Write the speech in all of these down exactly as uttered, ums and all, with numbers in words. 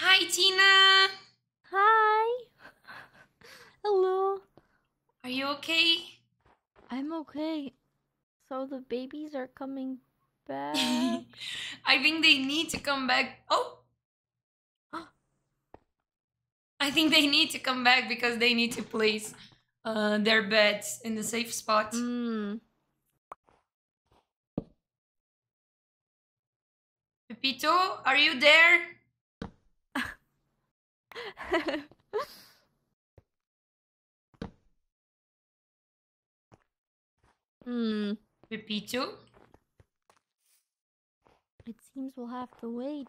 Hi, Tina! Hi! Hello! Are you okay? I'm okay. So the babies are coming back? I think they need to come back. Oh! I think they need to come back because they need to place uh, their beds in the safe spot. Mm. Pepito, are you there? mm. Pepito? It seems we'll have to wait.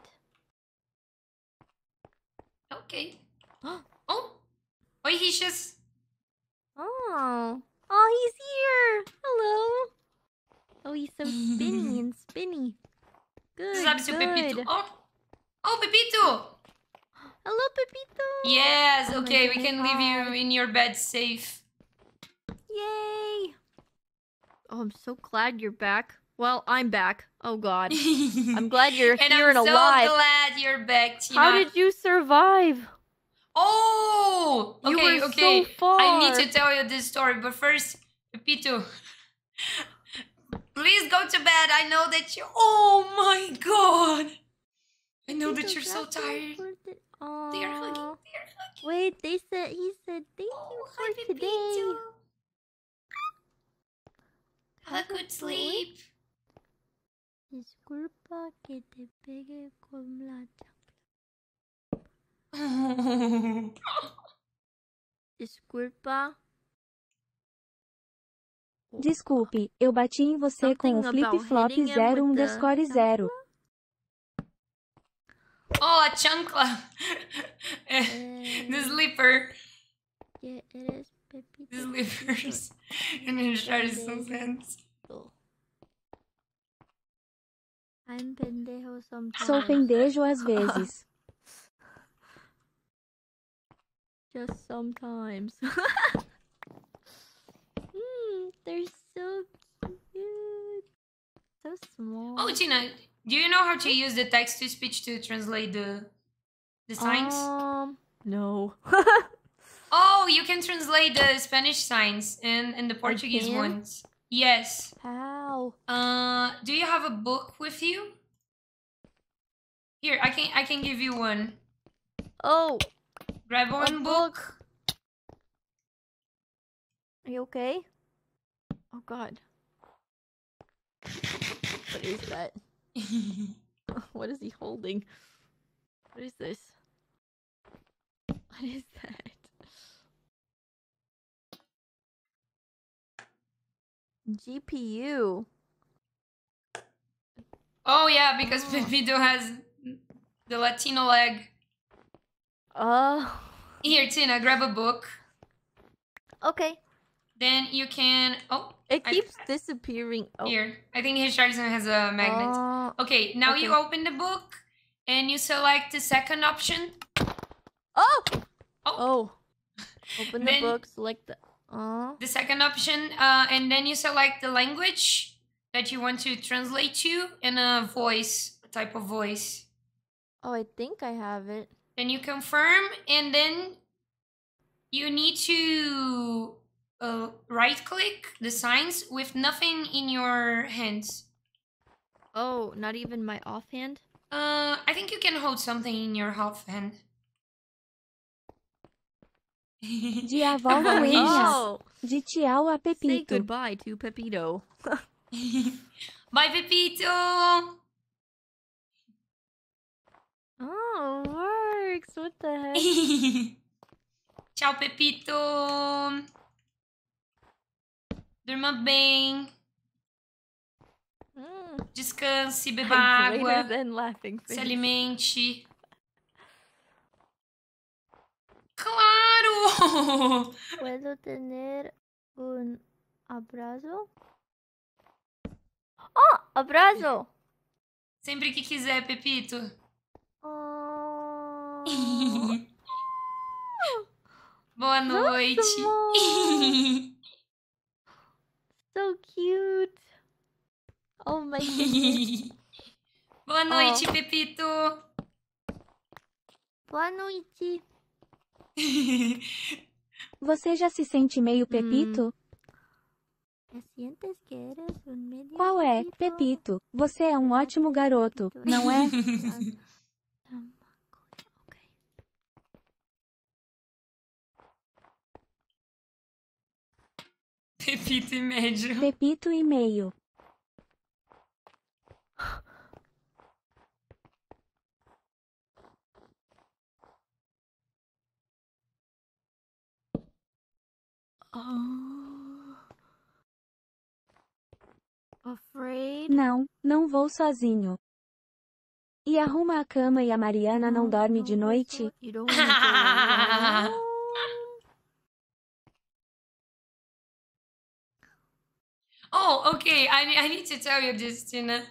Okay. Oh! Oi, Richas! Oh! Oh, he's here! Hello! Oh, he's so spinny and spinny. Good, good. Pepito. Oh. oh, Pepito! Hello, Pepito! Yes, okay, oh we can leave you in your bed safe. Yay! Oh, I'm so glad you're back. Well, I'm back. Oh, God. I'm glad you're and here I'm and so alive. I'm so glad you're back, Tina. How did you survive? Oh, okay, you were okay. So far. I need to tell you this story, but first, Pepito, please go to bed. I know that you. Oh my God! I know Pepito, that you're so tired. Oh. They are hugging. They are hugging. Wait, they said he said thank oh, you for hi, today. Have a good sleep. Disculpa que te pegue con la. Desculpa. Desculpe, eu bati em você Something com o flip-flop zero um underscore zero. Oh, a chancla! The slipper. Yeah, it is Pepito. The slippers. And then Charlison hands. I'm pendejo sometimes. Sou pendejo às vezes. Just sometimes. mm, they're so cute. So small. Oh, Tina, do you know how to use the text-to-speech to translate the the signs? Um, no. oh, you can translate the Spanish signs and, and the Portuguese ones. Yes. How? Uh, do you have a book with you? Here, I can I can give you one. Oh. Grab one book. Are you okay? Oh God. What is that? What is he holding? What is this? What is that? G P U. Oh yeah, because oh. Pepito has the Latino leg. Oh. Here, Tina, grab a book. Okay. Then you can. Oh. It keeps I... disappearing. Oh. Here, I think Richardson has a magnet. Uh, okay, now okay. you open the book and you select the second option. Oh. Oh. oh. Open the book, select the. Uh. The second option, uh, and then you select the language that you want to translate to and a voice, a type of voice. Oh, I think I have it. Then you confirm, and then you need to uh, right-click the signs with nothing in your hands. Oh, not even my offhand? Uh, I think you can hold something in your offhand. oh. Say goodbye to Pepito. Bye, Pepito! Oh, works! What the heck? Tchau, Pepito! Durma bem! Mm. Descanse, beba I'm água, laughing, se alimente. Claro! Puedo tener un abrazo? Oh, abrazo! Sempre que quiser, Pepito. Oh. Boa noite. So cute. Oh my goodness. Boa noite, oh. Pepito. Boa noite. Você já se sente meio Pepito? Hum. Sientes que eres um medio Qual é, Pepito? Pepito? Você é um ótimo garoto, Pepito. Não é? Pepito e meio. Pepito e meio. Oh. Afraid? Não, não vou sozinho. E arruma a cama e a Mariana não dorme de noite? Oh, okay. I, I need to tell you this, Tina.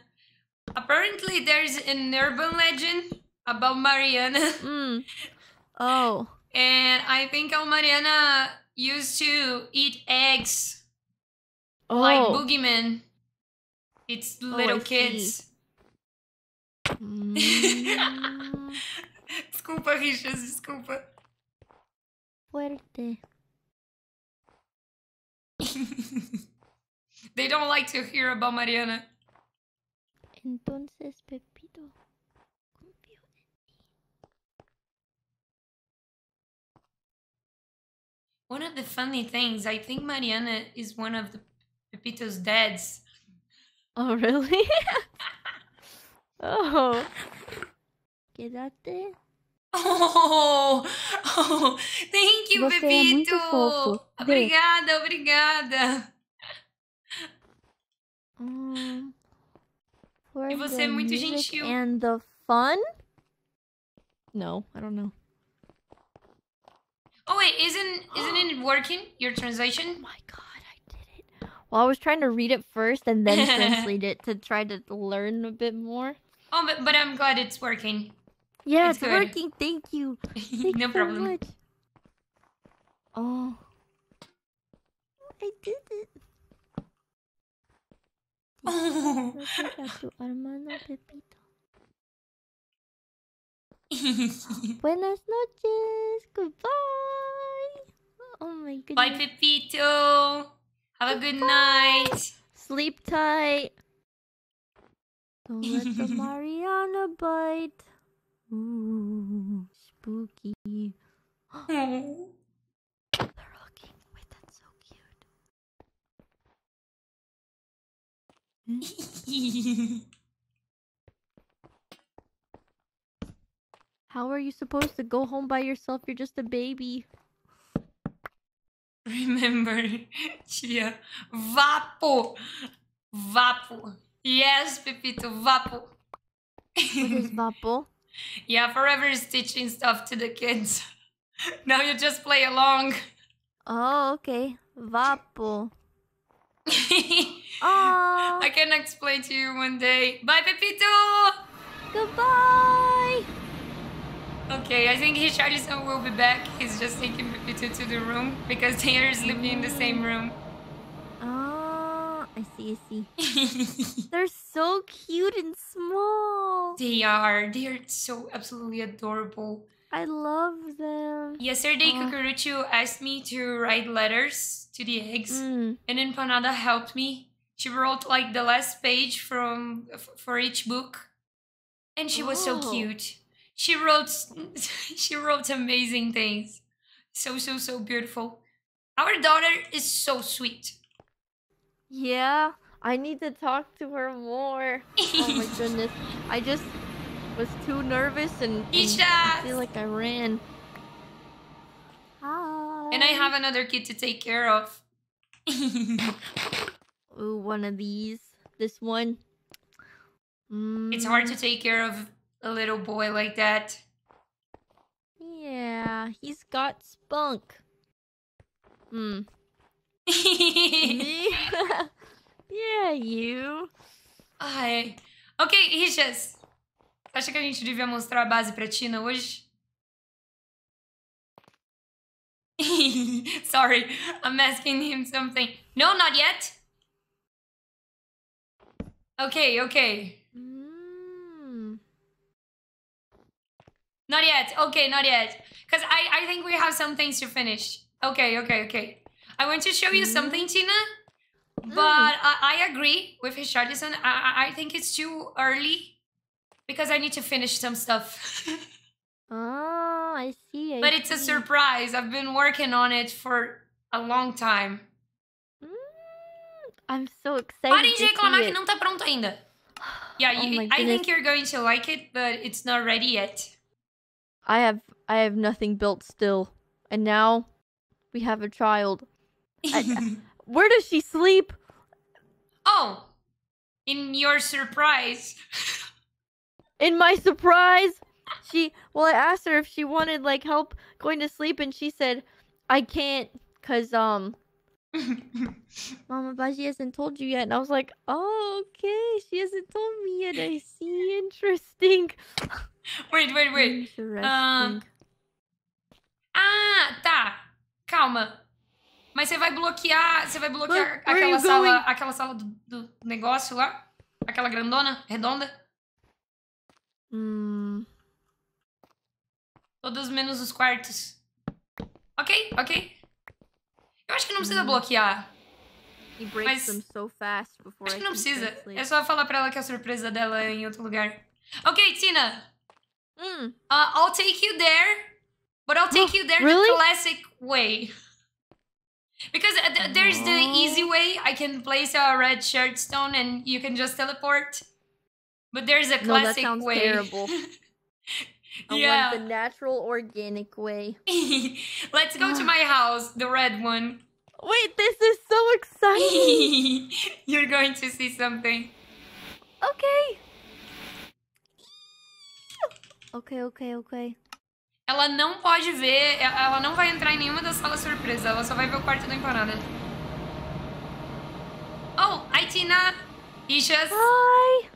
Apparently, there's an urban legend about Mariana. Mm. Oh. And I think how Mariana used to eat eggs. Oh. Like boogeyman. It's little oh, kids. Mm. Desculpa, Richas, desculpa. Fuerte. They don't like to hear about Mariana. Entonces, Pepito, confío en ti. One of the funny things, I think Mariana is one of the Pepito's dads. Oh, really? Oh. Quédate. Oh, oh, thank you, Você Pepito. É muito fofo. Obrigada, obrigada. Um, e você é muito gentil. And the fun? No, I don't know. Oh wait, isn't isn't it working? Your translation? Oh my god, I did it. Well, I was trying to read it first and then translate it to try to learn a bit more. Oh, but, but I'm glad it's working. Yeah, it's, it's working. Thank you. Thank no you problem. So much. Oh, I did it. Oh. Buenas noches. Goodbye. Oh my goodness. Bye, Pepito. Have a good Bye. night. Sleep tight. Don't let the Mariana bite. Ooh, spooky. Oh. How are you supposed to go home by yourself? You're just a baby. Remember, tia, vapo, vapo. Yes, Pepito, vapo. What is vapo? Yeah, forever is teaching stuff to the kids. Now you just play along. Oh, okay, vapo. I can explain to you one day. Bye, Pepito! Goodbye! Okay, I think Richardson will be back. He's just taking Pepito to the room because they are sleeping in the same room. Oh, I see, I see. They're so cute and small. They are. They are so absolutely adorable. I love them. Yesterday, oh. Cucurucho asked me to write letters to the eggs, mm. and Empanada helped me. She wrote like the last page from f for each book, and she oh. was so cute. She wrote, she wrote amazing things. So so so beautiful. Our daughter is so sweet. Yeah, I need to talk to her more. Oh my goodness, I just. was too nervous and, and I feel like I ran. Hi. And I have another kid to take care of. Ooh, one of these. This one. Mm. It's hard to take care of a little boy like that. Yeah, he's got spunk. Hmm. Me? Yeah, you. Hi. Okay, he's just... Acha que a gente devia mostrar a base pra Tina hoje? Sorry, I'm asking him something. No, not yet. Okay, okay. Mm. Not yet. Okay, not yet. Because I, I think we have some things to finish. Okay, okay, okay. I want to show you mm. something, Tina. But mm. I, I agree with Richardson. I, I think it's too early. Because I need to finish some stuff. Oh, I see. I but it's see. a surprise. I've been working on it for a long time. Mm. I'm so excited. Parem de reclamar que não tá pronto ainda. Yeah, oh you, I think you're going to like it, but it's not ready yet. I have I have nothing built still, and now we have a child. I, where does she sleep? Oh, in your surprise. In my surprise, she. Well, I asked her if she wanted like help going to sleep, and she said, "I can't, cause um, Mama Bagi hasn't told you yet." And I was like, "Oh, okay, she hasn't told me yet. I see, interesting." Wait, wait, wait. Um... Ah, tá. Calma. Mas você vai bloquear, você vai bloquear Look, aquela sala, going? aquela sala do, do negócio lá? Aquela grandona, redonda? Hum. Todos menos os quartos. Ok, ok. Eu acho que não precisa hum. bloquear. He breaks Mas... them so fast before acho que não precisa. É só falar pra ela que a surpresa dela é em outro lugar. Ok, Tina. Mm. Uh, I'll take you there, but I'll take oh, you there really? the classic way. Because th there's the easy way. I can place a red shirt stone and you can just teleport. But there's a classic no, that sounds way. Terrible. I yeah. want the natural, organic way. Let's go to my house, the red one. Wait, this is so exciting. You're going to see something. Okay. Ok, ok, ok. Ela não pode ver, ela não vai entrar em nenhuma das salas surpresa, ela só vai ver o quarto da empanada. Oh, hi Tina! Ishas! Hi!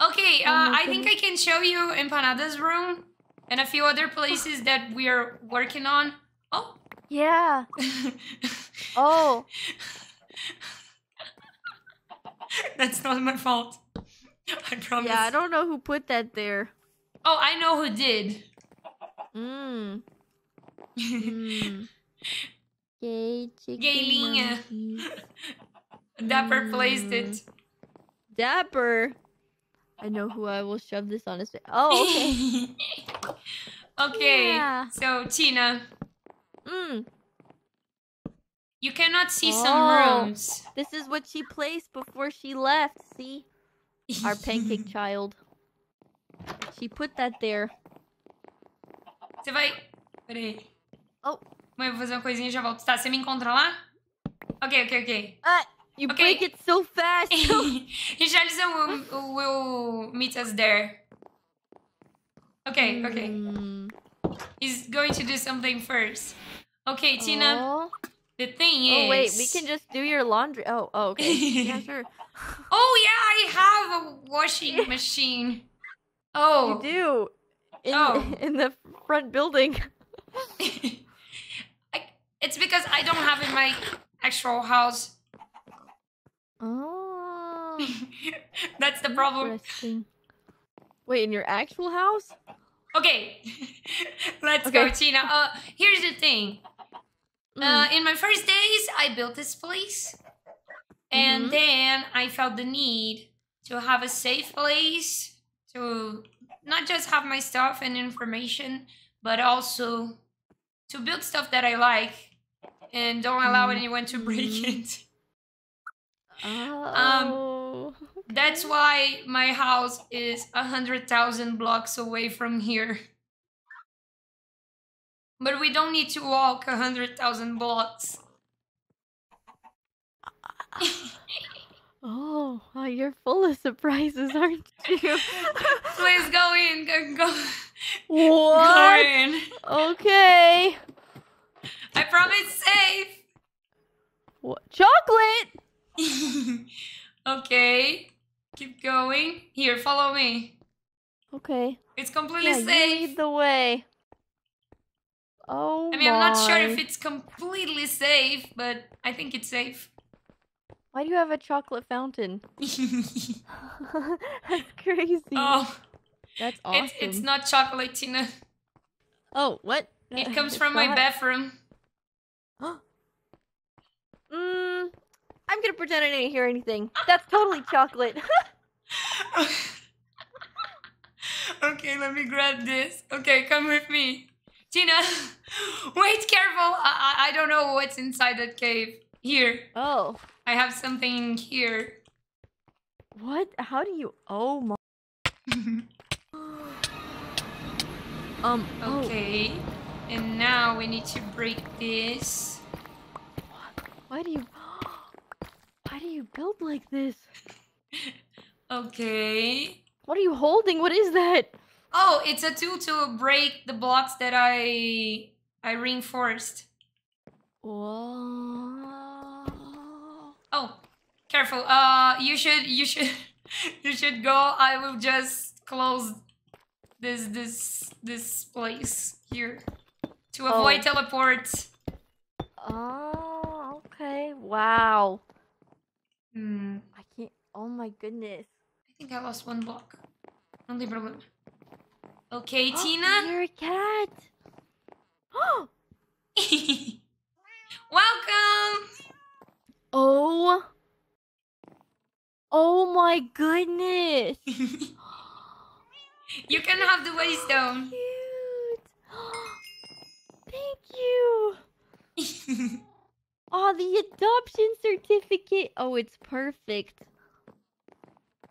Ok, uh, oh, I think I can show you Empanada's room and a few other places that we are working on. Oh! Yeah! Oh! That's not my fault. I promise. Yeah, I don't know who put that there. Oh, I know who did. Mmm. Mm. Gay chicken. Gaylinha. Dapper mm. placed it. Dapper? I know who I will shove this on his face. Oh, okay. Okay, yeah. So Tina. Mmm. You cannot see oh, some rooms. This is what she placed before she left, see? Our pancake child. She put that there. Você vai... Peraí. Oh. Mãe, vou fazer uma coisinha e já volto. Tá, você me encontra lá? Ok, ok, ok. Ah, you okay. break it so fast. Richardson will, will meet us there. Ok, ok. Mm. He's going to do something first. Ok, Tina. Oh. The thing is... Oh, wait. We can just do your laundry. Oh, oh okay. Yeah, sure. Oh, yeah. I have a washing yeah. machine. Oh, you do in, oh. in the front building. I, it's because I don't have in my actual house. Oh, that's the problem. Wait, in your actual house? Okay, let's okay. go, Tina. Uh, here's the thing. Mm. Uh, in my first days, I built this place, and mm-hmm. then I felt the need to have a safe place. To not just have my stuff and information, but also to build stuff that I like and don't allow mm. anyone to break it. Oh. Um, that's why my house is a hundred thousand blocks away from here. But we don't need to walk a hundred thousand blocks. Oh, well, you're full of surprises, aren't you? Please go in, go, go. What? Go in. Okay. I promise it's safe. What? Chocolate? Okay. Keep going. Here, follow me. Okay. It's completely yeah, safe. You lead the way. Oh, I mean, my. I'm not sure if it's completely safe, but I think it's safe. Why do you have a chocolate fountain? That's crazy. Oh, That's awesome. It's, it's not chocolate, Tina. Oh, what? It comes from my bathroom. Oh. mm, I'm gonna pretend I didn't hear anything. That's totally chocolate. Okay, let me grab this. Okay, come with me. Tina, wait, careful. I, I, I don't know what's inside that cave. Here. Oh. I have something here. What? How do you... Oh, my... um. Okay. Oh. And now we need to break this. What? Why do you... Why do you build like this? Okay. What are you holding? What is that? Oh, it's a tool to break the blocks that I I reinforced. Whoa. Oh, careful. Uh, you should you should you should go. I will just close this this this place here to avoid oh. teleport. Oh, okay. Wow. Hmm. I can't. Oh my goodness. I think I lost one block. Only problem. Okay, oh, Tina. You're a cat. Oh. Welcome. Oh. Oh my goodness. You can have the waystone. Oh, cute. Thank you. Oh, the adoption certificate. Oh, it's perfect.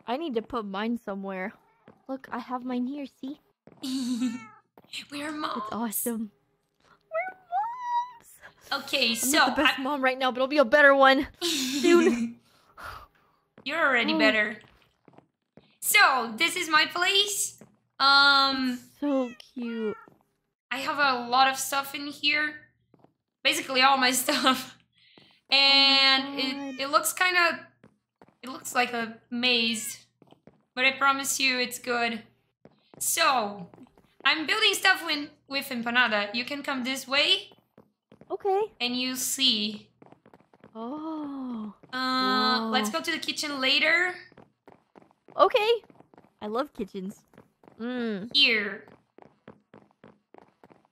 I need to put mine somewhere. Look, I have mine here, see? We're moms. It's awesome. We're moms! Okay, I'm so... I'm not the best I... mom right now, but I'll be a better one. Soon. You're already oh. better. So, this is my place. Um... It's so cute. I have a lot of stuff in here. Basically all my stuff. And oh my it, it looks kind of... It looks like a maze, but I promise you it's good. So, I'm building stuff with, with Empanada. You can come this way. Okay. And you see. Oh. Uh, wow. Let's go to the kitchen later. Okay. I love kitchens. Mm. Here.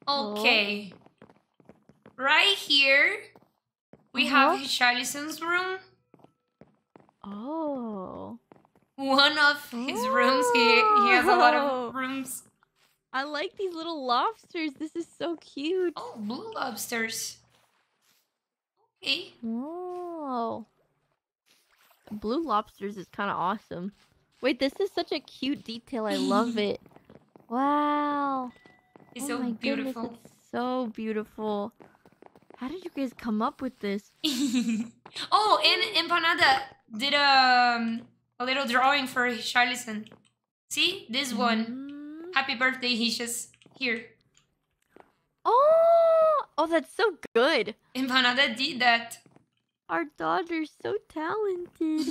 Okay. Oh. Right here, we uh-huh. have Charlison's room. Oh. One of his oh. rooms. He, he has a lot of rooms. I like these little lobsters. This is so cute. Oh, blue lobsters. Okay. Oh. Blue lobsters is kind of awesome. Wait, this is such a cute detail. I love it. Wow. It's oh so my beautiful. Goodness, it's so beautiful. How did you guys come up with this? Oh, and Empanada did um, a little drawing for Charlison. See? This one. Mm. Happy birthday, Hishas. Here. Oh! Oh, that's so good. Empanada did that. Our daughter's so talented.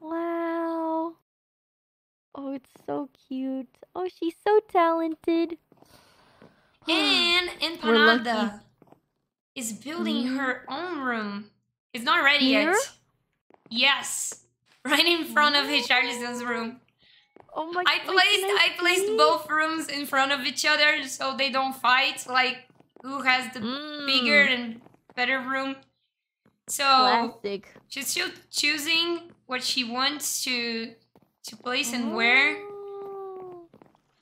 Wow. Oh, it's so cute. Oh, she's so talented. And Empanada is building mm. her own room. It's not ready Here? yet. Yes, right in front of Richardson's room. Oh my! I placed I, I placed see? both rooms in front of each other so they don't fight. Like who has the mm. bigger and better room? So Classic. she's still choosing what she wants to to place and oh. where. Oh,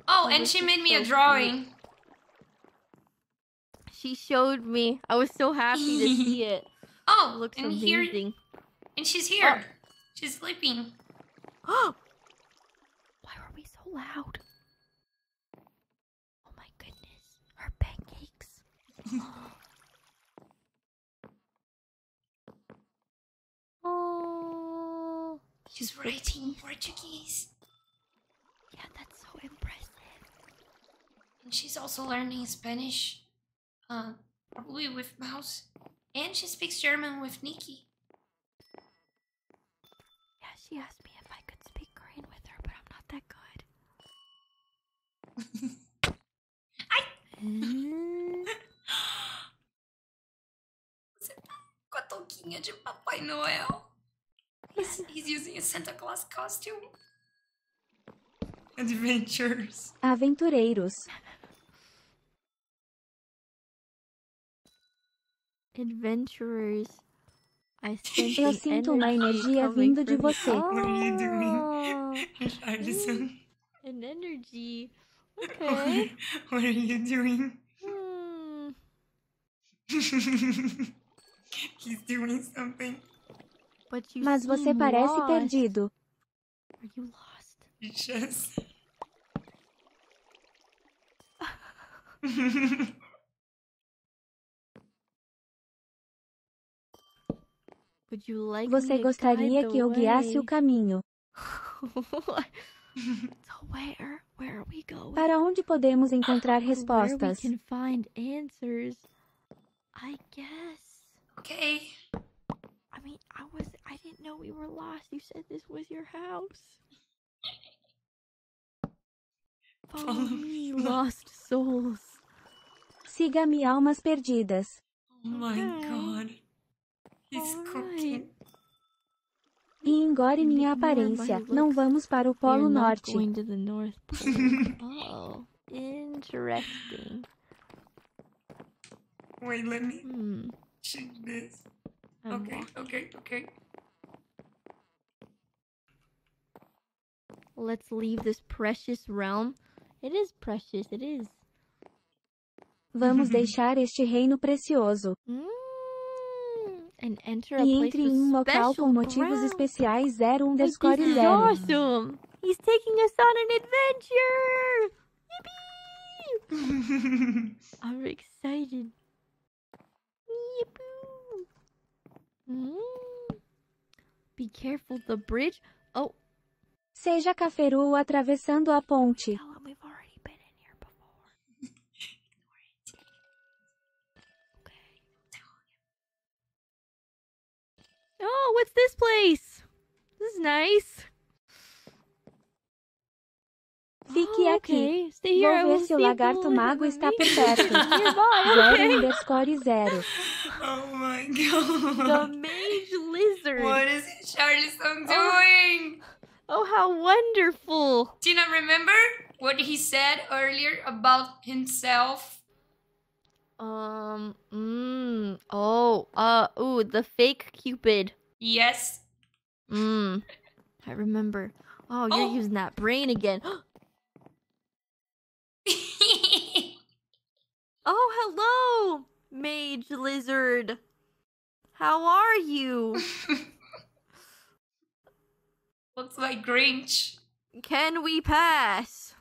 oh, and she made me so a drawing. Cute. She showed me. I was so happy to see it. Oh, it looks and amazing. Here, and she's here. Oh. She's sleeping. Oh! Why were we so loud? Oh my goodness. Her pancakes. Oh. Oh. She's writing Portuguese. Yeah, that's so impressive. And she's also learning Spanish. Uh, probably with Mouse. And she speaks German with Nikki. Yeah, she asked me if I could speak Korean with her, but I'm not that good. I... Você tá com a touquinha de Papai Noel. He's, he's using a Santa Claus costume. Adventures. Aventureiros. Adventurers. Eu sinto uma energia vindo de você. What are you doing? An energy. Okay. What are you doing? Hmm. He's doing something. But you Mas você parece lost. Perdido. Are you lost? Just... Would you like Você me gostaria to guide que eu guiasse way? O caminho? So where, where are we going? Para onde podemos encontrar respostas? Where we can find answers, I guess. Okay. I mean, I was, I didn't know we were lost. You said this was your house. Follow me, lost souls. Siga-me, almas perdidas. Oh my God. He's cooking. E engore minha aparência. Não vamos para o Polo Norte. Oh, interesting. Wait, let me hmm. check this. I'm okay, watching. okay, okay. Let's leave this precious realm. It is precious, it is. Vamos deixar este reino precioso. Mm. And enter a place e entre em um local com motivos especiais zero um underscore zero. Awesome! He's taking us on an adventure! Yippee! I'm excited. Yippee! Mm. Be careful, the bridge. Oh! Seja cafeiro atravessando a ponte. Oh, we've already been in here before. Oh, what's this place? This is nice. Fique oh, okay. aqui. Stay here. Vou ver se o lagarto mago está por perto. zero underscore zero. Oh my God. The mage lizard. What is Charlison doing? Oh. oh, how wonderful. Tina, remember what he said earlier about himself? Um, mm, oh, uh, ooh, the fake Cupid. Yes. Mm, I remember. Oh, you're oh. using that brain again. Oh, hello, Mage Lizard. How are you? Looks like Grinch. Can we pass?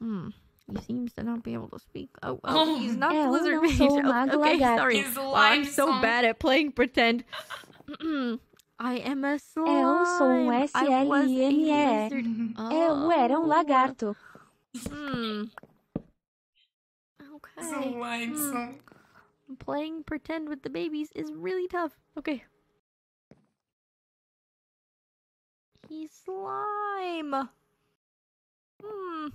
Hmm. He seems to not be able to speak. Oh, oh, oh he's not the lizard mage. Oh, okay, sorry. Well, I'm so bad at playing pretend. I am a slime. Eu sou um I was a lizard. Oh. Eu era um lagarto. Hmm. Okay. Slime song. Hmm. Playing pretend with the babies is really tough. Okay. He's slime. Hmm.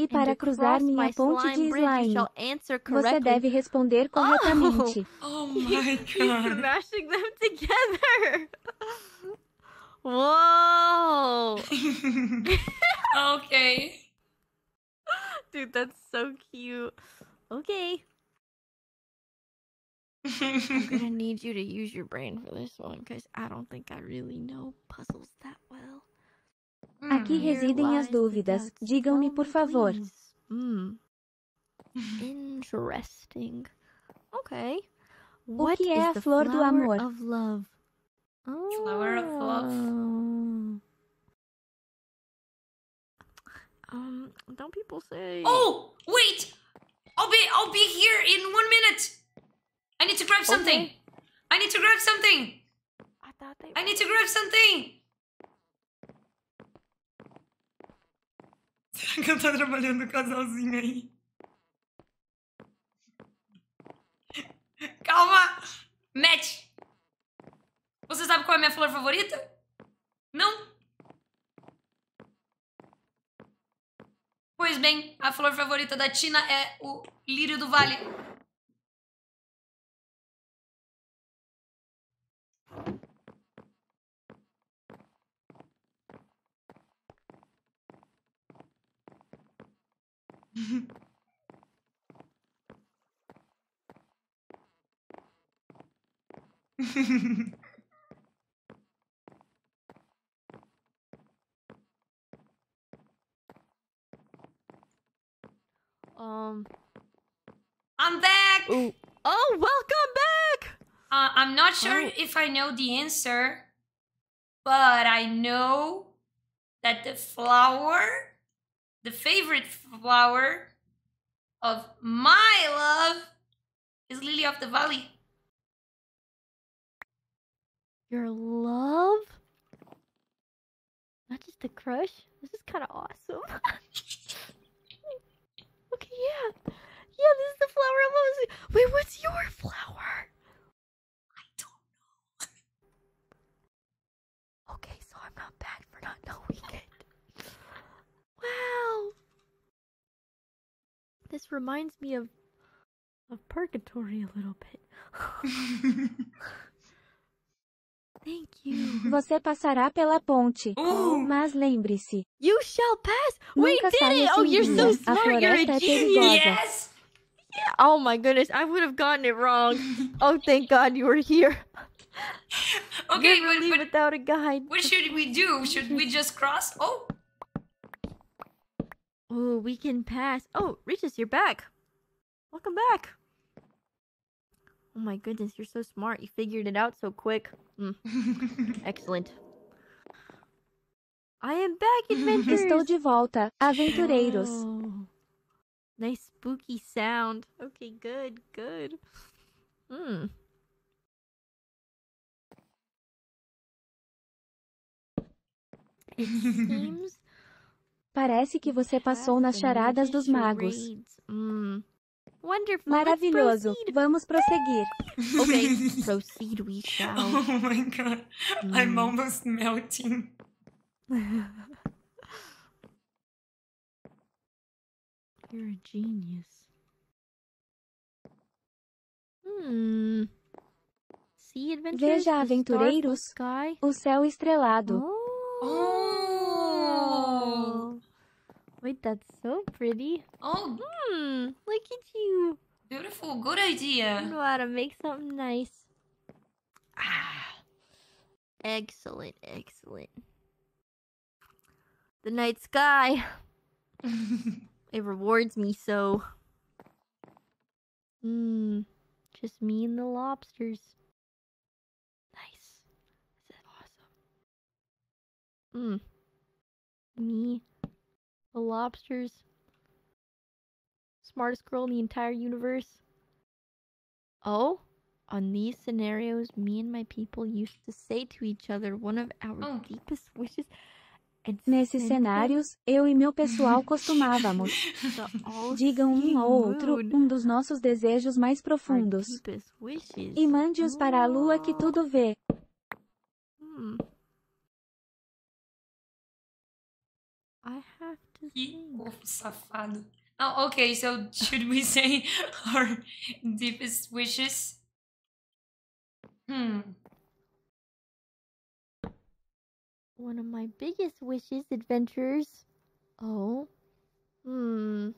E para cruzar minha ponte de slime, você deve responder corretamente. Oh, oh my God! He's smashing them together. Whoa! Okay. Dude, that's so cute. Okay. I'm gonna need you to use your brain for this one, because I don't think I really know puzzles that well. Aqui residem as dúvidas. Digam-me, por favor. Mm. Interesting. Okay. What o que é a flor do amor? Of love? Oh. Flower of love. Um, don't people say... Oh, wait! I'll be, I'll be here in one minute! I need to grab something! Okay. I need to grab something! I thought they I need to grab something! Será que eu tô trabalhando o casalzinho aí? Calma! Match! Você sabe qual é a minha flor favorita? Não? Pois bem, a flor favorita da Tina é o lírio do vale. um, I'm back. Ooh. Oh, welcome back. Uh, I'm not sure oh. if I know the answer, but I know that the flower, the favorite flower of my love, is Lily of the Valley. Your love? Not just a crush? This is kind of awesome. Okay, yeah. Yeah, this is the flower I'm always... Wait, what's your flower? I don't know. Okay, so I'm not bad for not knowing it. Wow. This reminds me of... of Purgatory a little bit. Thank you. Você passará pela ponte. Ooh. Mas lembre-se. You shall pass. Wait, did it? Oh, you're so smart. You're a genius. Yes. Yeah. Oh my goodness, I would have gotten it wrong. Oh, thank God you were here. Okay, but, but without a guide. What should we do? Should we just cross? Oh. Oh, we can pass. Oh, Regis, you're back. Welcome back. Oh my goodness, you're so smart. You figured it out so quick. Mm. Excellent. I am back, adventurers. Estou de volta, aventureiros. Oh. Nice spooky sound. Okay, good, good. Hmm. It seems... Parece que você passou nas charadas dos magos. Hmm. Wonderful. Maravilhoso. Vamos prosseguir. Okay, proceed we shall. Oh my god. Mm. I'm almost melting. You're a genius. Hmm. See adventures. Veja aventureiros. Sky. O céu estrelado. Oh. Oh. Wait, that's so pretty. Oh, mm, look at you. Beautiful, good idea. You know how to make something nice. Ah, excellent, excellent. The night sky. It rewards me so. Hmm, just me and the lobsters. Nice. Is that awesome? Hmm. Me. The lobsters. Smartest girl in the entire universe. Oh, on these scenarios, me and my people used to say to each other one of our oh. deepest wishes. Nesses cenários, eu e meu pessoal costumávamos. Digam um ao outro um dos nossos desejos mais profundos. E mande-os oh. para a lua que tudo vê. Hmm. I have Oh, safado. Oh, okay, so should we say our deepest wishes? Hmm. One of my biggest wishes, adventurers. Oh. Hmm.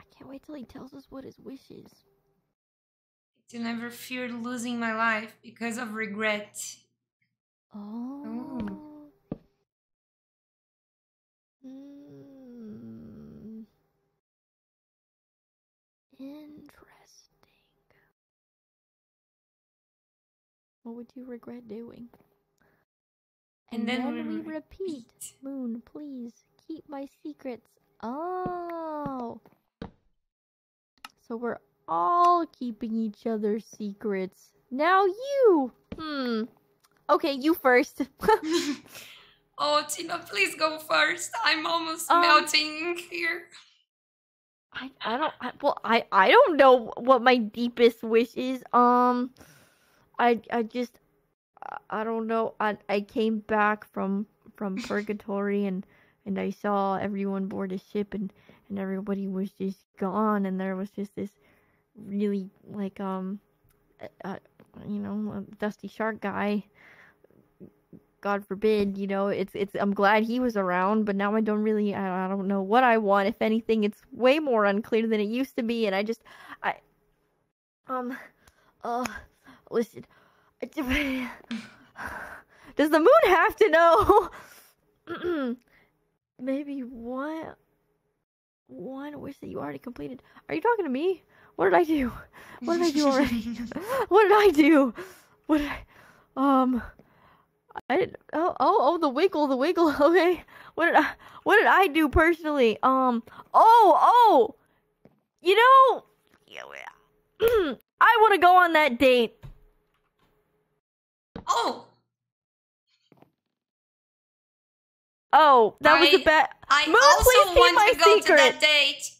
I can't wait till he tells us what his wish is. To never fear losing my life because of regret. Oh. oh. Mm. Interesting. What would you regret doing? And, and then, then we repeat. repeat. Moon, please keep my secrets. Oh. So we're all keeping each other's secrets. Now you! Hmm. Okay, you first. Oh, Tina, please go first. I'm almost um, melting here. I, I don't... I, well, I, I don't know what my deepest wish is. Um, I, I just... I, I don't know. I, I came back from, from Purgatory and, and I saw everyone board a ship and, and everybody was just gone and there was just this really like um uh, you know, Dusty Shark guy, God forbid, you know, it's, it's, I'm glad he was around, but now I don't really, I, I don't know what I want. If anything, it's way more unclear than it used to be, and I just, I, um, uh, listen, I, does the moon have to know? Maybe one, one wish that you already completed. Are you talking to me? What did I do? What did I do already? What did I do? What did I, um, I didn't, oh, oh, oh, the wiggle, the wiggle, okay. What did I, what did I do personally? Um, oh, oh, you know, yeah, I want to go on that date. Oh. Oh, that I, was the best. I Moon, also want to go secret. to that date.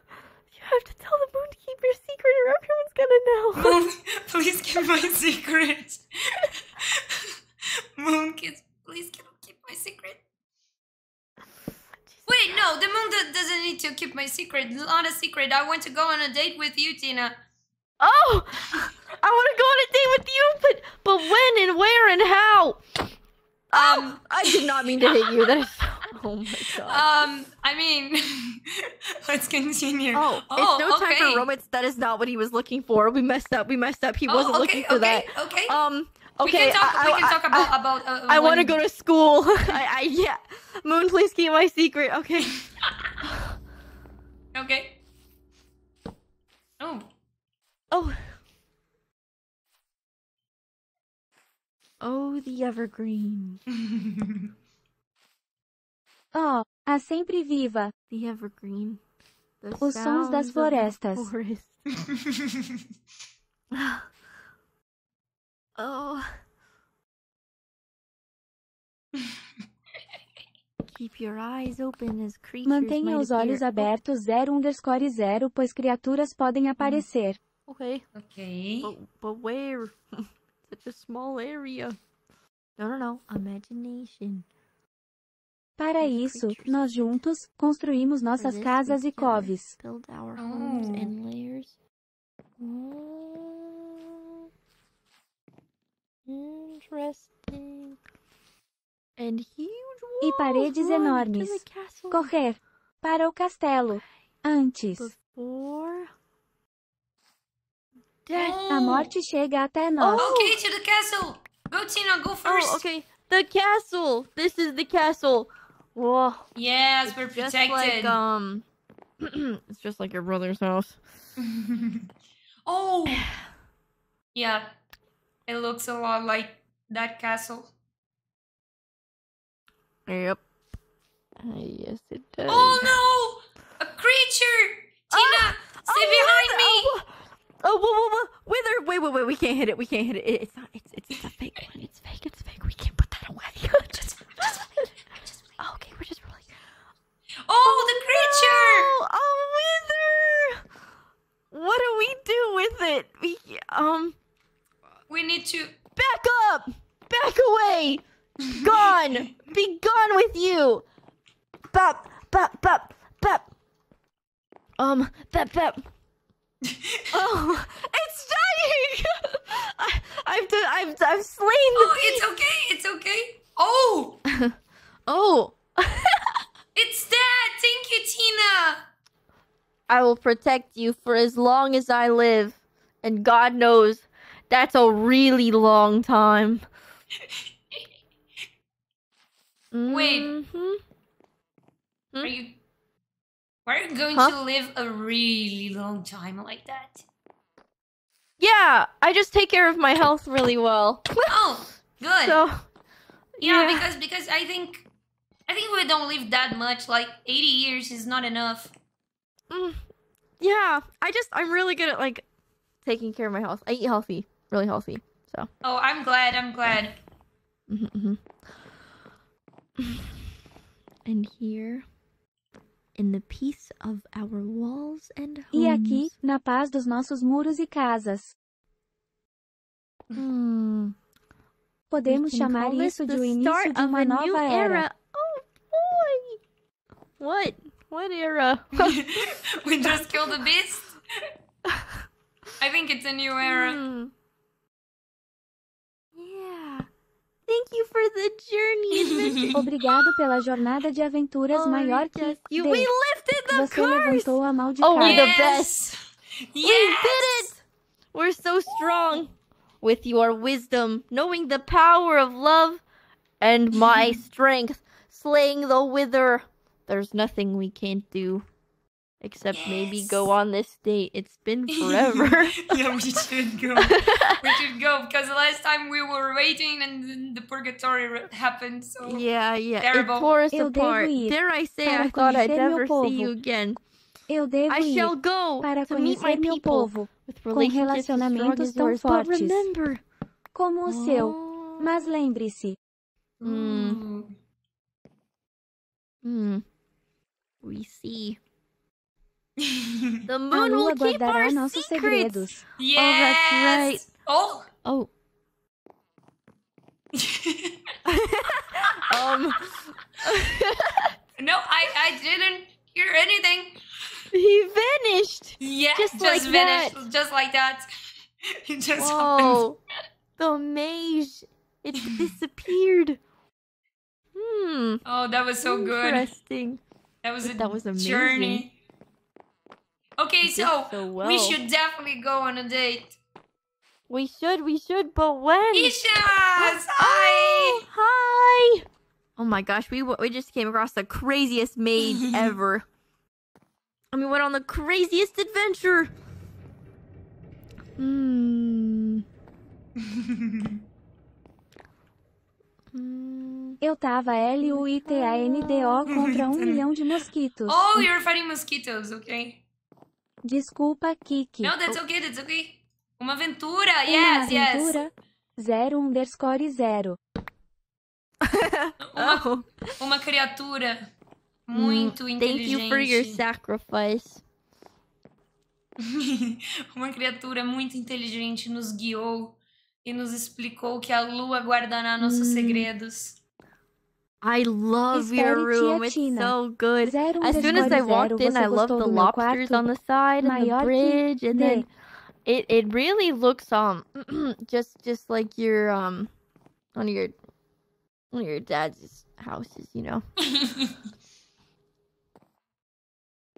You have to tell the Moon to keep your secret or everyone's gonna know. Moon, please keep my secret. Moon, kids, please keep my secret. Wait, no, the Moon doesn't need to keep my secret. It's not a secret. I want to go on a date with you, Tina. Oh, I want to go on a date with you, but but when and where and how? Um, oh, I did not mean to hit you. That is, oh my god. Um, I mean, let's continue. Oh, oh it's no okay. time for romance. That is not what he was looking for. We messed up. We messed up. He oh, wasn't okay, looking for okay, that. Okay. Um. Okay. We can talk, I, I, we can talk I, about I, about. Uh, I want to go to school. I, I yeah. Moon, please keep my secret. Okay. Okay. Oh. Oh. Oh, the evergreen. Oh, a sempre viva. The evergreen. The Os sons das florestas. Forest. Oh. Keep your eyes open as creatures. Mantenha os olhos abertos zero underscore zero, pois criaturas podem aparecer. Okay. Okay. But, but where? Such a small area. No, no, no. Imagination. Para isso, nós juntos construímos nossas casas e coves. Build our homes oh. and layers. Oh. Interesting. And huge walls. E paredes Run enormes. Correr para o castelo. Antes. Before... Oh. A morte chega até nós. Oh. Okay, to the castle. Go, Tina, go first. Oh, okay. The castle. This is the castle. Whoa. Yes, it's we're protected. Just like, um, it's just like your brother's house. Oh. Yeah. It looks a lot like that castle. Yep. Uh, yes, it does. Oh, no. A creature. Tina, oh. stay oh, behind me. Oh. Oh, whoa, whoa, whoa. Wither. Wait, wait, wait. We can't hit it. We can't hit it. It's not. It's, it's, it's a fake one. It's fake. It's fake. We can't put that away. just, just, just, oh, okay, we're just really. Oh, oh, the creature! No! Oh, Wither! What do we do with it? We, um. We need to. Back up! Back away! Gone! Be gone with you! Bop, bop, bop, bop. Um, bop, bop. Oh, it's dying! I, I've done, I've I've slain the Oh, thing. It's okay, it's okay. Oh, oh, it's dead. Thank you, Tina. I will protect you for as long as I live, and God knows that's a really long time. Wait, mm-hmm. are you? Why are you going huh? to live a really long time like that? Yeah, I just take care of my health really well. Oh, good. So, yeah, yeah, because because I think I think we don't live that much. Like eighty years is not enough. Mm, yeah, I just I'm really good at like taking care of my health. I eat healthy, really healthy. So. Oh, I'm glad. I'm glad. Mm-hmm, mm-hmm. And here. In the peace of our walls and homes. E aqui, na paz dos nossos muros e casas. Hmm. Podemos chamar isso de o início de uma nova era. Oh boy! What? What era? We just killed the beast? I think it's a new era. Mm. Yeah. Thank you for the journey. Obrigado pela jornada de aventuras oh, maior que you. We lifted the Você curse. Levantou a mal de oh, we're yes. the best. Yes. We did it. We're so strong. With your wisdom, knowing the power of love, and my strength, slaying the wither. There's nothing we can't do. Except yes. maybe go on this date. It's been forever. Yeah, we should go. We should go, because the last time we were waiting and the purgatory happened, so... Yeah, yeah, terrible. It tore us Eu apart. Dare I say Para I thought I'd never see you again. Eu devo I shall go Para to meet my meu people. Povo. With relationships com relacionamentos tão yours, fortes. But remember... Como oh. o seu. Mas lembre-se. Hmm. Hmm. We see... The moon will keep our nossos secrets. Segredos. Yes. Oh, that's right. Oh. Oh. um. No, I I didn't hear anything. He vanished. Yeah, just, just like vanished, that. just like that. He just. Oh. The maze. It disappeared. Hmm. Oh, that was so good. Interesting. That was a that was amazing. journey. Okay, so, so well. we should definitely go on a date. We should, we should, but when? Isha! Oh, hi! Hi! Oh my gosh, we we just came across the craziest maid ever. And we went on the craziest adventure. Hmm. Eu tava L U I T A N D O contra um milhão de mosquitos. Oh, you're fighting mosquitoes, okay. Desculpa, Kiki. No, that's okay, that's okay. Uma aventura, Uma yes, aventura, yes. Zero underscore zero. uma, uma criatura muito mm, inteligente. Thank you for your sacrifice. Uma criatura muito inteligente nos guiou e nos explicou que a lua guardará nossos mm. segredos. I love your room, it's so good. As soon as I walked in, I loved the lobsters on the side and the bridge, and then it it really looks um just just like your um one of your one of your dad's houses, you know.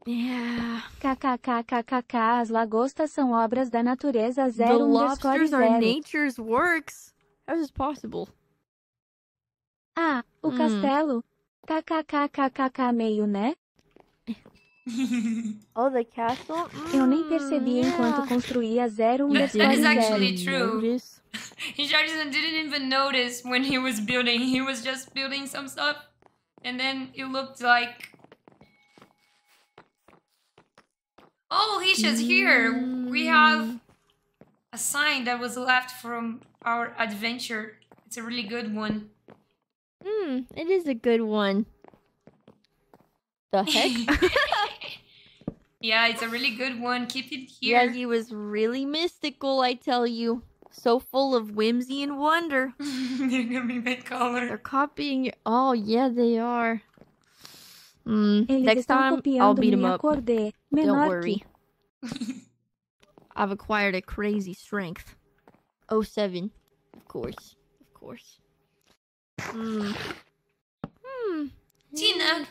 Yeah. K K K K K K As lagostas são obras da natureza. Zero. The lobsters are nature's works. How is this possible? Ah, o hum. castelo. K K K K K K meio, né? Oh, the castle? Mm, Eu nem percebi yeah. enquanto construía zero um That, that is actually zero. True. Richardson didn't even notice when he was building. He was just building some stuff. And then it looked like... Oh, Richard's mm. here. We have a sign that was left from our adventure. It's a really good one. Hmm, it is a good one. The heck? Yeah, it's a really good one. Keep it here. Yeah, he was really mystical, I tell you. So full of whimsy and wonder. They're gonna be my color. They're copying your... Oh, yeah, they are. Mm. Next time, I'll beat him up. Don't worry. I've acquired a crazy strength. oh seven. Of course. Of course. Hmm. Hmm. Tina,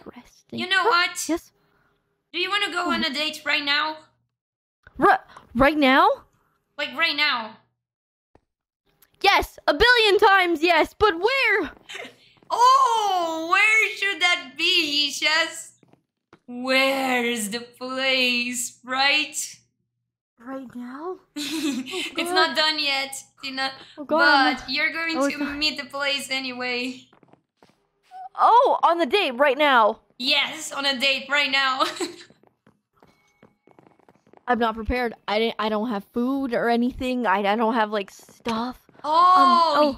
you know what? Oh, yes. Do you want to go oh. on a date right now? R right now? Like right now? Yes, a billion times yes, but where? Oh, where should that be, Ishas? Where is the place, right? Right now? Oh, it's not done yet, Tina. Oh, but you're going oh, to God. meet the place anyway. Oh, on the date right now. Yes, on a date right now. I'm not prepared. I didn't, I don't have food or anything. I I don't have like stuff. Oh.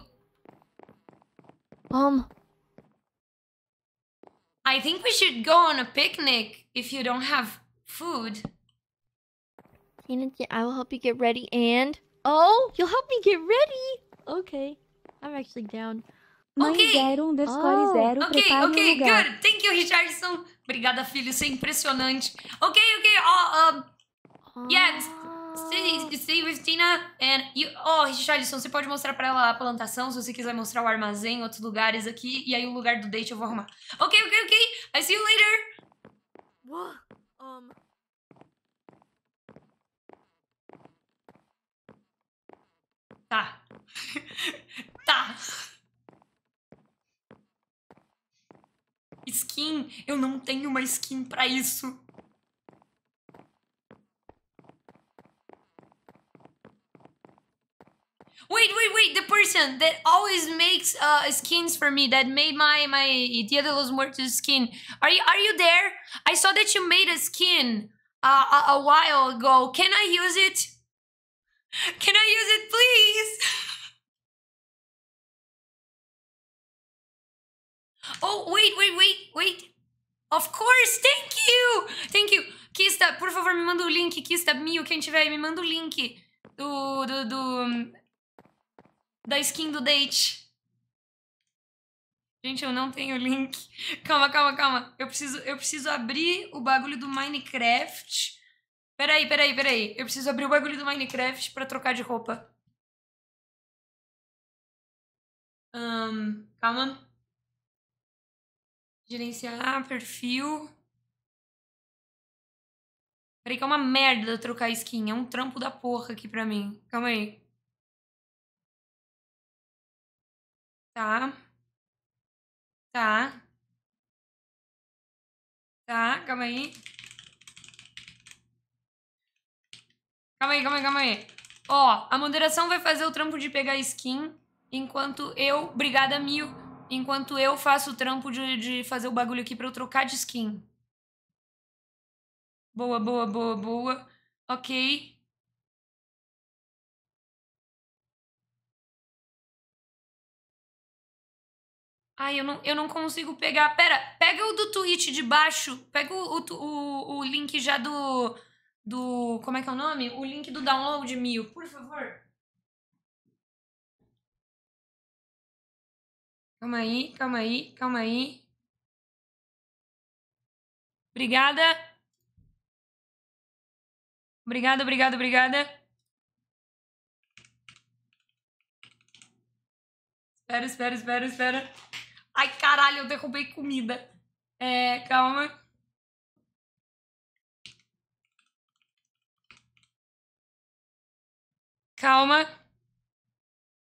Um, oh. um. I think we should go on a picnic if you don't have food. I will help you get ready and... Oh, you'll help me get ready! Okay, I'm actually down. Okay, zero, oh. zero, okay, okay, good. Thank you, Richardson. Obrigada, filho, você é impressionante. Ok, ok, oh, um... oh. yes. Stay, stay with Tina and you... Oh, Charlison, você pode mostrar pra ela a plantação, se você quiser mostrar o armazém, outros lugares aqui, e aí o lugar do date eu vou arrumar. Ok, ok, ok. I see you later. What? Um... Tá. Tá. Skin? Eu não tenho uma skin pra isso. Wait, wait, wait, the person that always makes uh, skins for me, that made my, my Dia de los Muertos skin. Are you, are you there? I saw that you made a skin uh, a, a while ago. Can I use it? Can I use it, please? Oh, wait, wait, wait, wait. Of course, thank you. Thank you. Kista, por favor, me manda o link. Kista, Mio, quem tiver aí, me manda o link do... do, do... da skin do date. Gente, eu não tenho link. Calma, calma, calma. Eu preciso, eu preciso abrir o bagulho do Minecraft. Peraí, peraí, peraí. Eu preciso abrir o bagulho do Minecraft pra trocar de roupa. Um, calma. Gerenciar perfil. Peraí que é uma merda trocar skin. É um trampo da porra aqui pra mim. Calma aí. Tá. Tá. Tá, calma aí. Calma aí, calma aí, calma aí. Ó, a moderação vai fazer o trampo de pegar skin, enquanto eu... Obrigada, Mil. Enquanto eu faço o trampo de, de fazer o bagulho aqui pra eu trocar de skin. Boa, boa, boa, boa. Ok. Ai, eu não, eu não consigo pegar. Pera, pega o do Twitch de baixo. Pega o, o, o link já do... Do... Como é que é o nome? O link do download, Mio. Por favor. Calma aí, calma aí, calma aí. Obrigada. Obrigada, obrigada, obrigada. Espera, espera, espera, espera. Ai, caralho, eu derrubei comida. É, calma. Calma.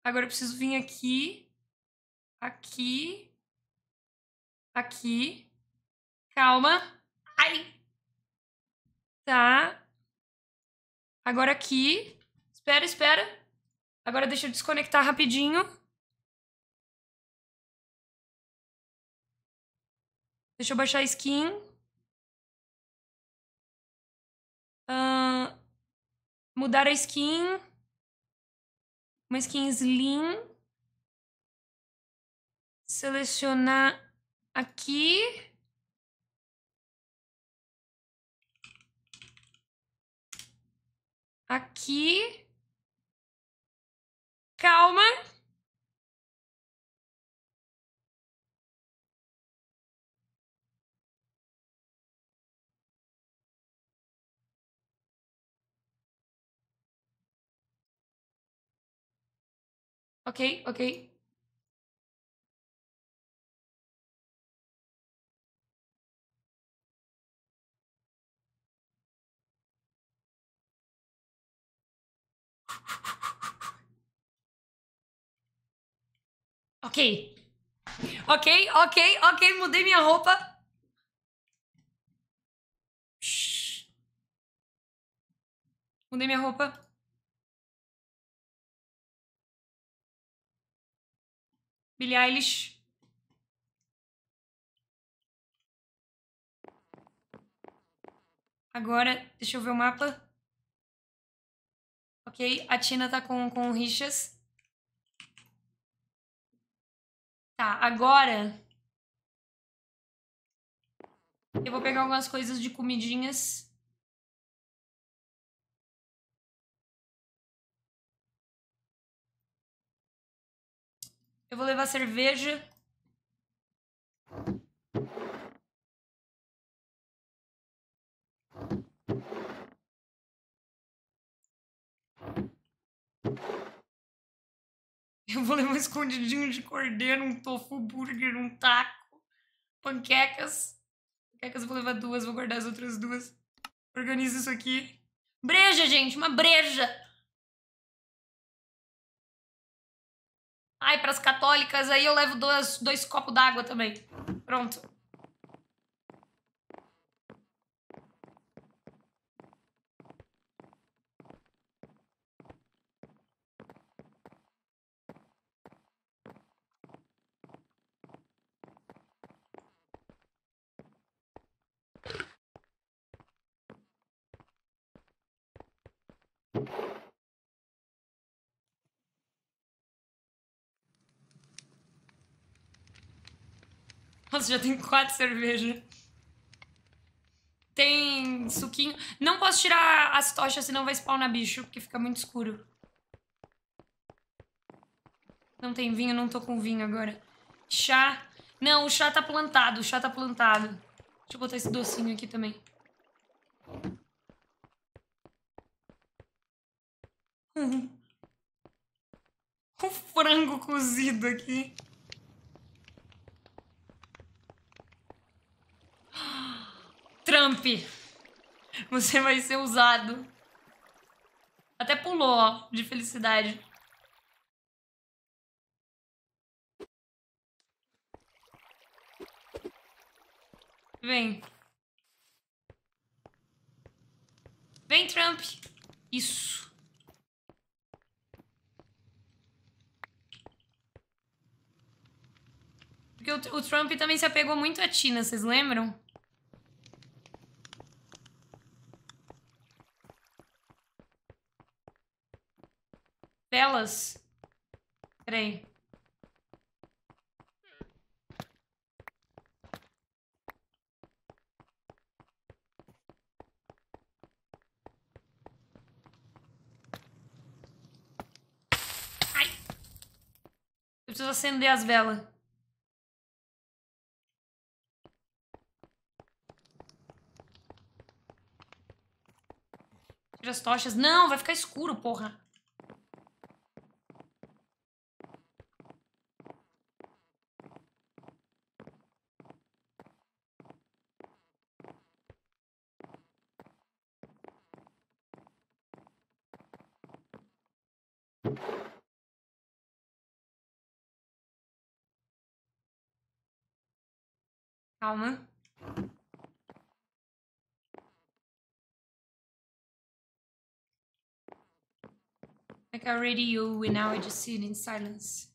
Agora eu preciso vir aqui. Aqui. Aqui. Calma. Ai. Tá. Agora aqui. Espera, espera. Agora deixa eu desconectar rapidinho. Deixa eu baixar a skin. Uh, mudar a skin. Uma skin slim. Selecionar aqui. Aqui. Calma. Ok, ok. Ok. Ok, ok, ok. Mudei minha roupa. Mudei minha roupa. Billie Eilish. Agora, deixa eu ver o mapa. Ok, a Tina tá com, com rixas. Tá, agora... Eu vou pegar algumas coisas de comidinhas. Eu vou levar cerveja. Eu vou levar um escondidinho de cordeiro, um tofu burger, um taco, panquecas. Panquecas eu vou levar duas, vou guardar as outras duas. Organizo isso aqui. Breja, gente, uma breja! Ai, pras católicas, aí eu levo dois, dois copos d'água também. Pronto. Nossa, já tem quatro cervejas. Tem suquinho. Não posso tirar as tochas, senão vai spawnar bicho, porque fica muito escuro. Não tem vinho, não tô com vinho agora. Chá. Não, o chá tá plantado, o chá tá plantado. Deixa eu botar esse docinho aqui também. Uhum. Um frango cozido aqui. Trump, você vai ser usado. Até pulou, ó, de felicidade. Vem. Vem, Trump. Isso. Porque o, o Trump também se apegou muito à Tina, vocês lembram? Belas? Peraí. Ai! Eu preciso acender as velas. Tira as tochas. Não, vai ficar escuro, porra. Calma. Like I already you, and now I just sit in silence.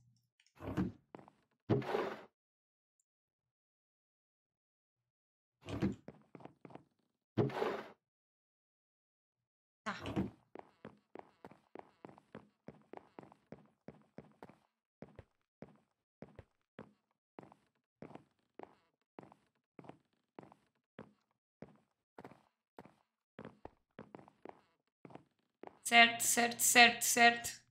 Tá. Certo, certo, certo, certo.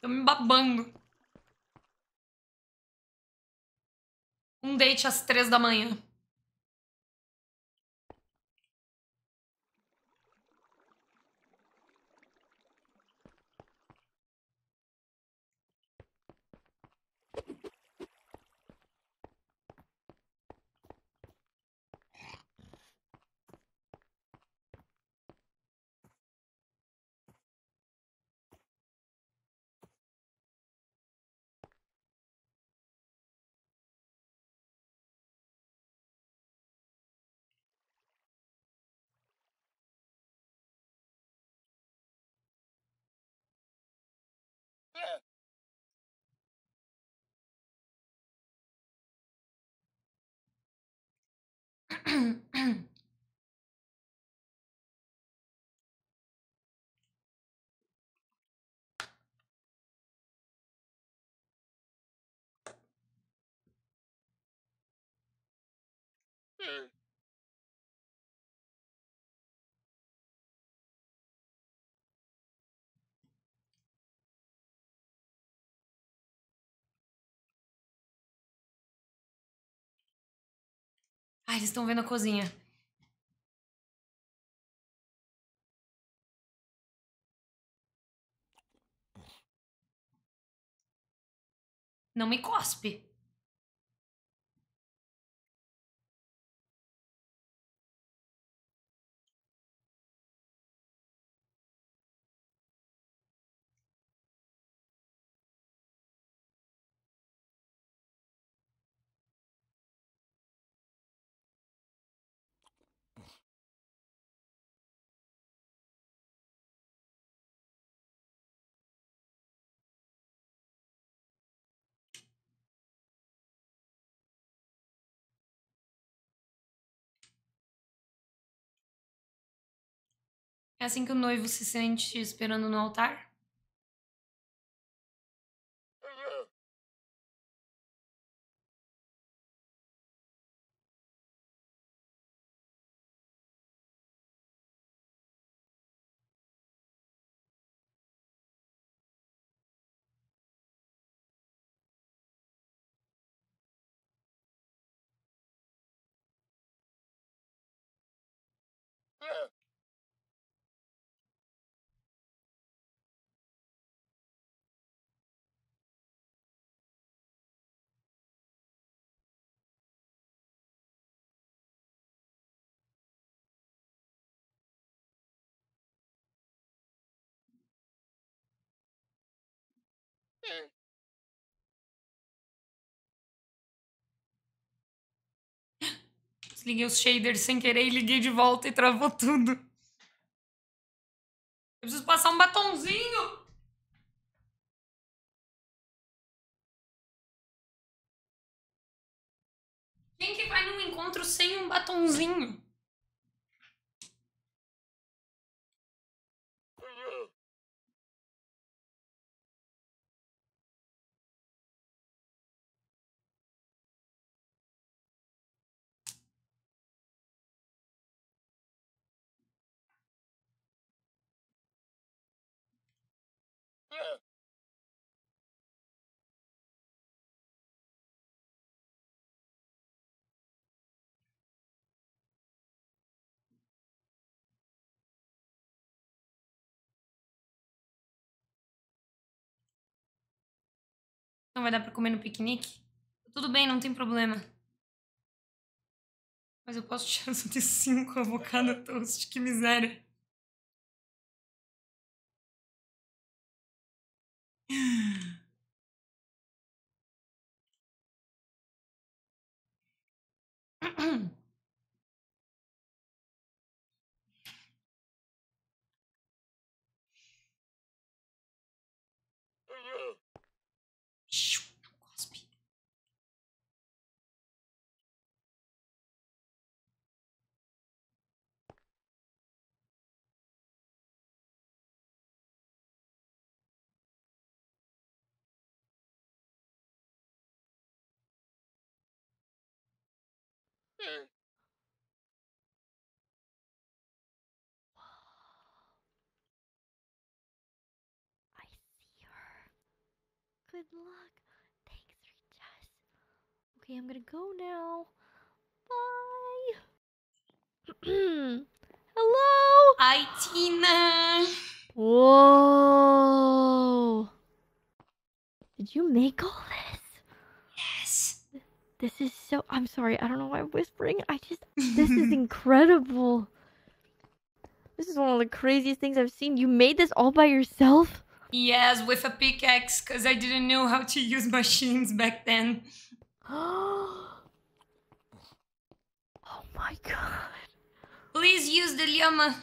Tô me babando. Um date às três da manhã. Ai, eles estão vendo a cozinha. Não me cospe. É assim que o noivo se sente esperando no altar? Desliguei os shaders sem querer e liguei de volta e travou tudo. Eu preciso passar um batonzinho. Quem que vai num encontro sem um batonzinho? Não vai dar pra comer no piquenique? Tudo bem, não tem problema. Mas eu posso tirar só de cinco avocado toast, que miséria. I see her. Good luck. Thanks, Richardson. Okay, I'm gonna go now. Bye. Hello. Hi, Tina. Whoa. Did you make all this? This is so... I'm sorry, I don't know why I'm whispering. I just... This is incredible. This is one of the craziest things I've seen. You made this all by yourself? Yes, with a pickaxe, because I didn't know how to use machines back then. Oh my god. Please use the llama.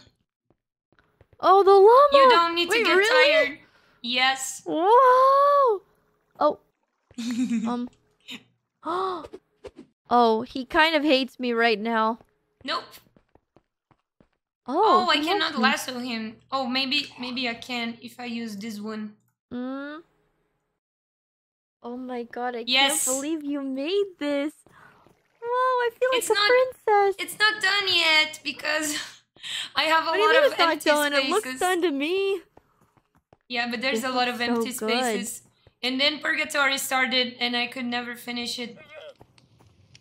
Oh, the llama! You don't need Wait, to get really? tired. Yes. Whoa! Oh. um... Oh, he kind of hates me right now. Nope. Oh, oh I cannot lasso him. Oh, maybe maybe I can if I use this one. Mm. Oh my god, I yes. can't believe you made this. Wow, I feel like it's a not, princess. It's not done yet because I have a what lot do you mean of it's empty not done? Spaces. It looks done to me. Yeah, but there's this a lot of empty so spaces. Good. And then Purgatory started and I could never finish it.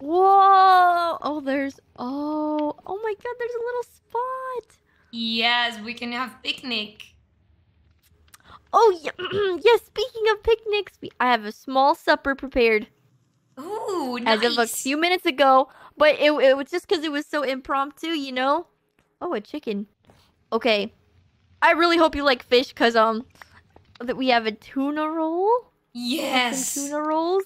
Whoa! Oh, there's... Oh, oh my god, there's a little spot. Yes, we can have picnic. Oh, yeah. Yes, speaking of picnics, we, I have a small supper prepared. Ooh, nice. As of a few minutes ago, but it, it was just because it was so impromptu, you know? Oh, a chicken. Okay. I really hope you like fish because um, that we have a tuna roll. Yes. Some tuna rolls.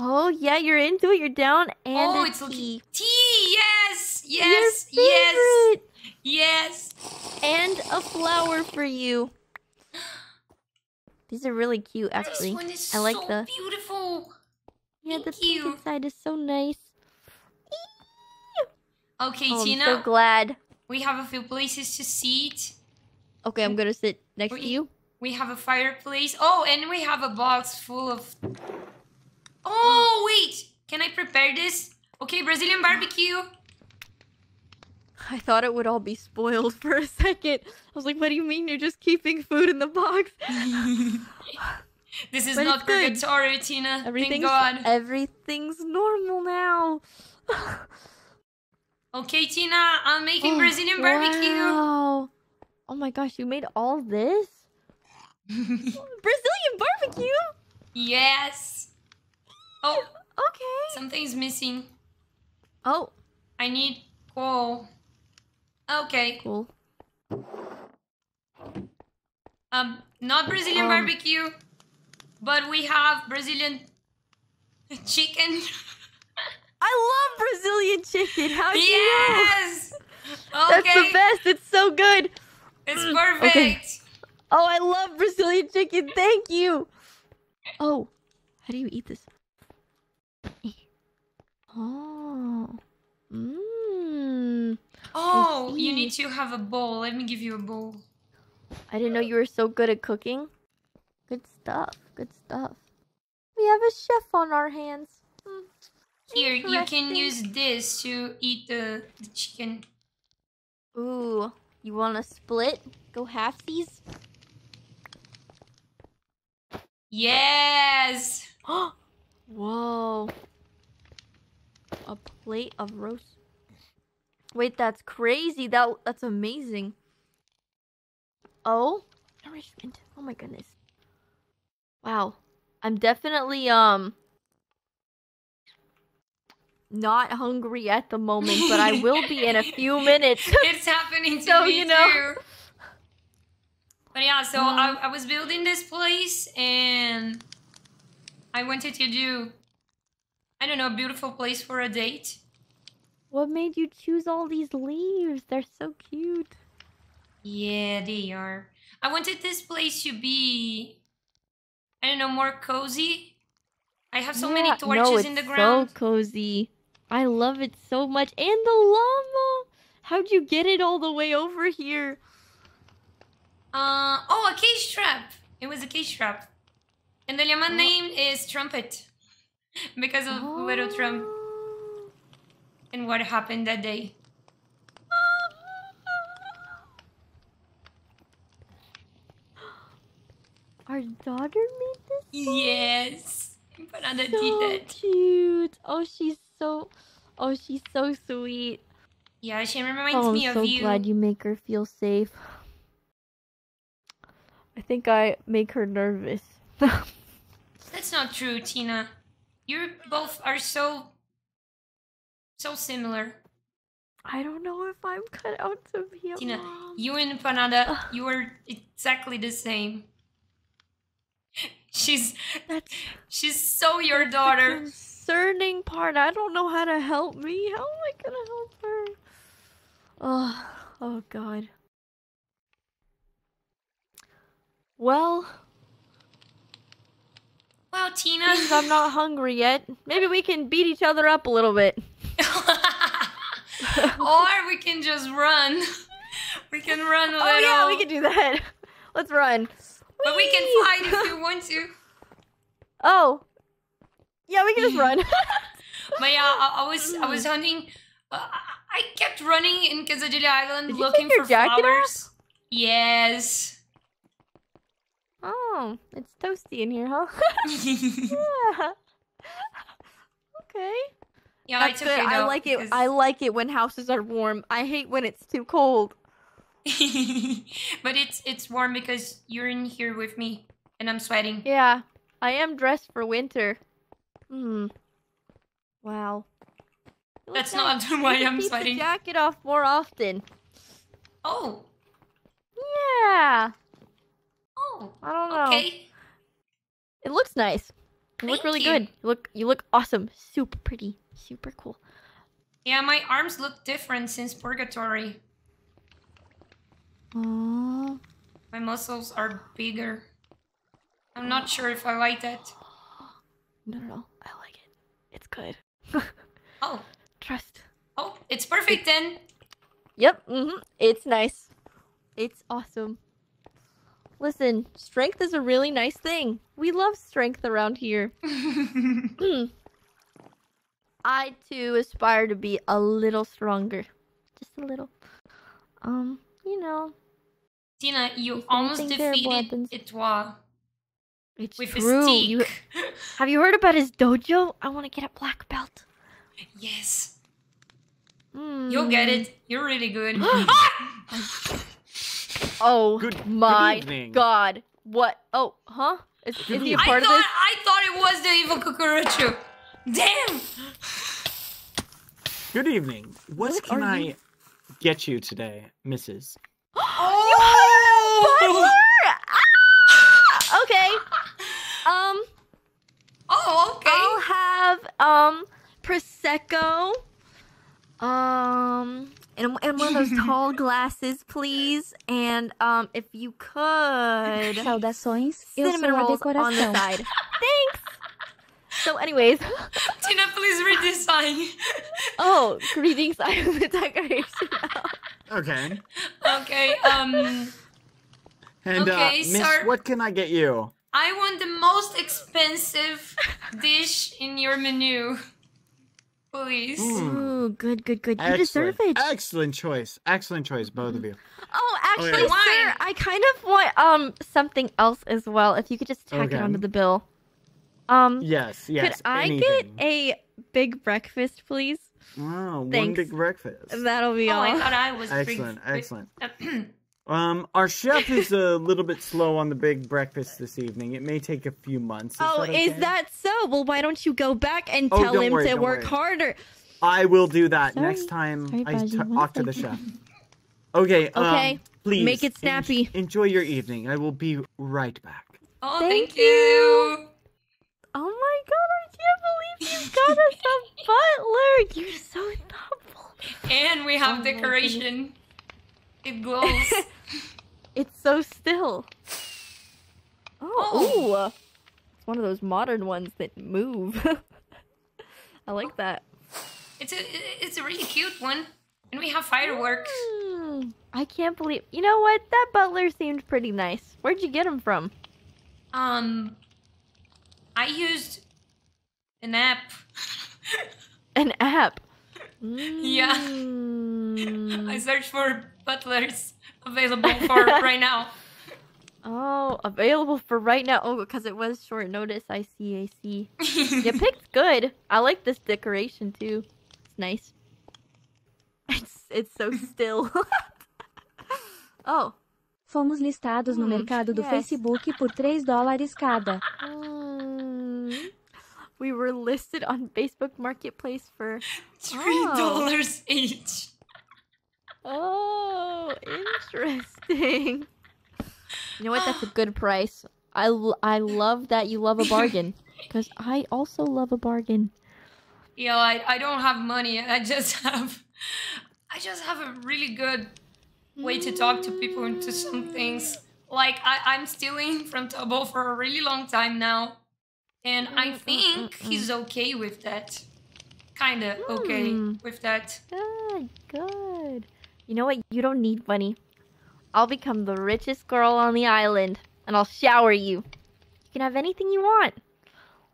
Oh, yeah, you're into it. You're down. And oh, it's tea. Tea, yes, yes, yes, yes. And a flower for you. These are really cute, actually. This one is I like so the... beautiful. Yeah, Thank the pink you. inside is so nice. Okay, oh, Tina. I'm so glad. We have a few places to sit. Okay, I'm going to sit next we, to you. We have a fireplace. Oh, and we have a box full of... Oh, wait! Can I prepare this? Okay, Brazilian barbecue! I thought it would all be spoiled for a second. I was like, what do you mean you're just keeping food in the box? This is but not purgatory, Tina. Thank God. Everything's normal now. Okay, Tina, I'm making oh, Brazilian wow. barbecue. Oh my gosh, you made all this? Brazilian barbecue? Yes. Oh, okay. Something's missing. Oh, I need coal. Okay. Cool. Um, not Brazilian um, barbecue, but we have Brazilian chicken. I love Brazilian chicken. How do yes! you know? Yes. Okay. That's the best. It's so good. It's perfect. Okay. Oh, I love Brazilian chicken. Thank you. Oh, how do you eat this? Oh. Mmm. Oh, you need to have a bowl. Let me give you a bowl. I didn't know you were so good at cooking. Good stuff. Good stuff. We have a chef on our hands. Mm. Here, you can use this to eat the, the chicken. Ooh. You want to split? Go halfsies? Yes! Whoa. A plate of roast. Wait, that's crazy. That that's amazing. Oh, nourishment. Oh my goodness. Wow. I'm definitely um not hungry at the moment, but I will be in a few minutes. It's happening to so, me you know. too. But yeah, so um, I, I was building this place and I wanted to do I don't know, a beautiful place for a date. What made you choose all these leaves? They're so cute. Yeah, they are. I wanted this place to be, I don't know, more cozy. I have so yeah, many torches no, in the ground. So cozy. I love it so much. And the llama. How'd you get it all the way over here? Uh, oh, a cage trap. It was a cage trap. And the llama oh. name is Trumpet. Because of oh. little Trump and what happened that day. Our daughter made this? Yes. Empanada so did that. Cute. Oh, she's so oh, she's so sweet. Yeah, she reminds oh, me so of you. I'm so glad you make her feel safe. I think I make her nervous. That's not true, Tina. You both are so, so similar. I don't know if I'm cut out to be a Tina, mom. You and Empanada, you are exactly the same. She's, that's, she's so your that's daughter. The concerning part. I don't know how to help me. How am I gonna help her? Oh, oh God. Well. Wow, Tina. I'm not hungry yet. Maybe we can beat each other up a little bit. Or we can just run. We can run a oh, little. Oh yeah, we can do that. Let's run. But Whee! We can fly if you want to. Oh. Yeah, we can just run. But yeah, I, I was I was hunting. Uh, I kept running in Quesadilla Island. Did looking you take your for jacket flowers. Off? Yes. Oh, it's toasty in here, huh? Yeah. Okay. Yeah, that's I took good. It I like because... it. I like it when houses are warm. I hate when it's too cold. But it's it's warm because you're in here with me and I'm sweating. Yeah, I am dressed for winter. Hmm. Wow. That's not like why I'm sweating. Keep the jacket off more often. Oh. Yeah. Oh. I don't know. Okay. It looks nice. You look really good. You look you look awesome. Super pretty. Super cool. Yeah, my arms look different since Purgatory. Aww. My muscles are bigger. I'm not sure if I like that. No, no, no. I like it. It's good. Oh. Trust. Oh, it's perfect then. Yep. Mm-hmm. It's nice. It's awesome. Listen, strength is a really nice thing. We love strength around here. Mm. I, too, aspire to be a little stronger. Just a little. Um, you know. Tina, you almost defeated Itwa. It's with true. You, have you heard about his dojo? I want to get a black belt. Yes. Mm. You'll get it. You're really good. Oh good, my good god. What? Oh, huh? Is, is he a part I thought, of this? I thought it was the evil Cucurucho. Damn! Good evening. What, what can I you? get you today, missus? Oh! You hired ah! Okay. Um. Oh, okay. I'll have, um, Prosecco. Um... And, and one of those tall glasses, please. And um, if you could, saudações. Cinnamon rolls on the side. Thanks. So, anyways, Tina, please read this sign. Oh, greetings! I am the decoration. Okay. Okay. Um. And okay, uh, miss, what can I get you? I want the most expensive dish in your menu. Please. Mm. Ooh, good, good, good. You Excellent. deserve it. Excellent choice. Excellent choice, both of you. Oh, actually, oh, yeah. Why? Sir, I kind of want um something else as well. If you could just tack okay. it onto the bill. Um. Yes, yes. Could I anything. get a big breakfast, please? Wow, Thanks. one big breakfast. That'll be oh, all. I thought I was excellent. Excellent. Um, our chef is a little bit slow on the big breakfast this evening. It may take a few months. Is oh, that okay? Is that so? Well, why don't you go back and oh, tell him worry, to work worry. harder? I will do that Sorry. next time Sorry, I talk to the chef. Okay, okay. Um, please make it snappy. En enjoy your evening. I will be right back. Oh, thank, thank you. you. Oh my god, I can't believe you got us a butler. You're so thoughtful. And we have oh, decoration. It glows. It's so still. Oh, oh. Ooh. It's one of those modern ones that move. I like that. It's a it's a really cute one, and we have fireworks. Mm, I can't believe. You know what? That butler seemed pretty nice. Where'd you get him from? Um, I used an app. An app. Mm. Yeah. I searched for butlers available for right now. Oh, available for right now. Oh, because it was short notice. I see, I see. You picked good. I like this decoration too. It's nice. It's it's so still. Oh. Fomos listados no mercado do yes. Facebook por três dólares cada. Mm. We were listed on Facebook Marketplace for three dollars oh. each. Oh, interesting. You know what? That's a good price. I, l I love that you love a bargain. Because I also love a bargain. Yeah, I, I don't have money. I just have... I just have a really good way to talk to people into some things. Like, I, I'm stealing from Tubbo for a really long time now. And I think he's okay with that. kind of mm. okay with that. Good, good. You know what? You don't need money. I'll become the richest girl on the island, and I'll shower you. You can have anything you want.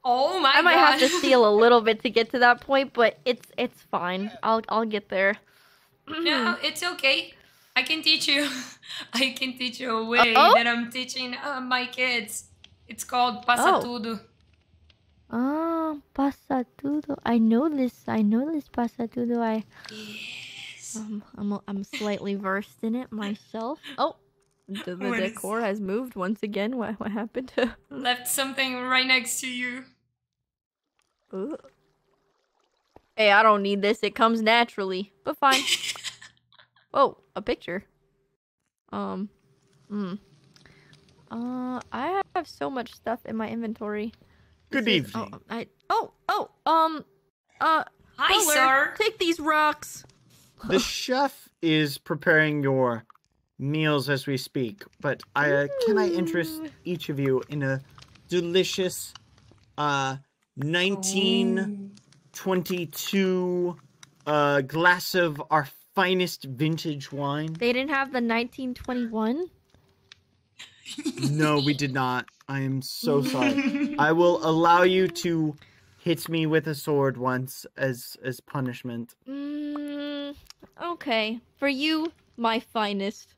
Oh my god! I might god. have to steal a little bit to get to that point, but it's it's fine. I'll I'll get there. No, it's okay. I can teach you. I can teach you a way uh -oh? that I'm teaching uh, my kids. It's called Passatudo. Oh, oh Passatudo. I know this. I know this Passatudo. I. Yes. Um, I'm I'm slightly versed in it myself. Oh. The, the decor has moved once again. What, what happened? Left something right next to you. Ooh. Hey, I don't need this. It comes naturally, but fine. Whoa, a picture. Um, mm. uh, I have so much stuff in my inventory. Good this evening. Is, oh, I, oh, oh, um, uh, hi, Butler, sir. Take these rocks. The chef is preparing your meals as we speak, but I uh, can I interest each of you in a delicious uh nineteen twenty-two uh glass of our finest vintage wine. They didn't have the nineteen twenty-one? No, we did not. I am so sorry. I will allow you to hit me with a sword once as as punishment. Mm, okay. For you, my finest.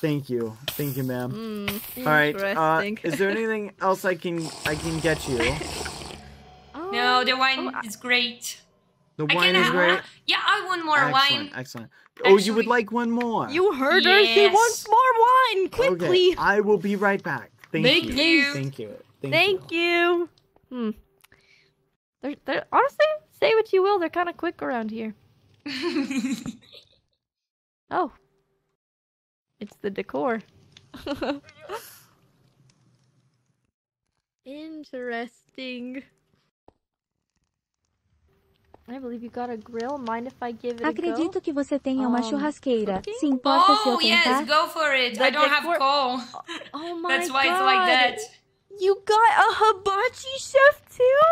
Thank you, thank you, ma'am. Mm, all right. Uh, is there anything else I can I can get you? Oh, no, the wine oh, I, is great. The I wine is have, great. Yeah, I want more excellent, wine. Excellent. Actually, oh, you would like one more. You heard yes. her. She wants more wine. Quickly. Okay, I will be right back. Thank, thank you. you. Thank you. Thank, thank you. you. Hmm. They're, they're honestly, say what you will, they're kind of quick around here. Oh, it's the decor. Interesting. I believe you got a grill. Mind if I give it Acredito a go? que você tenha uma um, churrasqueira. Okay. Se importa oh, se eu tentar? Yes, go for it. The I don't decor... have coal. Oh my god. That's why god. it's like that. You got a hibachi chef too?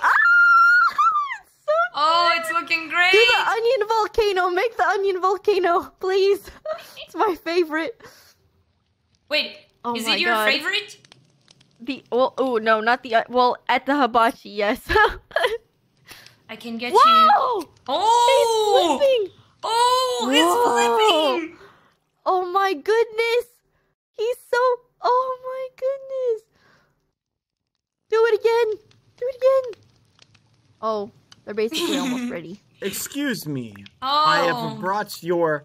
Ah! Oh, it's looking great! Do the onion volcano! Make the onion volcano, please! It's my favorite. Wait, oh is it your God. favorite? The well, oh no, not the well at the hibachi, yes. I can get Whoa! you. Oh! It's flipping! Oh, Whoa. it's flipping! Oh my goodness! He's so. Oh my goodness! Do it again! Do it again! Oh. They're basically almost ready. Excuse me. Oh. I have brought your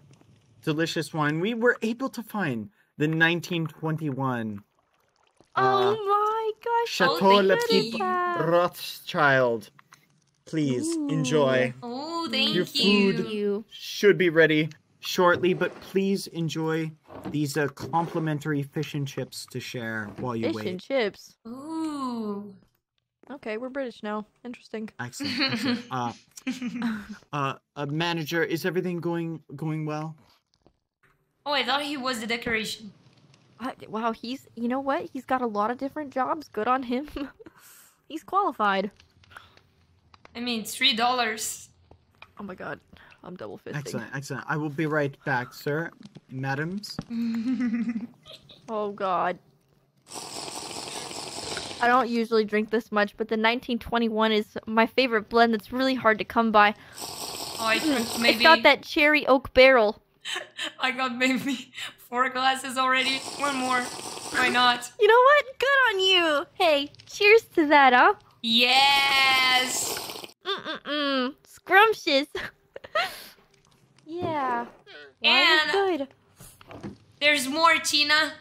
delicious wine. We were able to find the nineteen twenty-one. Oh uh, my gosh. Chateau Lafitte Rothschild. Please Ooh. enjoy. Oh, thank your you. Your food should be ready shortly, but please enjoy these uh, complimentary fish and chips to share while you fish wait. Fish and chips. Ooh. Okay, we're British now. Interesting. Excellent. excellent. Uh, uh, uh, manager, is everything going going well? Oh, I thought he was the decoration. Uh, wow, he's. You know what? He's got a lot of different jobs. Good on him. He's qualified. I mean, three dollars. Oh my god, I'm double fisting. Excellent, excellent. I will be right back, sir, madams. Oh god. I don't usually drink this much, but the nineteen twenty-one is my favorite blend that's really hard to come by. Oh, I drink maybe... It's got that cherry oak barrel. I got maybe four glasses already. One more. Why not? You know what? Good on you! Hey, cheers to that, huh? Yes! Mm-mm-mm. Scrumptious. Yeah. And... good. There's more, Tina.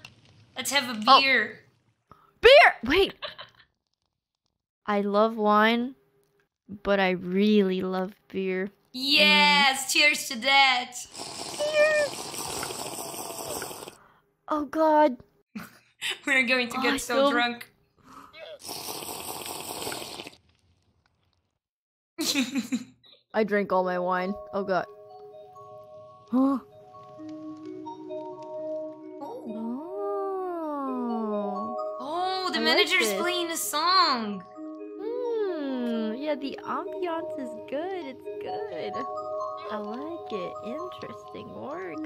Let's have a beer. Oh. Beer! Wait. I love wine, but I really love beer. Yes! Mm. Cheers to that! Cheers! Oh, God. We're going to get oh, so drunk. I drank all my wine. Oh, God. Huh? The manager's playing a song. Mm, yeah, yeah, the ambiance is good. It's good. I like it. Interesting work.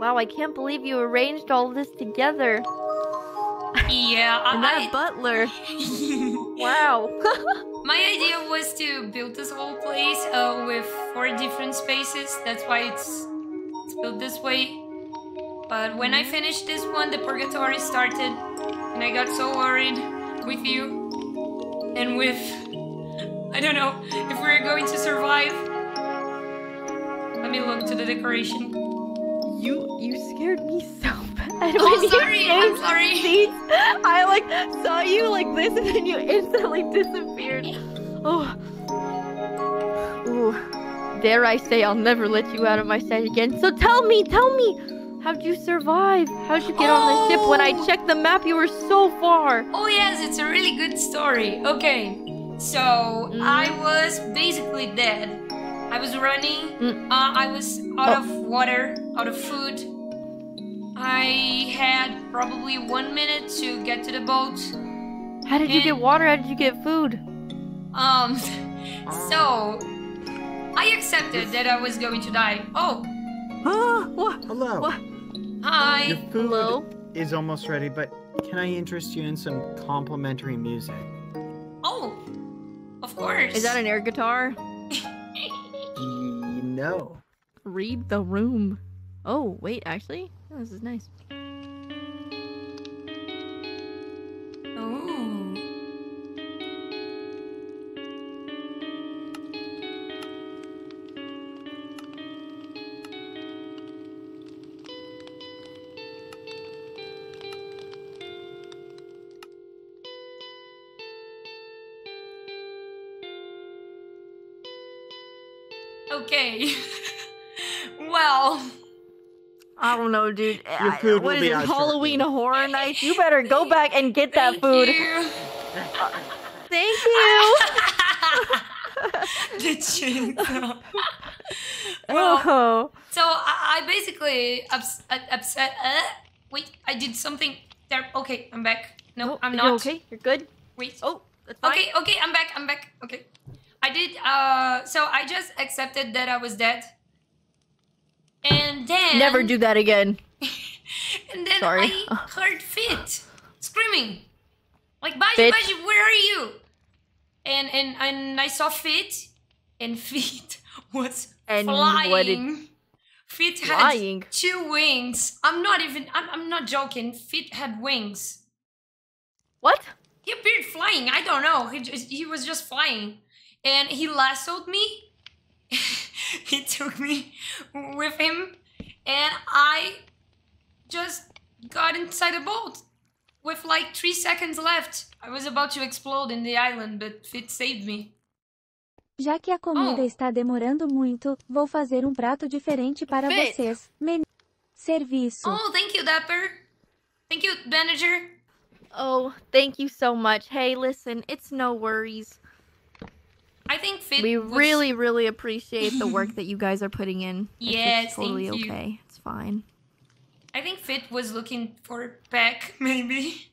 Wow, I can't believe you arranged all this together. Yeah, and I... that butler. Wow. My idea was to build this whole place uh, with four different spaces. That's why it's, it's built this way. But when I finished this one, the Purgatory started, and I got so worried with you and with... I don't know if we're going to survive. Let me look to the decoration. You you scared me so bad. Oh, sorry, I'm sorry. Seats. I like saw you like this and then you instantly disappeared. Oh. Ooh. Dare I say I'll never let you out of my sight again. So tell me, tell me, how'd you survive? How'd you get oh. on the ship? When I checked the map, you were so far. Oh yes, it's a really good story. Okay, so mm. I was basically dead. I was running, mm. uh, I was out oh. of water, out of food. I had probably one minute to get to the boat. How did and, you get water? How did you get food? Um, so I accepted that I was going to die. Oh. Ah, what? Hello. What? Hi. Your food Hello. is almost ready, but can I interest you in some complimentary music? Oh, of course. Is that an air guitar? No. Read the room. Oh, wait, actually? Oh, this is nice. Oh. Okay. Well, I don't know, dude. Your food I, what will is be it? Halloween shortly. Horror Nights? You better go back and get that food. You. Thank you. The chainsaw. Well, so I, I basically ups, uh, upset. Uh, wait, I did something there. Okay, I'm back. No, oh, I'm not. You're okay, you're good. Wait. Oh, that's fine. Okay, okay, I'm back. I'm back. Okay. I did, uh, so I just accepted that I was dead. And then... Never do that again. And then Sorry. I heard Fit screaming. Like, Baji, Baji, where are you? And, and and I saw Fit, and Fit was and flying. What did... Fit had flying. two wings. I'm not even, I'm, I'm not joking. Fit had wings. What? He appeared flying. I don't know. He, he was just flying. And he lassoed me. He took me with him. And I just got inside a boat. With like three seconds left. I was about to explode in the island, but Fit saved me. Já que a comida oh. está demorando muito, vou fazer um prato diferente para Fit. vocês. Men Serviço. Oh, thank you, Dapper. Thank you, manager. Oh, thank you so much. Hey, listen, it's no worries. I think Fit We was... really, really appreciate the work that you guys are putting in. Yes, it's totally okay. You. It's fine. I think Fit was looking for Peck, maybe,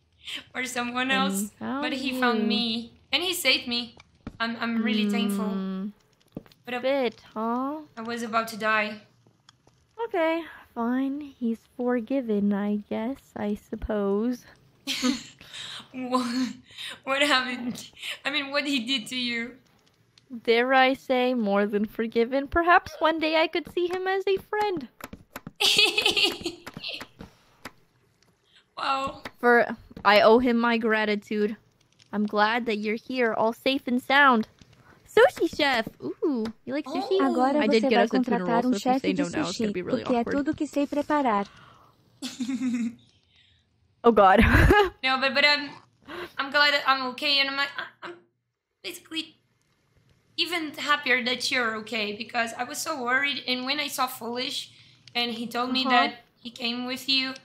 or someone else, but he you. found me and he saved me. I'm, I'm really mm. thankful. But Fit, huh? I was about to die. Okay, fine. He's forgiven, I guess. I suppose. What happened? I mean, what he did to you? Dare I say, more than forgiven. Perhaps one day I could see him as a friend. Wow. For I owe him my gratitude. I'm glad that you're here, all safe and sound. Sushi chef! Ooh, you like sushi? Oh. Agora I did get us a tuna roll, so if you say no now, it's going to be really awkward. É tudo que sei preparar. Oh god. No, but, but I'm, I'm glad that I'm okay, and I'm, I'm basically... even happier that you're okay, because I was so worried, and when I saw Foolish and he told me uh-huh. that he came with you,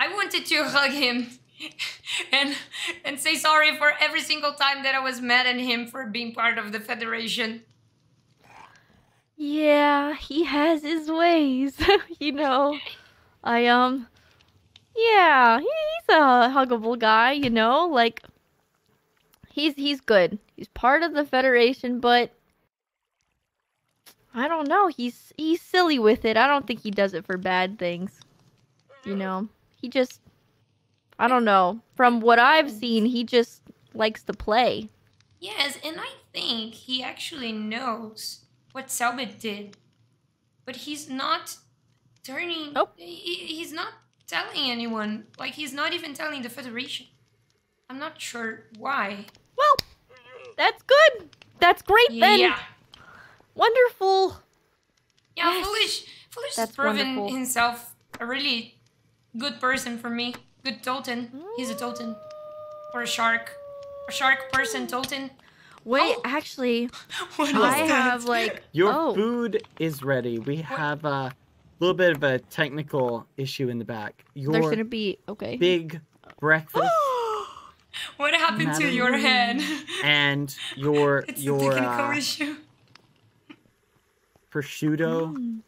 I wanted to hug him and and say sorry for every single time that I was mad at him for being part of the Federation. Yeah, he has his ways, you know. I, um, yeah, he's a huggable guy, you know, like... he's he's good. He's part of the Federation, but I don't know. He's he's silly with it. I don't think he does it for bad things. You know, he just, I don't know. From what I've seen, he just likes to play. Yes, and I think he actually knows what Selbit did, but he's not turning. Oh. He, he's not telling anyone. Like, he's not even telling the Federation. I'm not sure why. Well, that's good. That's great then. Yeah. Wonderful. Yeah, yes. Foolish. Foolish has proven wonderful. himself a really good person for me. Good Tolton. Mm. He's a Tolton. Or a shark. A shark person Tolton. Wait, oh. actually, what is I that? have like... Your oh. food is ready. We what? have a little bit of a technical issue in the back. Your There's going to be... Okay. Big breakfast. What happened Madden to your head? And your... it's your, a technical uh, issue. Prosciutto mm.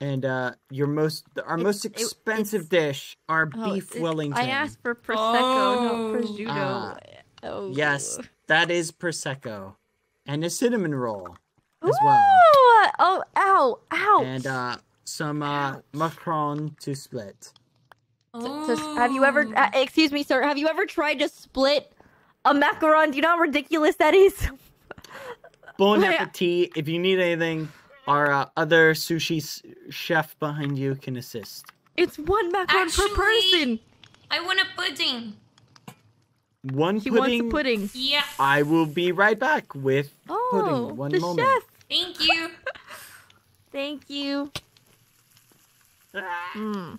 and uh, your most our it's, most expensive it, dish, our oh, beef it, Wellington. I asked for prosecco, oh. not prosciutto. Uh, oh. Yes, that is prosecco, and a cinnamon roll as Ooh. well. Oh, ow, ow! And uh, some uh, macaron to split. Oh. So, so have you ever? Uh, excuse me, sir. Have you ever tried to split a macaron? Do you know how ridiculous that is? Bon appetit! If you need anything. Our uh, other sushi chef behind you can assist. It's one macaron Actually, per person. I want a pudding. One she pudding. Wants a pudding. Yeah. I will be right back with oh, pudding. One the moment. Chef. Thank you. Thank you. Mm.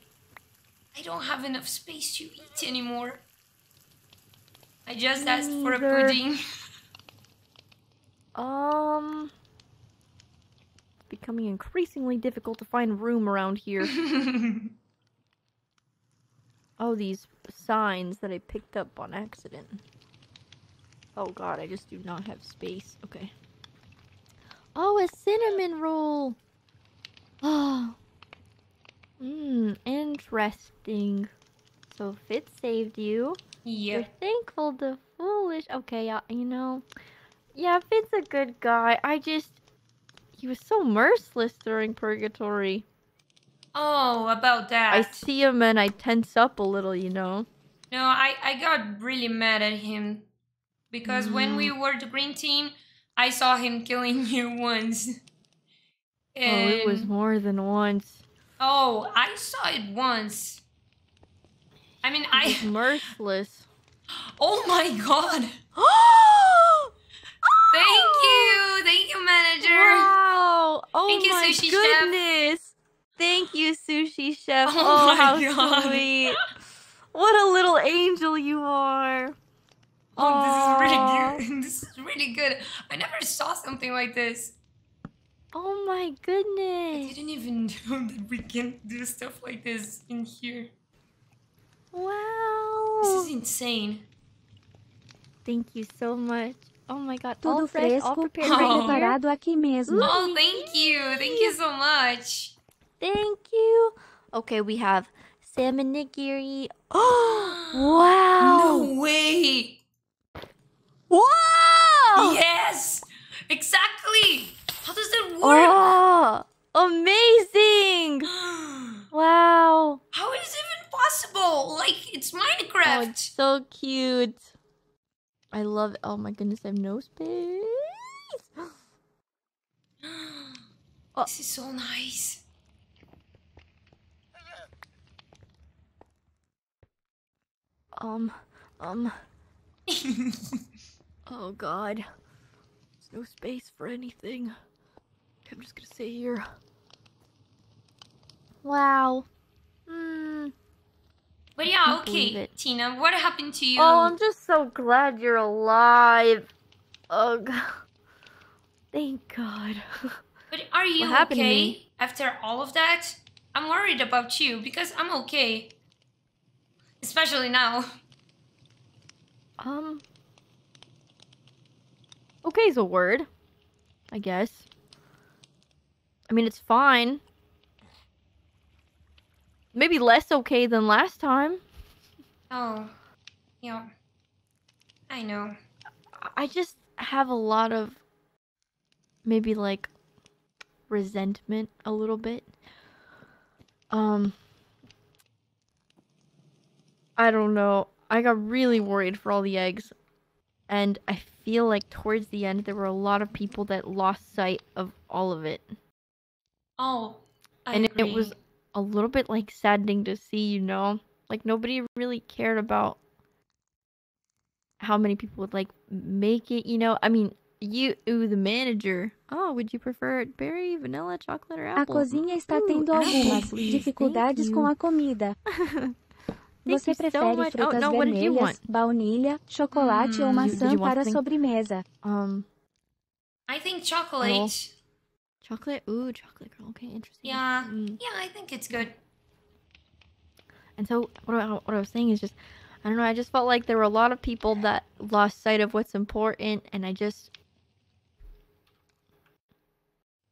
I don't have enough space to eat anymore. I just Me asked for either. a pudding. um. Becoming increasingly difficult to find room around here. Oh, these signs that I picked up on accident. Oh god, I just do not have space. Okay. Oh, a cinnamon roll! Oh. Mmm, interesting. So Fit saved you. Yeah. You're thankful to Foolish. Okay, uh, you know. Yeah, Fit's a good guy. I just... He was so merciless during Purgatory. Oh, about that. I see him and I tense up a little, you know. No, I, I got really mad at him. Because mm. when we were the green team, I saw him killing you once. And... Oh, it was more than once. Oh, I saw it once. I mean, I... He was merciless. Oh my god. Oh! Thank you! Thank you, manager! Wow! Oh Thank you, my sushi goodness! Chef. Thank you, sushi chef! Oh, oh how God. sweet! What a little angel you are! Oh, this is really good! This is really good! I never saw something like this! Oh my goodness! I didn't even know that we can do stuff like this in here. Wow! This is insane! Thank you so much! Oh my god, Tudo all fresh, fresco, all prepared, oh. preparado aqui mesmo. Oh, thank you. Thank you so much. Thank you. Okay, we have salmon nigiri. Oh, wow. No way. Wow. Yes, exactly. How does that work? Oh, amazing. Wow. How is it even possible? Like, it's Minecraft. Oh, it's so cute. I love it. Oh my goodness, I have no space. Oh. This is so nice. Um, um. Oh god. There's no space for anything. I'm just gonna stay here. Wow. Hmm. But yeah, okay, Tina, what happened to you? Oh, I'm just so glad you're alive. Ugh. Thank God. But are you okay after all of that? I'm worried about you because I'm okay. Especially now. Um. Okay's a word, I guess. I mean, it's fine. Maybe less okay than last time. Oh. Yeah. I know. I just have a lot of maybe like resentment a little bit. Um, I don't know. I got really worried for all the eggs. And I feel like towards the end, there were a lot of people that lost sight of all of it. Oh, I And agree. It was a little bit like saddening to see, you know? Like nobody really cared about how many people would like make it, you know? I mean, you, ooh, the manager. Oh, would you prefer berry, vanilla, chocolate, or apple? A cozinha está ooh, tendo algumas dificuldades com a comida. Você prefere so frutas oh, no, vermelhas, baunilha, chocolate mm, ou maçã para sobremesa? Um, I think chocolate. Oh. Chocolate? Ooh, chocolate girl. Okay, interesting. Yeah, mm. yeah, I think it's good. And so, what I, what I was saying is just, I don't know, I just felt like there were a lot of people that lost sight of what's important, and I just...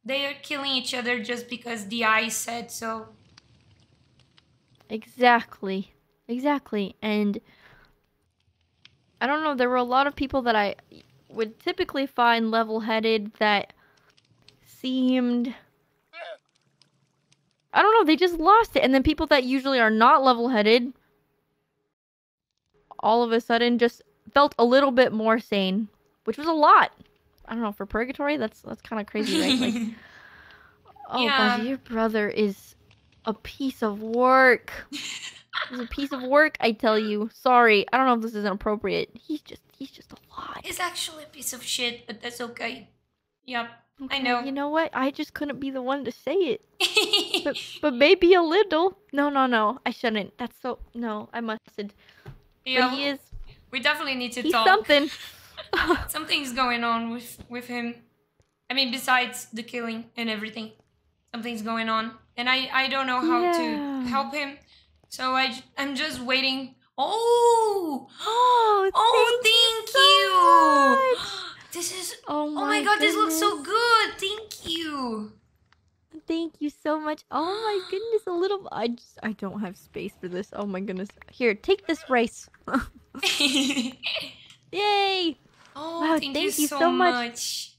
They are killing each other just because the eye said so. Exactly. Exactly, and I don't know, there were a lot of people that I would typically find level-headed that seemed... I don't know, they just lost it, and then people that usually are not level-headed all of a sudden just felt a little bit more sane, which was a lot. I don't know, for Purgatory, that's that's kind of crazy, right? Like, oh, yeah. Bagi, your brother is a piece of work. It's a piece of work, I tell you. Sorry, I don't know if this isn't appropriate. He's just, he's just a lot. He's actually a piece of shit, but that's okay. Yep, okay, I know. You know what? I just couldn't be the one to say it. but, but maybe a little. No, no, no. I shouldn't. That's so... No, I mustn't. Yeah, but he is... We definitely need to he's talk. Something. Something's going on with, with him. I mean, besides the killing and everything. Something's going on. And I, I don't know how yeah. to help him. So I, I'm just waiting. Oh! Oh, oh thank, thank you! So much. This is... Oh my, oh my god, goodness. This looks so good! Thank you! Thank you so much. Oh my goodness, a little... I just... I don't have space for this. Oh my goodness. Here, take this rice. Yay! Oh, wow, thank, thank you, you so, so much. much.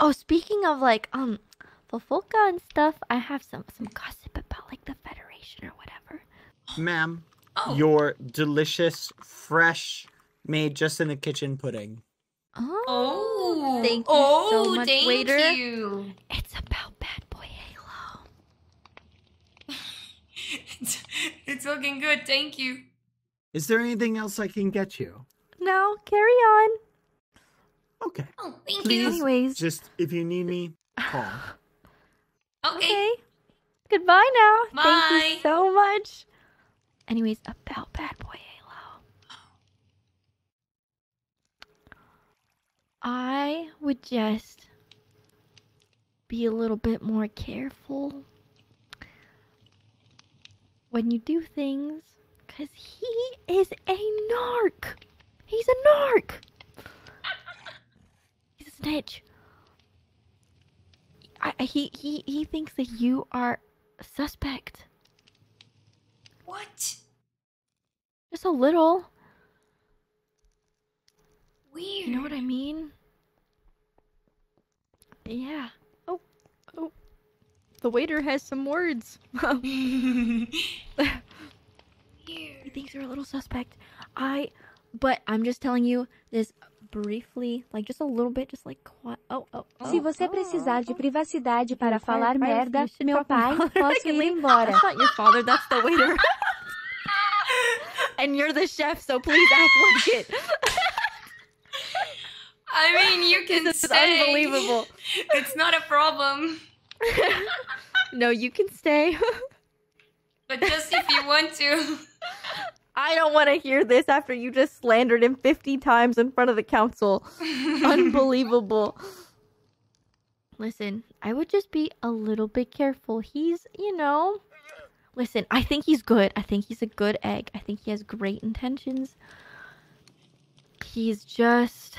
Oh, speaking of like, um... Fofolka and stuff, I have some, some gossip about like the Federation or whatever. Ma'am, oh. your delicious, fresh, made just in the kitchen pudding. Oh, oh. thank you oh, so much, thank waiter. You. It's about Bad Boy Halo. it's, it's looking good, thank you. Is there anything else I can get you? No, carry on. Okay. Oh, thank Please, you. Anyways, just if you need me, call. Okay. okay. Goodbye now. Bye. Thank you so much. Anyways, about Bad Boy Halo. I would just be a little bit more careful when you do things, because he is a narc. He's a narc. He's a snitch. I, he, he, he thinks that you are a suspect. What? Just a little. Weird. You know what I mean? Yeah. Oh, oh. The waiter has some words. Weird. He thinks you're a little suspect. I, but I'm just telling you this... Briefly, like just a little bit, just like quiet. Oh, oh, oh. Se você precisar de privacidade para falar merda, meu pai, posso ir embora. That's not your father, that's the waiter. And you're the chef, so please act like it. I mean, you can this say. It's unbelievable. It's not a problem. No, you can stay. But just if you want to. I don't want to hear this after you just slandered him fifty times in front of the council. Unbelievable. Listen, I would just be a little bit careful. He's, you know... Listen, I think he's good. I think he's a good egg. I think he has great intentions. He's just...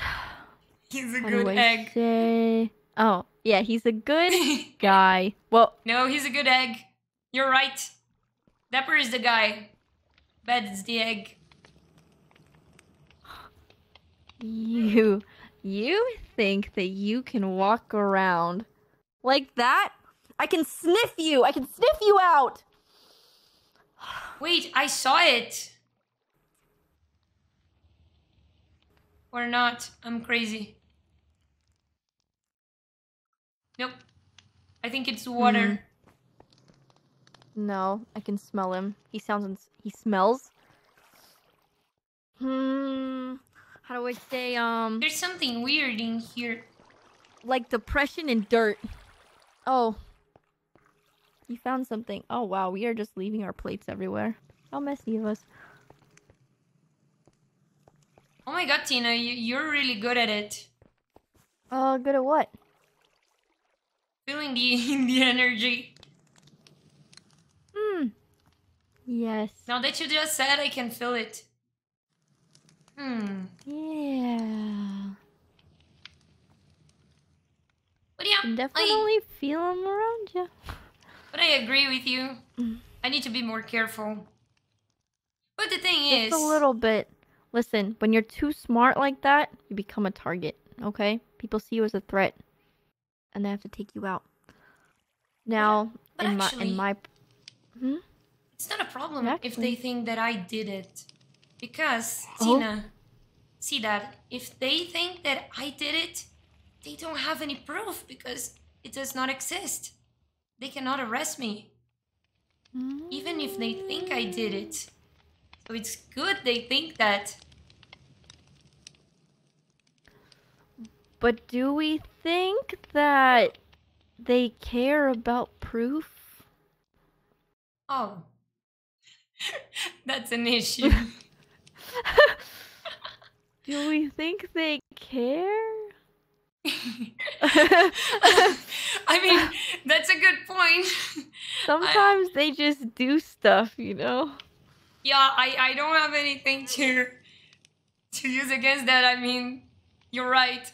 He's a good egg. Say... Oh, yeah, he's a good guy. Well... No, he's a good egg. You're right. Dapper is the guy. Bed's the egg. You, you think that you can walk around like that? I can sniff you. I can sniff you out. Wait, I saw it. Or not. I'm crazy. Nope. I think it's water. Mm. No, I can smell him. He sounds ins- he smells. Hmm. How do I say, um... There's something weird in here. Like depression and dirt. Oh. You found something. Oh, wow. We are just leaving our plates everywhere. How messy of us. Oh my god, Tina. You, you're really good at it. Uh, good at what? Feeling the, the energy. Hmm. Yes. Now that you just said, I can feel it. Hmm. Yeah. But yeah, you definitely I, feel them around you. But I agree with you. Mm. I need to be more careful. But the thing Just is, a little bit. Listen, when you're too smart like that, you become a target. Okay? People see you as a threat, and they have to take you out. Now, but in actually, my, in my, hmm? It's not a problem actually. If they think that I did it. Because, oh. Tina, see that, if they think that I did it, they don't have any proof because it does not exist. They cannot arrest me. Mm. Even if they think I did it. So it's good they think that. But do we think that they care about proof? Oh. That's an issue. Do we think they care? I mean, that's a good point. Sometimes I, they just do stuff, you know? Yeah, I, I don't have anything to, to use against that. I mean, you're right.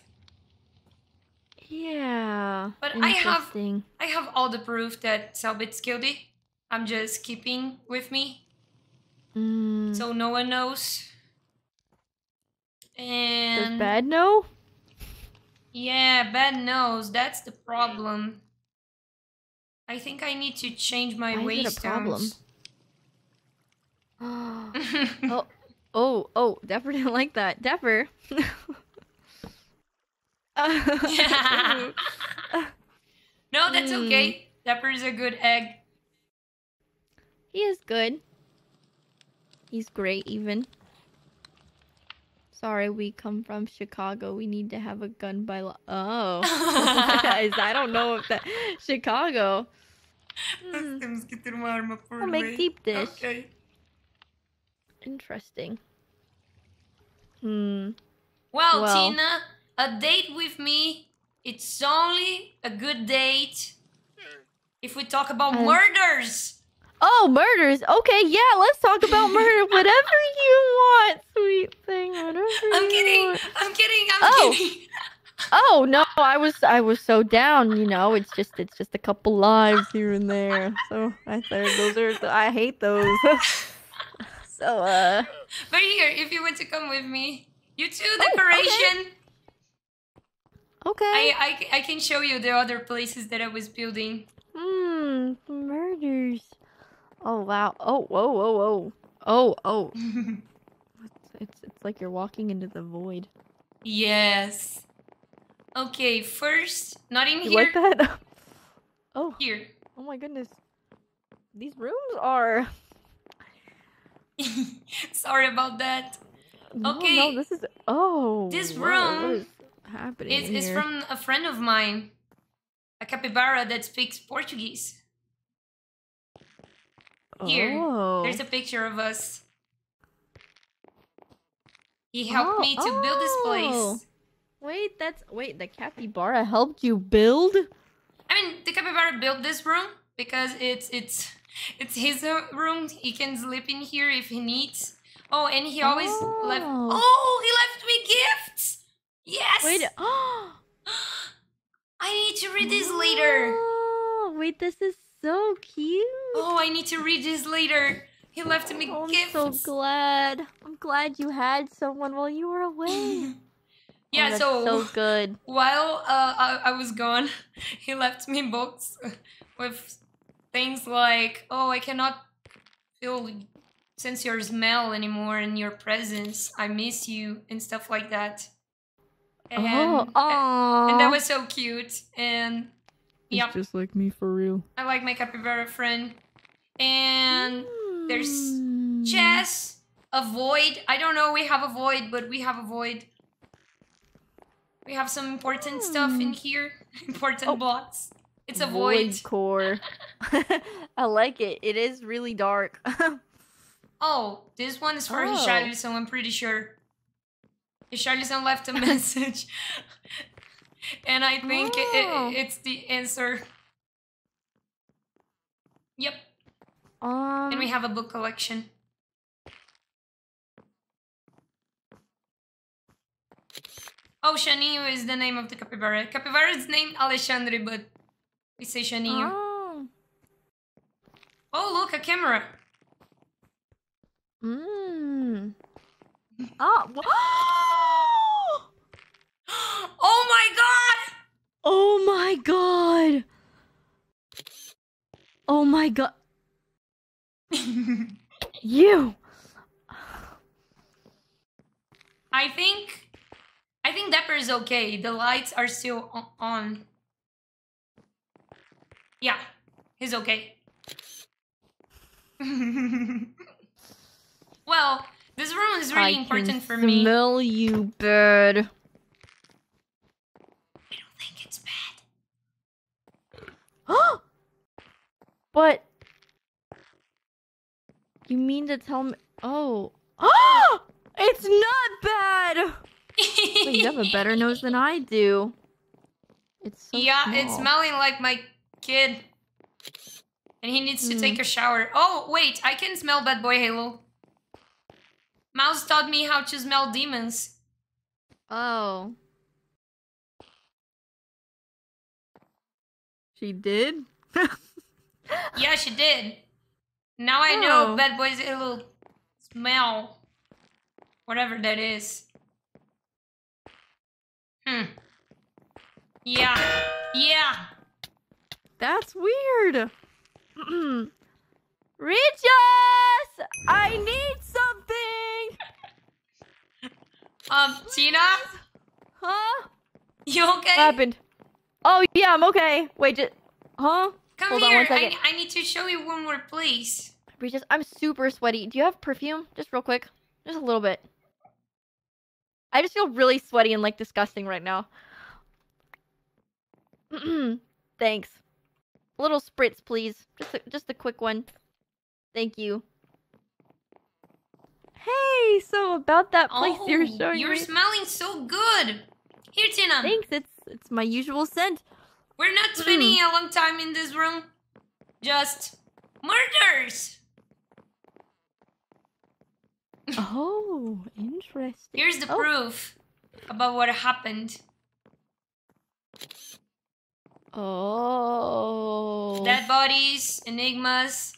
Yeah. But I have, I have all the proof that Selbit's guilty. I'm just keeping with me. Mm. So no one knows. And... Does Bad know? Yeah, Bad knows. That's the problem. I think I need to change my Why ways is it a terms. Problem? oh, oh, oh, Dapper didn't like that. Dapper. Yeah. No, that's okay. Dapper is a good egg. He is good. He's great, even. Sorry, we come from Chicago. We need to have a gun by law. Oh. I don't know if that... Chicago. Nós temos que ter uma arma por lei. I'll make deep dish. Okay. Interesting. Hmm. Well, well, Tina, a date with me, it's only a good date if we talk about uh, murders. Oh, murders. Okay, yeah, let's talk about murder. Whatever you want, sweet thing. Whatever I'm you kidding. Want. I'm kidding. I'm oh. kidding. Oh, no, I was I was so down, you know. It's just it's just a couple lives here and there. So, I those are the, I hate those. So, uh but here, if you want to come with me, you too, decoration. Oh, okay. okay. I, I I can show you the other places that I was building. Hmm, murders. Oh wow! Oh whoa whoa whoa! Oh oh! it's, it's it's like you're walking into the void. Yes. Okay, first, not in you here. You like that? Oh. Here. Oh my goodness! These rooms are. Sorry about that. No, okay. No, this is. Oh. This room. What is happening is, here? Is from a friend of mine, a capybara that speaks Portuguese. Here, oh. There's a picture of us. He helped oh, me to oh. build this place. Wait, that's... Wait, the capybara helped you build? I mean, the capybara built this room because it's it's it's his room. He can sleep in here if he needs. Oh, and he always oh. left... Oh, he left me gifts! Yes! Wait, oh. I need to read this oh. later. Wait, this is... So cute. Oh, I need to read this later. He left me oh, gifts. I'm so glad. I'm glad you had someone while you were away. Yeah, oh, that's so, so good. While uh, I, I was gone, he left me books with things like, oh, I cannot feel sense your smell anymore and your presence. I miss you and stuff like that. And, oh, aww. And that was so cute. And yeah, it's just like me for real. I like my capybara friend. And mm. there's chess, a void. I don't know. We have a void, but we have a void. We have some important mm. stuff in here. Important oh. blocks. It's a void. Void core. I like it. It is really dark. Oh, this one is for oh. Charlison, I'm pretty sure. Charlison left a message. And I think oh. it, it, it's the answer. Yep. Um, and we have a book collection. Oh, Chaninho is the name of the capybara. Capybara is named Alexandre, but we say Chaninho. Oh. Oh, look, a camera. Mmm. Oh, wow. Oh my god! Oh my god! Oh my god! You! I think... I think Dapper is okay. The lights are still on. Yeah, he's okay. Well, this room is really I important can for me. I smell you, bird. I don't think it's bad. Oh! But... You mean to tell me... Oh. Oh! It's not bad! Wait, you have a better nose than I do. It's so Yeah, small. It's smelling like my kid. And he needs to mm. take a shower. Oh, wait, I can smell Bad Boy Halo. Mouse taught me how to smell demons. Oh. She did? Yeah, she did. Now I know oh. Bad Boy's Halo smell. Whatever that is. Hmm. Yeah. Yeah. That's weird. Reach us! I need something! Um, Tina? Huh? You okay? What happened? Oh, yeah, I'm okay. Wait, just... Huh? Come Hold here. On one second. I, I need to show you one more place. Reach us. I'm super sweaty. Do you have perfume? Just real quick. Just a little bit. I just feel really sweaty and, like, disgusting right now. Thanks. A little spritz, please. Just a, just a quick one. Thank you. Hey, so about that place oh, you're showing You're me. smelling so good. Here, Tina. Thanks. It's it's my usual scent. We're not spending mm. a long time in this room. Just murders. Oh, interesting. Here's the oh. proof about what happened. Oh. Dead bodies, enigmas,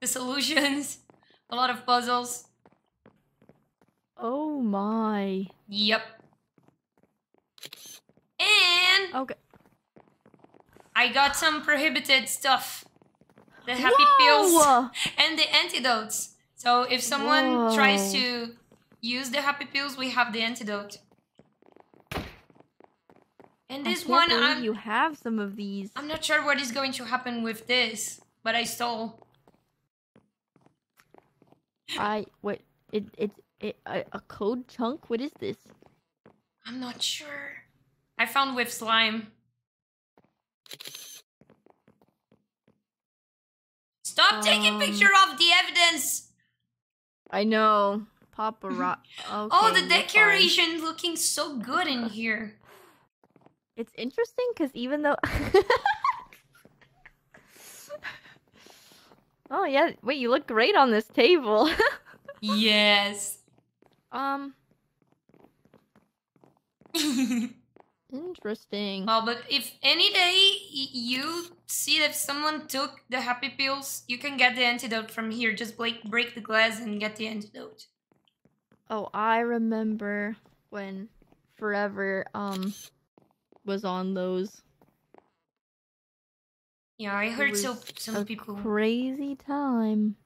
the solutions, a lot of puzzles. Oh my. Yep. And okay. I got some prohibited stuff. The happy Whoa! pills and the antidotes. So if someone Whoa. tries to use the happy pills, we have the antidote. And this I can't one, I'm, you have some of these. I'm not sure what is going to happen with this, but I stole. I what? It it it a, a code chunk? What is this? I'm not sure. I found with slime. Stop um, taking picture of the evidence. I know, paparazzi. Okay, oh, the decoration looking so good in here. It's interesting because even though... Oh, yeah. Wait, you look great on this table. Yes. Um. Interesting. Oh, but if any day you see that someone took the happy pills, you can get the antidote from here. Just break, break the glass and get the antidote. Oh, I remember when... forever um was on those. Yeah, I heard so some a people crazy time.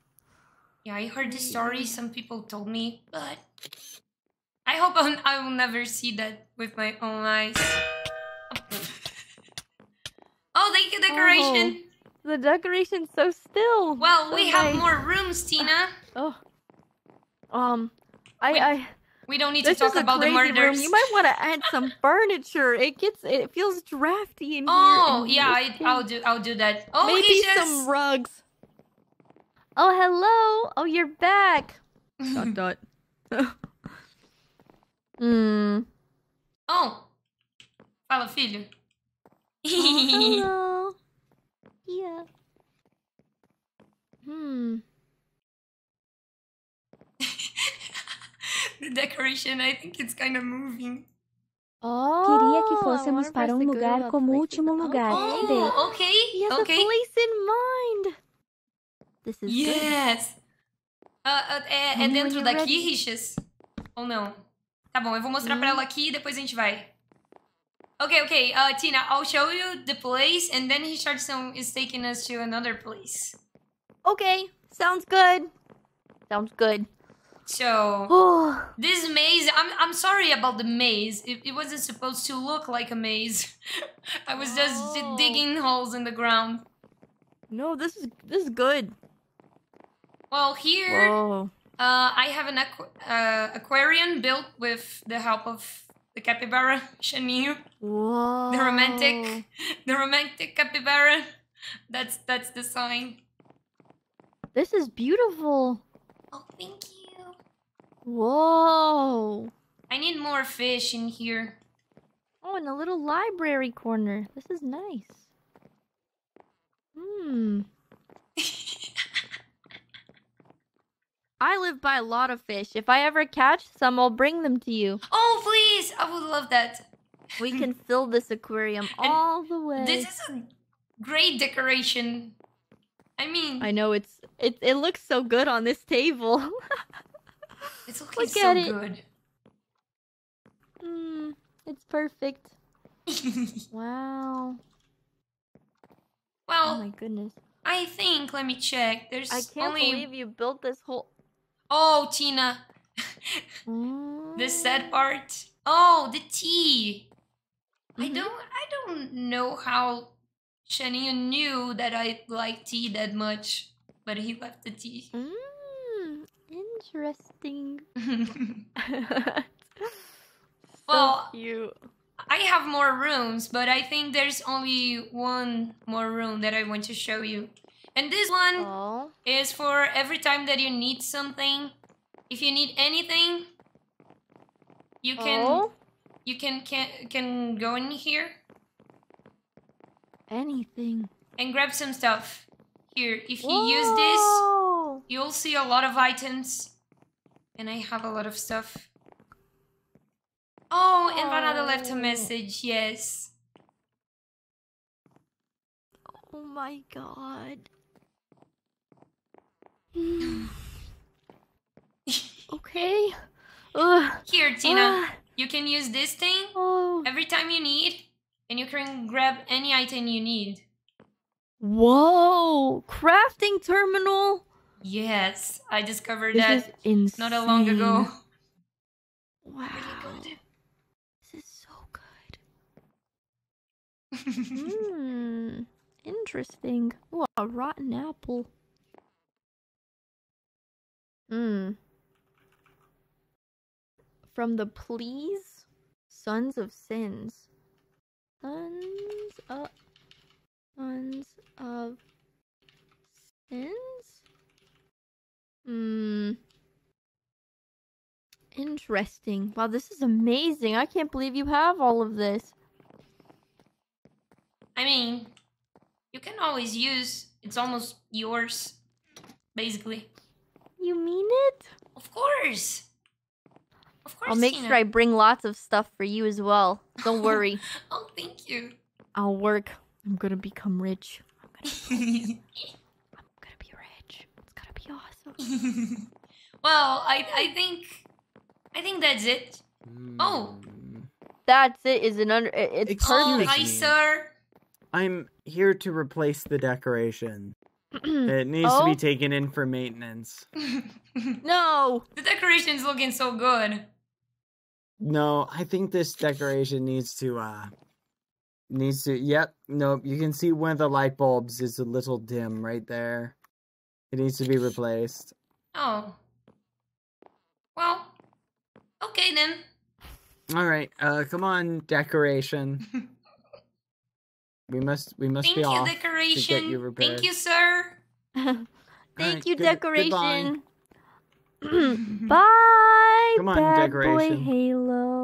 Yeah, I heard the story some people told me, but I hope I'm, I will never see that with my own eyes. Oh, thank you, decoration. Oh, the decoration's so still. Well, so we nice. have more rooms, Tina. Uh, oh, um, I, we, I. We don't need to talk about the murders. Room. You might want to add some furniture. It gets, it feels drafty in oh, here. Oh yeah, I, I'll do, I'll do that. Oh, maybe he just... some rugs. Oh hello! Oh, you're back. Dot dot. Hmm. Oh. Fala, filho. Oh, hello. Yeah. Hmm. The decoration, I think it's kind of moving. Oh, queria que fôssemos para um lugar como o último lugar. Oh, okay. He has okay. a place in mind. This is yes. Good. Uh, uh, é, é dentro daqui, Richas? Ou não? Tá bom, eu vou mostrar mm. pra ela aqui e depois a gente vai. Okay, okay, uh, Tina, I'll show you the place, and then Richardson is taking us to another place. Okay, sounds good. Sounds good. So, this maze, I'm I'm sorry about the maze. It, it wasn't supposed to look like a maze. I was just oh. digging holes in the ground. No, this is this is good. Well, here, Whoa. uh, I have an aqu uh, aquarium built with the help of the capybara, Chaninho. Whoa. The romantic, the romantic capybara. That's that's the sign. This is beautiful. Oh, thank you. Whoa! I need more fish in here. Oh, and a little library corner. This is nice. Hmm. I live by a lot of fish. If I ever catch some, I'll bring them to you. Oh, please! I would love that. We can fill this aquarium and all the way. This is a great decoration. I mean... I know, it's it, it looks so good on this table. It's looking Look so it. good. Mm, it's perfect. Wow. Well, oh my goodness. I think, let me check. There's I can't only... believe you built this whole... Oh, Tina. mm. The sad part. Oh, the tea. Mm-hmm. I don't I don't know how Chaninho knew that I like tea that much, but he left the tea. Mm. Interesting. Well, so I have more rooms, but I think there's only one more room that I want to show you. And this one Aww. is for every time that you need something. If you need anything, you can Aww. you can, can can go in here. Anything. And grab some stuff. Here, if you Whoa. use this, you'll see a lot of items, and I have a lot of stuff. Oh, and Empanada left a message, yes. Oh my god. Okay. Uh, Here, Tina, uh, you can use this thing oh. every time you need, and you can grab any item you need. Whoa, crafting terminal? Yes, I discovered that not a long ago. Wow. Really good. This is so good. Hmm. Interesting. Ooh, a rotten apple. Hmm. From the pleas, sons of sins. Sons of sons of sins? Hmm. Interesting. Wow, this is amazing. I can't believe you have all of this. I mean, you can always use... It's almost yours, basically. You mean it? Of course. Of course, I'll make Tina. sure I bring lots of stuff for you as well. Don't worry. Oh, thank you. I'll work. I'm gonna become rich. I'm gonna become rich. Awesome. Well, I I think I think that's it. Oh, that's it is an under. It's Excuse perfect. Me. Hi, sir. I'm here to replace the decoration. It needs oh? to be taken in for maintenance. No, the decoration's looking so good. No, I think this decoration needs to. uh Needs to. Yep. Nope. You can see one of the light bulbs is a little dim right there. It needs to be replaced. Oh. Well. Okay then. All right. Uh, come on, decoration. We must. We must Thank be you, off decoration. To get you repaired. Thank you, sir. Thank right, you, good, decoration. Bye. Come on, Bad decoration. Boy Halo.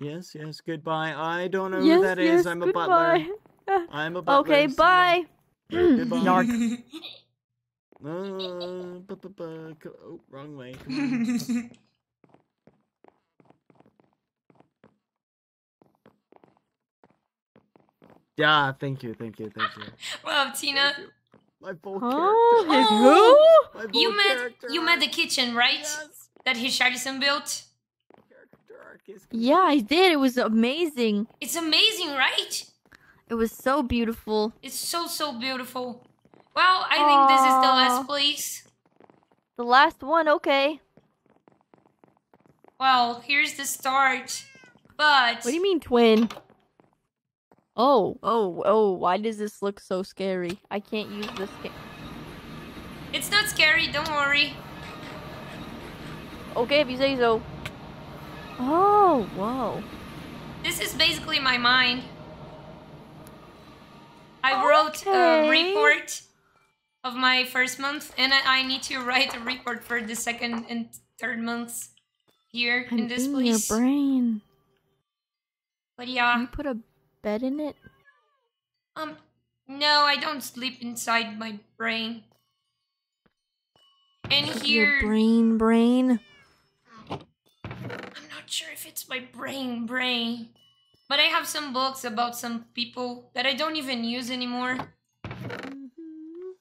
Yes, yes. Goodbye. I don't know yes, who that yes, is. I'm goodbye. a butler. I'm a butler. Okay. So bye. Goodbye. Uh, bu bu bu oh, wrong way. Yeah, thank you, thank you, thank you. Wow, Tina. You. My bold oh, character. Oh, who? My bold you met character. You met the kitchen, right? Yes. That Richardson built. Yeah, I did. It was amazing. It's amazing, right? It was so beautiful. It's so so beautiful. Well, I think Aww. This is the last place. The last one, okay. Well, here's the start, but... What do you mean, twin? Oh, oh, oh, why does this look so scary? I can't use this game. It's not scary, don't worry. Okay, if you say so. Oh, whoa. This is basically my mind. I wrote okay. a report. Of my first month, and I, I need to write a report for the second and third months here I'm in this in place. Your brain. But yeah. Can you put a bed in it? Um, no, I don't sleep inside my brain. And here. Your brain, brain. I'm not sure if it's my brain, brain. But I have some books about some people that I don't even use anymore.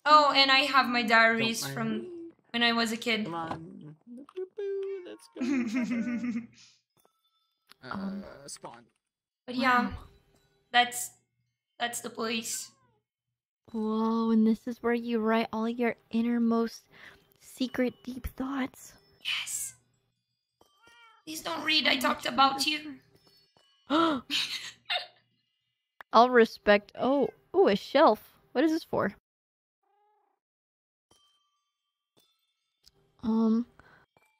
Oh, and I have my diaries from me. When I was a kid. Come on. Let's go. uh, spawn. But yeah, that's that's the place. Whoa, and this is where you write all your innermost secret deep thoughts. Yes. Please don't read, I talked about you. I'll respect. Oh, oh, a shelf. What is this for? Um,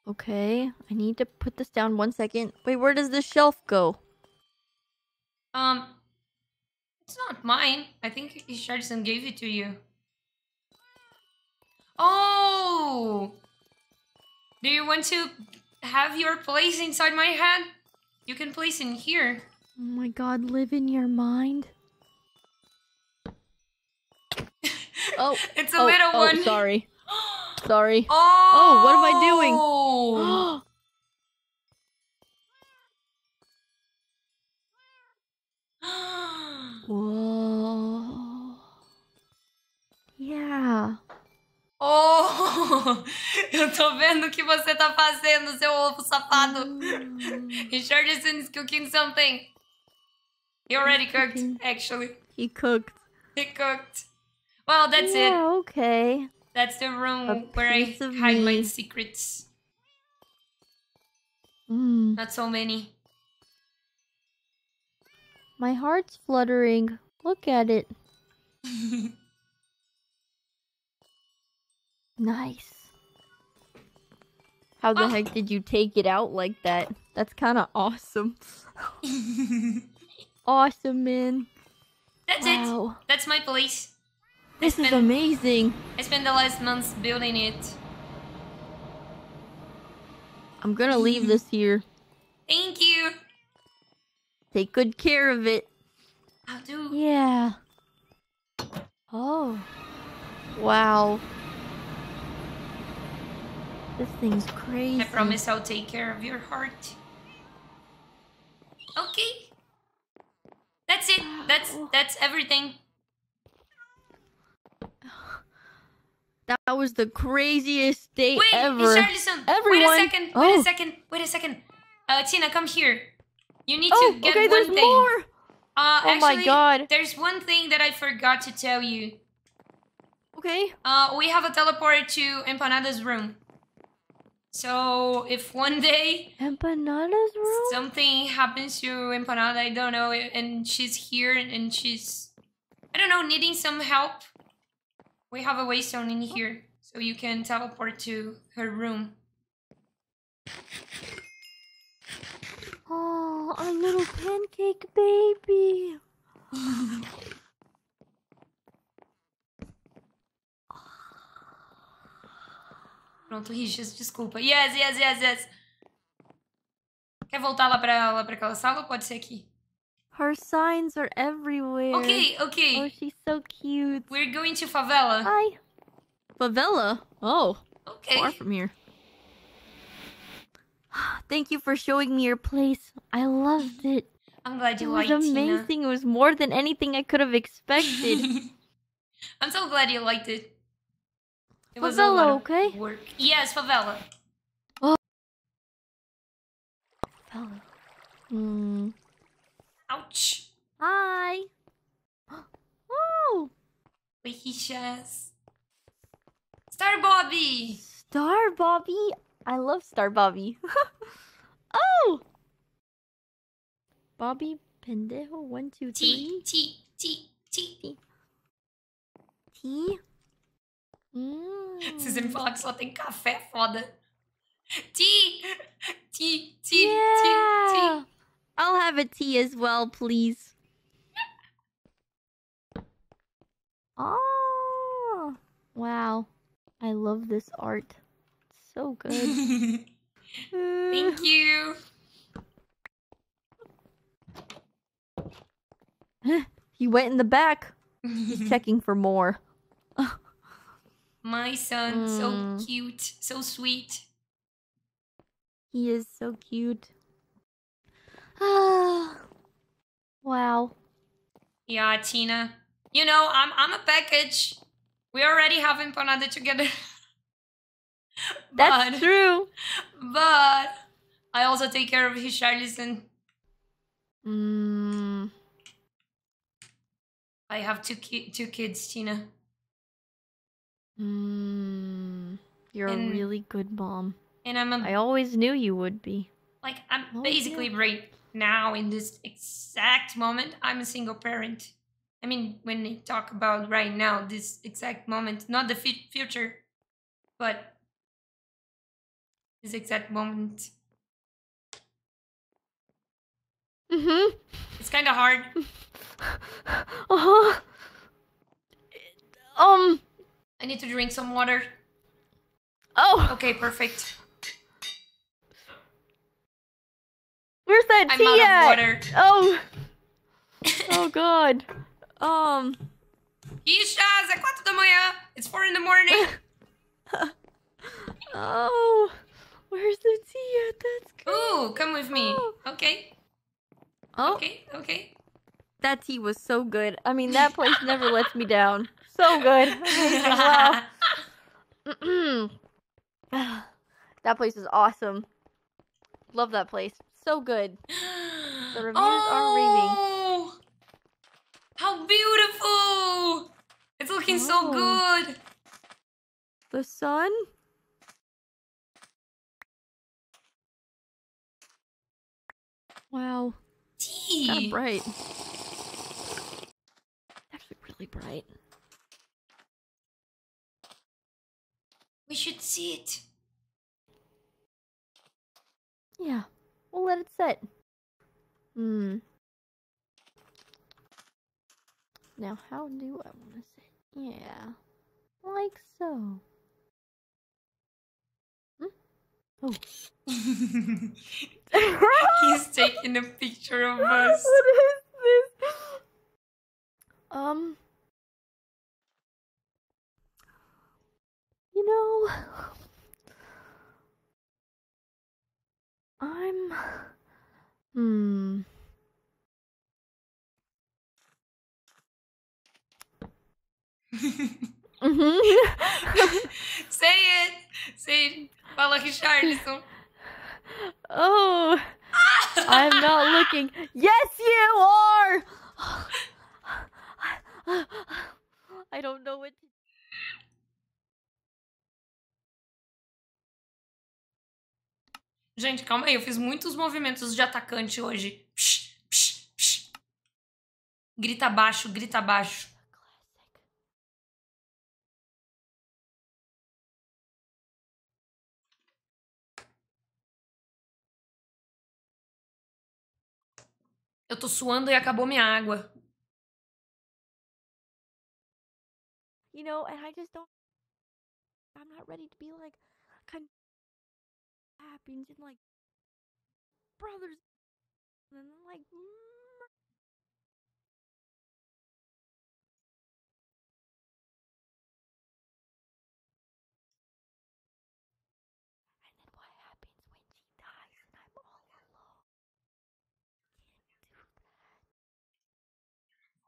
okay. I need to put this down one second. Wait, where does this shelf go? Um, it's not mine. I think Richardson gave it to you. Oh! Do you want to have your place inside my head? You can place in here. Oh my god, live in your mind. Oh, it's a oh, little oh, one. Sorry. Sorry. Oh! Oh, what am I doing? Whoa. Yeah. Oh! Eu tô vendo o que você tá fazendo, seu ovo safado. Mm. Richardson is cooking something. He already He's cooked, cooking. actually. He cooked. He cooked. Well, that's yeah, it. Yeah, okay. That's the room where I hide my secrets. Mm. Not so many. My heart's fluttering. Look at it. Nice. How the oh. heck did you take it out like that? That's kind of awesome. Awesome, man. That's wow. it. That's my place. This spent, is amazing. I spent the last months building it. I'm gonna leave this here. Thank you. Take good care of it. I'll do. Yeah. Oh. Wow. This thing's crazy. I promise I'll take care of your heart. Okay. That's it. That's that's everything. That was the craziest day Wait, ever. Wait, Charlison. Everyone. Wait a second. Wait oh. a second. Wait a second. Uh, Tina, come here. You need oh, to get okay, one there's thing. More. Uh, oh actually, my god. There's one thing that I forgot to tell you. Okay. Uh, we have a teleporter to Empanada's room. So if one day Empanada's room? Something happens to Empanada, I don't know, and she's here and she's, I don't know, needing some help, we have a waystone in here, so you can teleport to her room. Oh, our little pancake baby. Pronto, Richas, desculpa. Yes, yes, yes, yes. Quer voltar lá pra, lá pra aquela sala ou pode ser aqui? Her signs are everywhere. Okay, okay. Oh, she's so cute. We're going to favela. Hi. Favela? Oh. Okay. Far from here. Thank you for showing me your place. I loved it. I'm glad you liked it. It was amazing. Tina. It was more than anything I could have expected. I'm so glad you liked it. It was favela, a lot of okay? work. Yes, favela. Oh. Favela. Hmm. Ouch. Hi. Oh. Richas. Star Bobby. Star Bobby. I love Star Bobby. Oh! Bobby Pendejo, one, two, three. T, T, T, T, T. T? Mm. Season Fox só tem café foda. T! T, T, T, yeah. T, T. I'll have a tea as well, please. Oh! Wow. I love this art. So good. Thank you. He went in the back. He's checking for more. My son, mm. so cute, so sweet. He is so cute. Wow. Yeah, Tina. You know, I'm I'm a package. We already have Empanada together. That's but, true. But I also take care of his Charlison. Mm. I have two ki two kids, Tina. Mm. You're and, a really good mom. And I'm a, I always knew you would be. Like I'm oh, basically yeah. right now in this exact moment, I'm a single parent. I mean, when we talk about right now, this exact moment, not the f future, but this exact moment. Mm-hmm. It's kind of hard. Uh-huh. Um. I need to drink some water. Oh. Okay, perfect. Where's that tea I'm out of water. Oh. Oh God. Um. Isha's at four da manhã. It's four in the morning. Oh. Where's the tea at? That's good. Ooh, come with me. Oh. Okay. Oh. Okay, okay. That tea was so good. I mean, that place never lets me down. So good. Wow. That place is awesome. Love that place. So good. The reviews oh, are raving. How beautiful! It's looking oh. so good. The sun? Wow. Tea. Kind of bright. Actually, really bright. We should see it. Yeah, we'll let it set. Hmm. Now, how do I want to set? Yeah, like so. Oh. He's taking a picture of us. What is this? Um. You know, I'm. Hmm. Mm-hmm. Say it. Say it. Fala, Richardson. Oh. Ah! I'm not looking. Yes, you are! I don't know what to do. Gente, calma aí, eu fiz muitos movimentos de atacante hoje. Psh, psh, psh. Grita baixo, grita baixo. Eu tô suando e acabou minha água. You know, and I just don't. I'm not ready to be like. Happens and like brothers and like and then what happens when she dies and I'm all alone? Can't do that.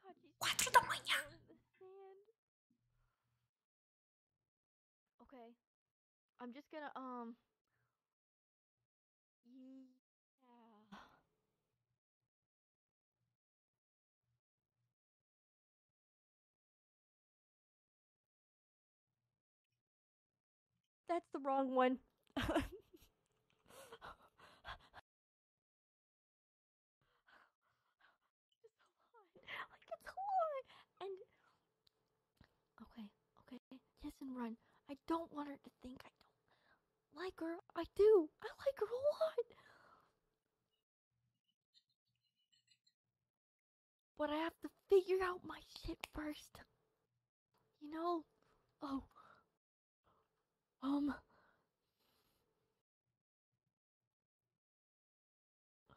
Well, quatro da manhã. Okay, I'm just gonna um. Yeah. That's the wrong one. Kiss and run. I don't want her to think I don't like her. I do. I like her a lot. But I have to figure out my shit first. You know? Oh. Um.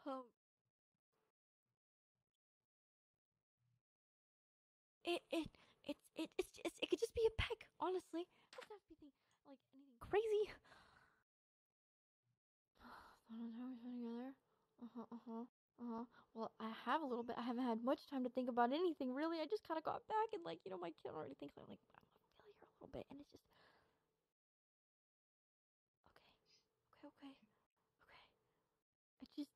Um. It, it. It, it, it's, it's, it could just be a peck, honestly. It doesn't have to be like anything crazy. Uh huh, uh huh, uh huh. Well, I have a little bit. I haven't had much time to think about anything, really. I just kind of got back and, like, you know, my kid already thinks I'm like, I'm a failure a little bit. And it's just. Okay, okay, okay, okay. I just.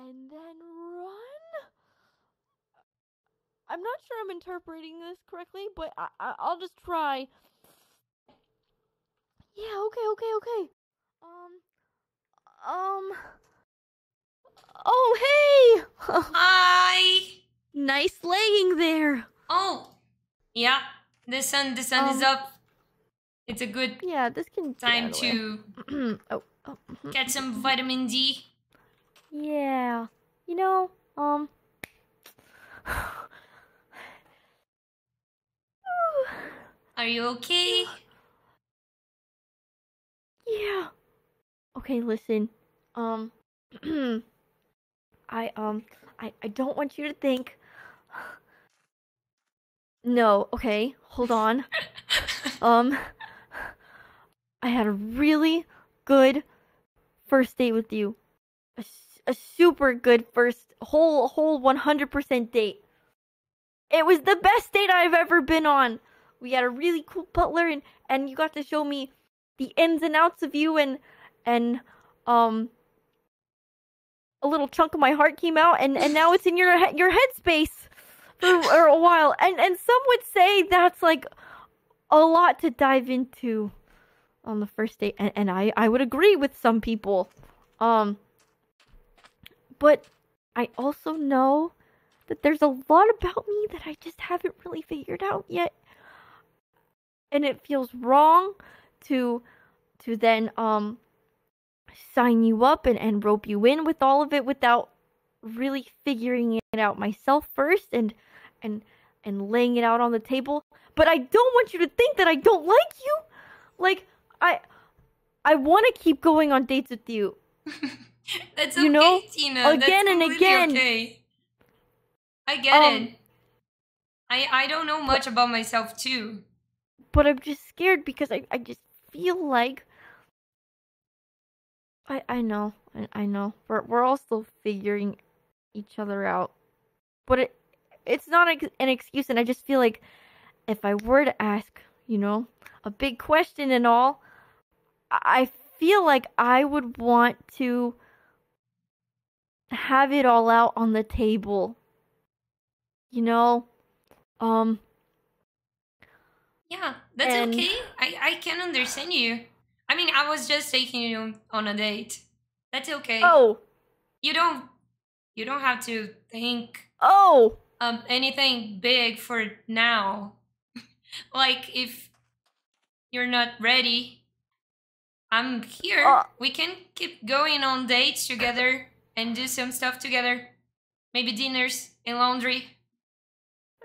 And then run? I'm not sure I'm interpreting this correctly, but I, I, I'll just try. Yeah, okay, okay, okay. Um, um. Oh, hey! Hi! Nice laying there. Oh, yeah. The sun, the sun um, is up. It's a good yeah, this can time to oh, oh. get some vitamin D. Yeah, you know, um. Are you okay? Yeah. Okay, listen. Um I um I I don't want you to think. No, okay. Hold on. um I had a really good first date with you. A, a super good first whole whole one hundred percent date. It was the best date I've ever been on. We had a really cool butler, and, and you got to show me the ins and outs of you, and and um a little chunk of my heart came out, and, and now it's in your your headspace for, for a while, and and some would say that's like a lot to dive into on the first date, and and I I would agree with some people, um, but I also know that there's a lot about me that I just haven't really figured out yet. And it feels wrong to to then um sign you up and, and rope you in with all of it without really figuring it out myself first and and and laying it out on the table. But I don't want you to think that I don't like you. Like I I want to keep going on dates with you. That's you okay, know? Tina. Again That's and again. Okay. I get um, it. I I don't know much but, about myself too. But I'm just scared because I, I just feel like I I know. I, I know. We're we're all still figuring each other out. But it it's not an excuse, and I just feel like if I were to ask, you know, a big question and all, I feel like I would want to have it all out on the table. You know? Um Yeah, that's and... okay. I, I can understand you. I mean, I was just taking you on a date. That's okay. Oh. You don't you don't have to think Oh um anything big for now. Like, if you're not ready, I'm here. Uh, we can keep going on dates together and do some stuff together. Maybe dinners and laundry.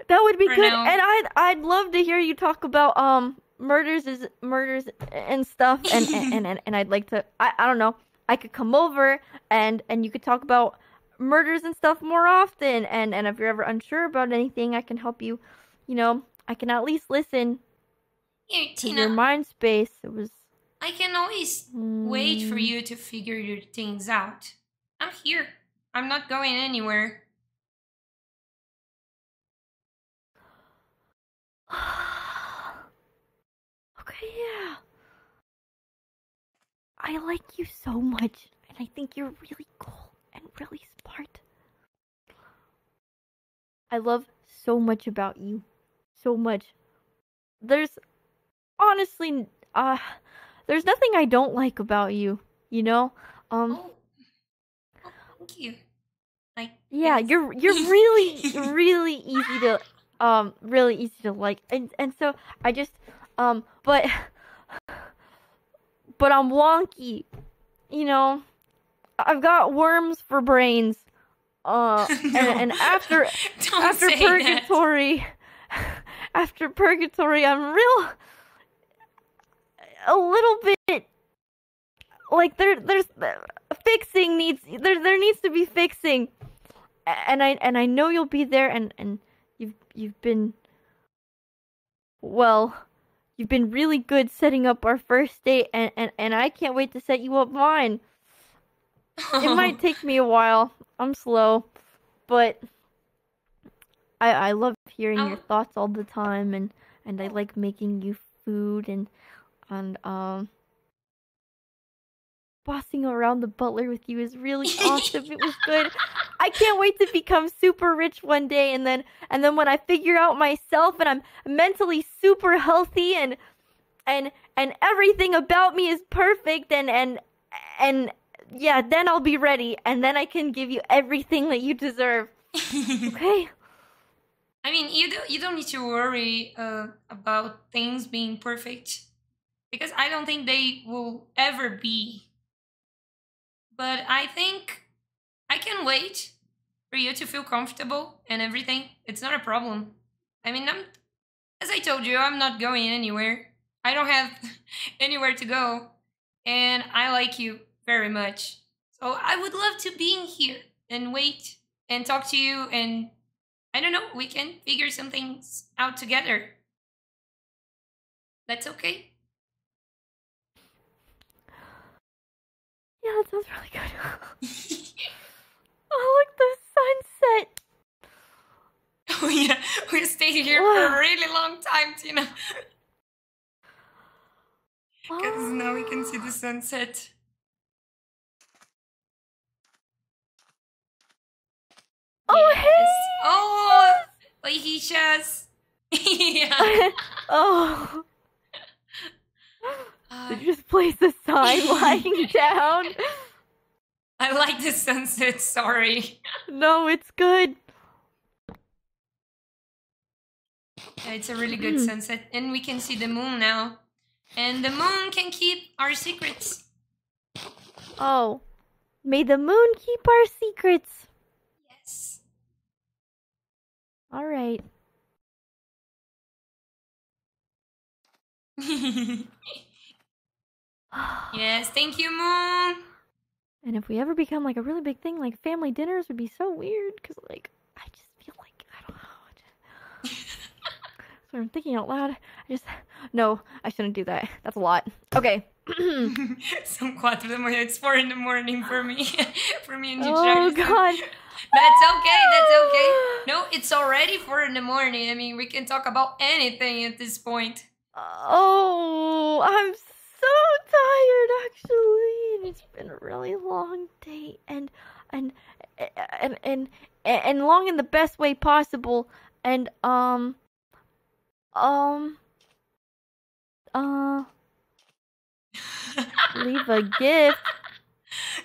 That would be good. Now. And I'd I'd love to hear you talk about um murders is murders and stuff. And and, and, and and I'd like to. I I don't know. I could come over and and you could talk about murders and stuff more often. And and if you're ever unsure about anything, I can help you. You know, I can at least listen Here, Tina, to your mind space. It was. I can always mm. wait for you to figure your things out. I'm here. I'm not going anywhere. Okay, yeah. I like you so much, and I think you're really cool and really smart. I love so much about you. So much. There's honestly, uh, there's nothing I don't like about you, you know? Um. Oh. Oh, thank you. Like, yeah, yes. you're you're really, really easy to... Um, really easy to like, and and so I just, um, but, but I'm wonky, you know. I've got worms for brains, uh, no. and, and after after purgatory, that. after purgatory, I'm real, a little bit, like there there's fixing needs there there needs to be fixing, and I and I know you'll be there, and and. You've been, well, you've been really good setting up our first date, and, and, and I can't wait to set you up mine. Oh. It might take me a while. I'm slow, but I I love hearing oh. your thoughts all the time, and, and I like making you food, and, and um, bossing around the butler with you is really awesome. It was good. I can't wait to become super rich one day, and then and then when I figure out myself and I'm mentally super healthy and and and everything about me is perfect and and and yeah, then I'll be ready, and then I can give you everything that you deserve. Okay. I mean, you do, you don't need to worry uh, about things being perfect, because I don't think they will ever be. But I think I can wait for you to feel comfortable and everything. It's not a problem. I mean, I'm, as I told you, I'm not going anywhere. I don't have anywhere to go. And I like you very much. So I would love to be in here and wait and talk to you. And I don't know, we can figure some things out together. That's okay. Yeah, that sounds really good. Oh, look, the sunset. Oh, yeah. We stayed here Whoa. for a really long time, Tina. Because oh. now we can see the sunset. Oh, yes. Hey! Oh, oihishas. Yeah. Oh. Did you just place the sign lying down? I like the sunset, sorry. No, it's good. Yeah, it's a really good sunset. And we can see the moon now. And the moon can keep our secrets. Oh. May the moon keep our secrets. Yes. All right. Yes, thank you, Moon. And if we ever become like a really big thing, like family dinners would be so weird, because like I just feel like when I'm thinking out loud, I just... No, I shouldn't do that. That's a lot. Okay. Some four da manhã. It's four in the morning for me. For me and you, Charlison. Oh, God. That's okay. That's okay. No, it's already four in the morning. I mean, we can talk about anything at this point. Oh, I'm so tired, actually. It's been a really long day. And... And and and and long in the best way possible, and um um uh leave a gift.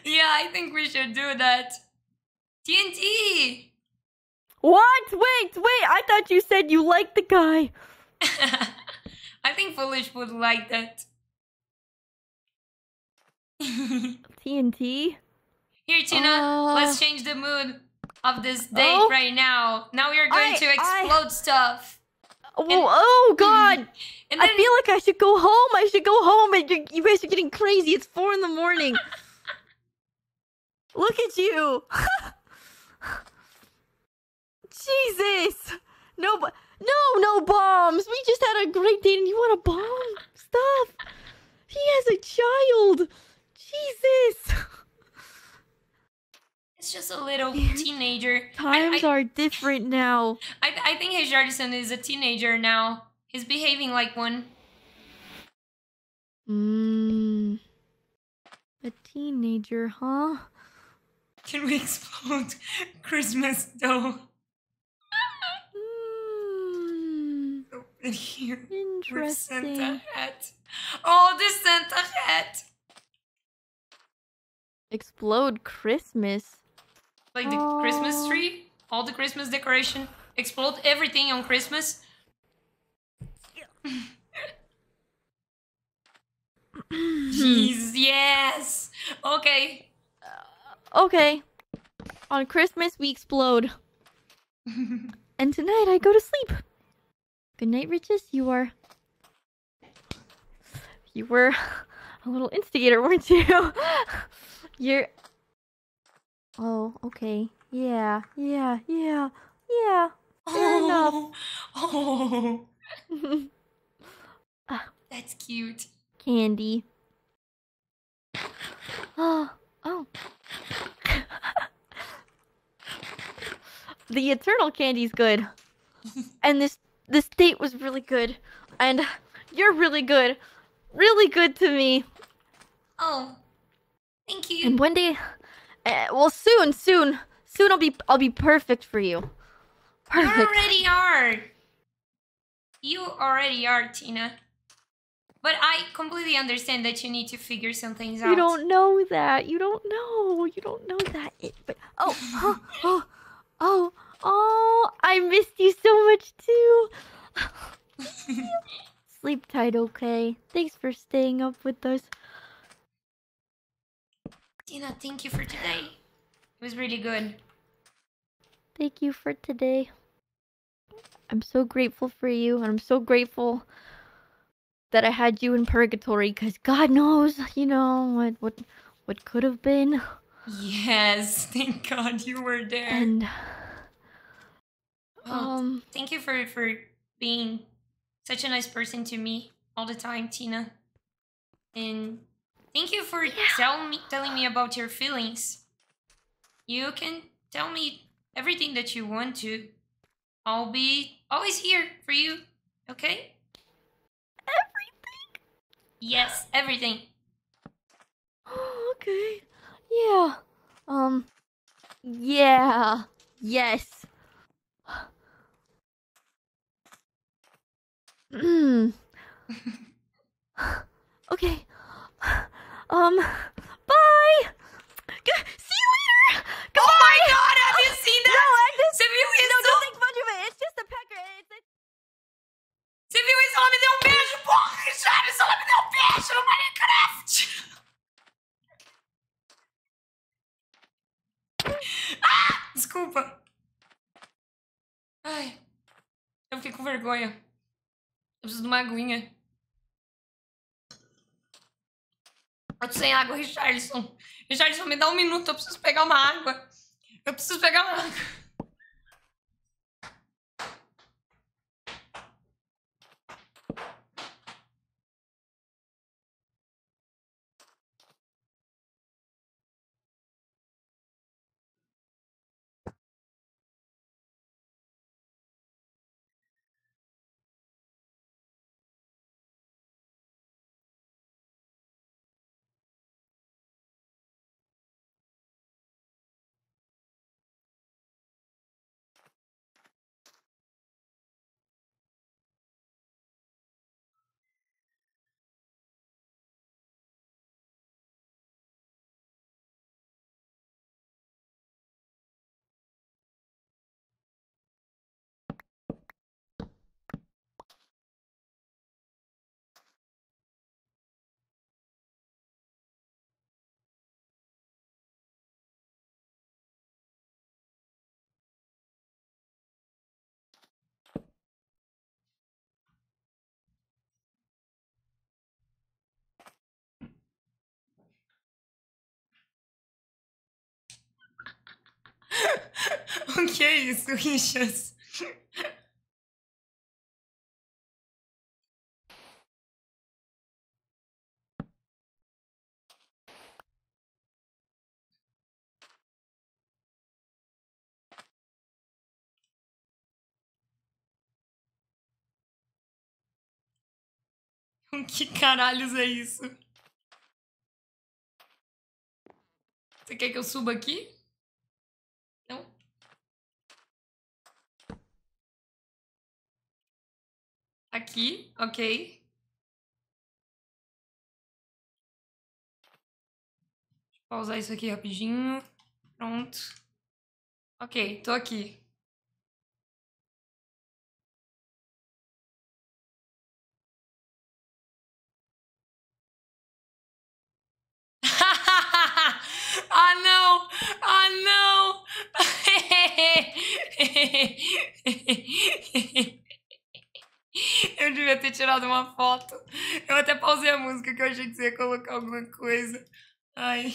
Yeah, I think we should do that. T N T. What? Wait, wait! I thought you said you liked the guy. I think Foolish would like that. T N T. Here, Tina, uh, let's change the mood of this date oh, right now. Now we are going I, to explode I, stuff. Oh, and, oh God. And then, I feel like I should go home. I should go home. And you, you guys are getting crazy. It's four in the morning. Look at you. Jesus. No, no, no bombs. We just had a great date and you want to bomb stuff. He has a child. Jesus. It's just a little teenager. Times I, I, are different now. I, I think Richardson is a teenager now. He's behaving like one. Mmm. A teenager, huh? Can we explode Christmas though? Mm. Open here. Interesting. With Santa hat. Oh, the Santa hat. Explode Christmas. Like the oh. Christmas tree, all the Christmas decoration, explode everything on Christmas. Jeez, yes. Okay. Uh, okay. On Christmas we explode. And tonight I go to sleep. Good night, Riches. You are. You were a little instigator, weren't you? You're. Oh, okay. Yeah, yeah, yeah, yeah. Fair oh, enough. Oh. uh, That's cute. Candy. Oh, oh. The eternal candy's good. And this this date was really good. And you're really good. Really good to me. Oh. Thank you. And one day Uh, well, soon, soon, soon I'll be I'll be perfect for you. Perfect. You already are. You already are, Tina. But I completely understand that you need to figure some things out. You don't know that. You don't know. You don't know that. It, but oh, oh, oh, oh, oh! I missed you so much too. Sleep tight, okay? Thanks for staying up with us. Tina, thank you for today. It was really good. Thank you for today. I'm so grateful for you, and I'm so grateful that I had you in Purgatory, because God knows, you know, what what what could have been. Yes, thank God you were there. And well, um thank you for, for being such a nice person to me all the time, Tina. And thank you for yeah. tell me, telling me about your feelings. You can tell me everything that you want to. I'll be always here for you, okay? Everything? Yes, everything. Oh, okay. Yeah. Um. Yeah. Yes. Mm. Okay. Um, bye! G see you later! Goodbye. Oh my God, have you seen that? No, I just... Civil is no, so... don't think much of it. It's just a pecker. It's a... Civil is só me deu um beijo, porra! Richard, só me deu um beijo no Minecraft! Ah! Desculpa. Ai, eu fiquei com vergonha. Eu preciso de uma aguinha. Eu tô sem água, Richardson. Richardson, me dá um minuto, eu preciso pegar uma água. Eu preciso pegar uma água. O que é isso, Richas? Que caralhos é isso? Você quer que eu suba aqui? Não? Aqui, ok. Deixa eu pausar isso aqui rapidinho. Pronto. Ok, tô aqui. Ah, não! Ah, não! Eu devia ter tirado uma foto. Eu até pausei a música, que eu achei que você ia colocar alguma coisa. Ai...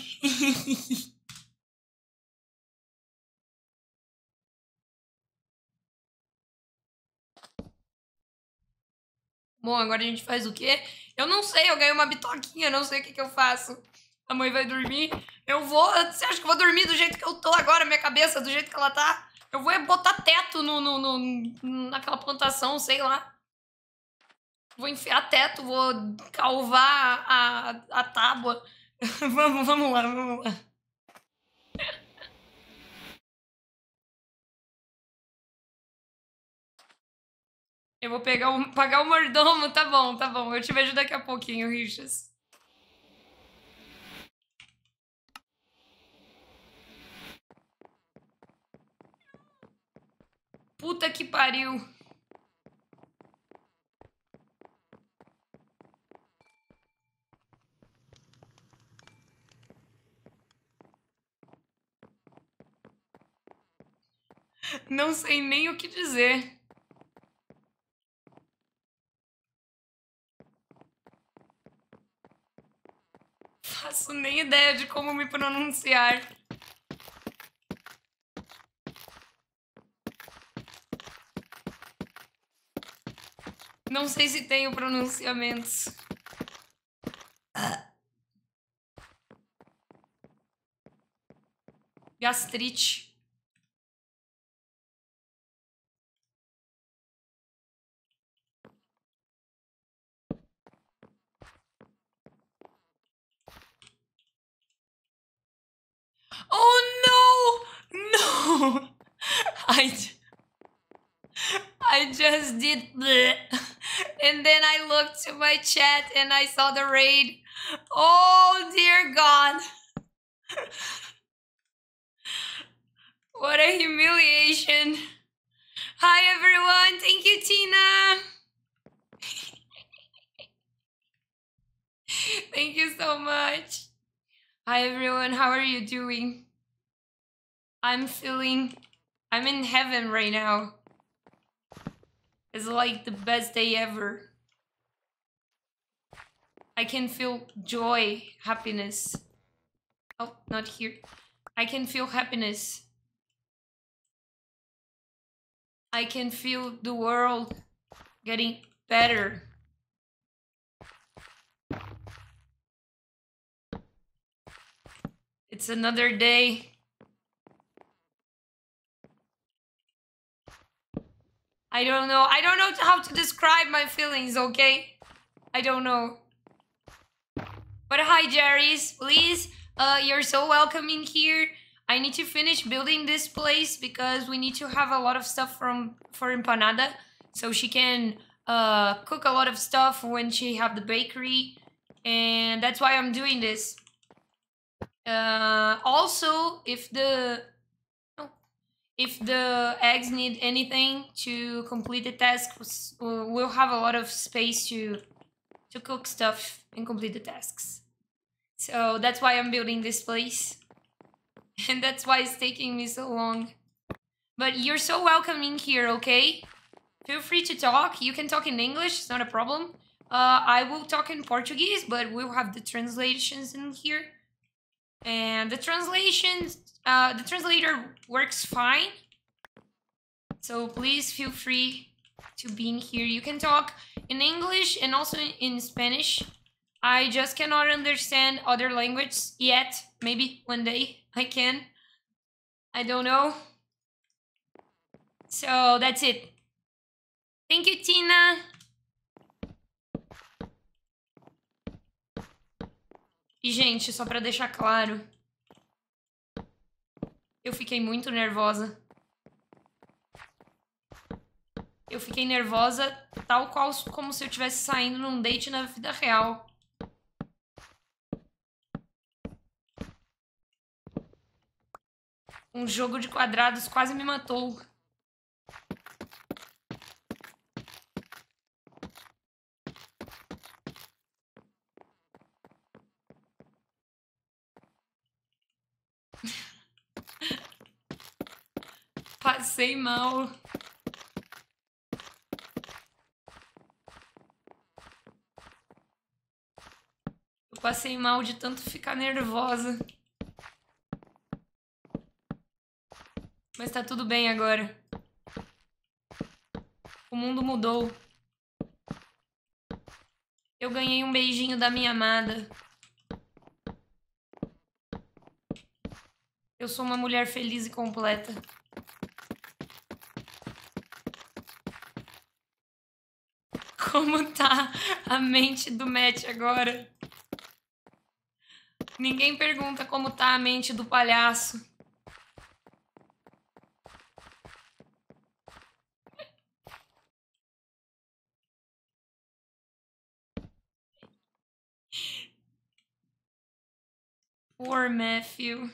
Bom, agora a gente faz o quê? Eu não sei, eu ganhei uma bitoquinha, não sei o que que eu faço. A mãe vai dormir. Eu vou... Você acha que eu vou dormir do jeito que eu tô agora? Minha cabeça, do jeito que ela tá? Eu vou é botar teto no, no, no, naquela plantação, sei lá. Vou enfiar teto, vou calvar a, a tábua. vamos, vamos lá, vamos lá. Eu vou pegar o, pagar o mordomo. Tá bom, tá bom. Eu te vejo daqui a pouquinho, Richas. Puta que pariu. Não sei nem o que dizer. Faço nem ideia de como me pronunciar. Não sei se tenho pronunciamentos. Gastrite. Oh no! No! I I just did bleh. And then I looked to my chat and I saw the raid. Oh, dear God. What a humiliation. Hi, everyone. Thank you, Tina. Thank you so much. Hi, everyone. How are you doing? I'm feeling... I'm in heaven right now. It's like the best day ever. I can feel joy, happiness. Oh, not here. I can feel happiness. I can feel the world getting better. It's another day. I don't know. I don't know how to describe my feelings, okay? I don't know. But hi, Jerry's, please. Uh, you're so welcome in here. I need to finish building this place because we need to have a lot of stuff from for Empanada. So she can uh, cook a lot of stuff when she have the bakery. And that's why I'm doing this. Uh, also, if the... If the eggs need anything to complete the task, we'll have a lot of space to to cook stuff and complete the tasks. So that's why I'm building this place. And that's why it's taking me so long. But you're so welcome in here, okay? Feel free to talk. You can talk in English, it's not a problem. Uh, I will talk in Portuguese, but we'll have the translations in here. And the translations Uh, the translator works fine. So please feel free to be in here. You can talk in English and also in Spanish. I just cannot understand other languages yet. Maybe one day I can. I don't know. So that's it. Thank you, Tina. E, gente, só para deixar claro, eu fiquei muito nervosa. Eu fiquei nervosa tal qual como se eu estivesse saindo num date na vida real. Um jogo de quadrados quase me matou. Passei mal. Eu passei mal de tanto ficar nervosa. Mas tá tudo bem agora. O mundo mudou. Eu ganhei um beijinho da minha amada. Eu sou uma mulher feliz e completa. Como tá a mente do Matt agora? Ninguém pergunta como tá a mente do palhaço. Poor Matthew.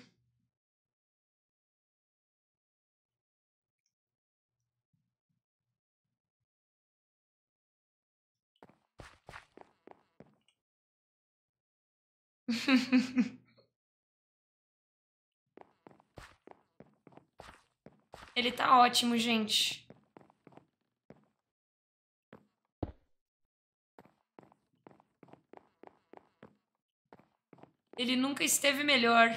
Ele tá ótimo, gente. Ele nunca esteve melhor.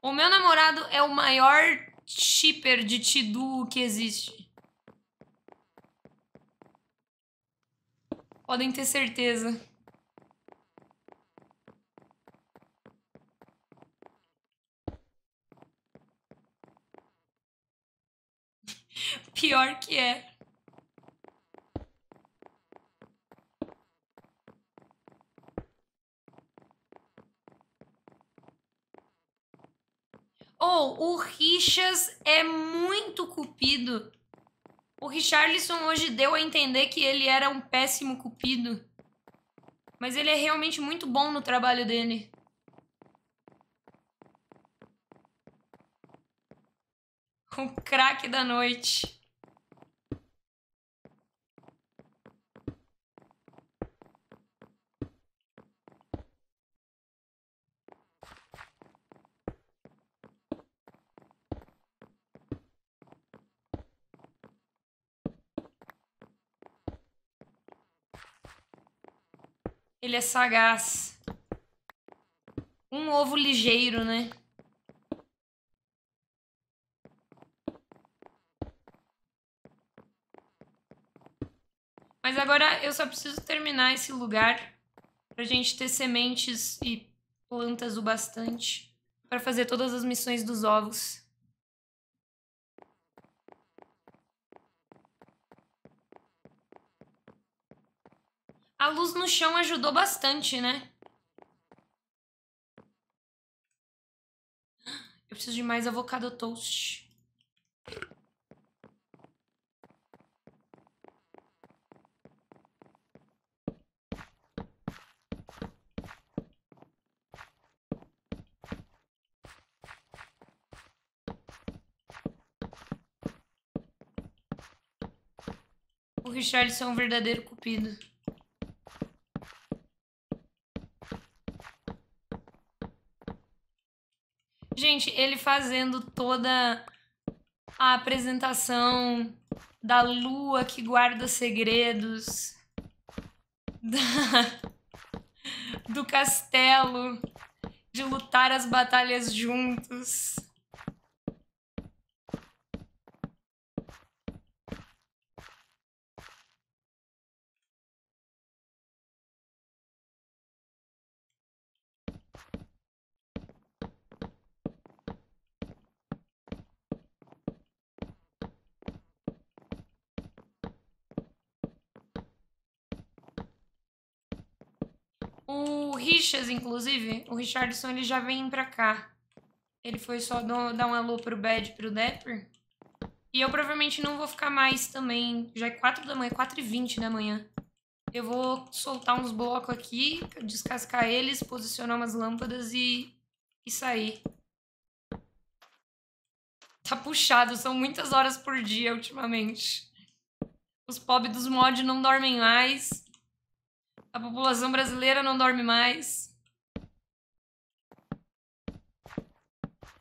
O meu namorado é o maior shipper de Tidu que existe. Podem ter certeza. Pior que é. Ou oh, o Richas é muito cupido. O Richarlison hoje deu a entender que ele era um péssimo cupido. Mas ele é realmente muito bom no trabalho dele. O craque da noite. Ele é sagaz. Um ovo ligeiro, né? Mas agora eu só preciso terminar esse lugar pra gente ter sementes e plantas o bastante pra fazer todas as missões dos ovos. A luz no chão ajudou bastante, né? Eu preciso de mais avocado toast. O Richardson é um verdadeiro cupido. Gente, ele fazendo toda a apresentação da lua que guarda segredos, da... do castelo, de lutar as batalhas juntos. O Richas, inclusive, o Richardson, ele já vem pra cá. Ele foi só dar um alô pro Bad, pro Dapper. E eu provavelmente não vou ficar mais também. Já é quatro da manhã, quatro e vinte da manhã. Eu vou soltar uns blocos aqui, descascar eles, posicionar umas lâmpadas e, e sair. Tá puxado, são muitas horas por dia ultimamente. Os pobres dos mods não dormem mais. A população brasileira não dorme mais.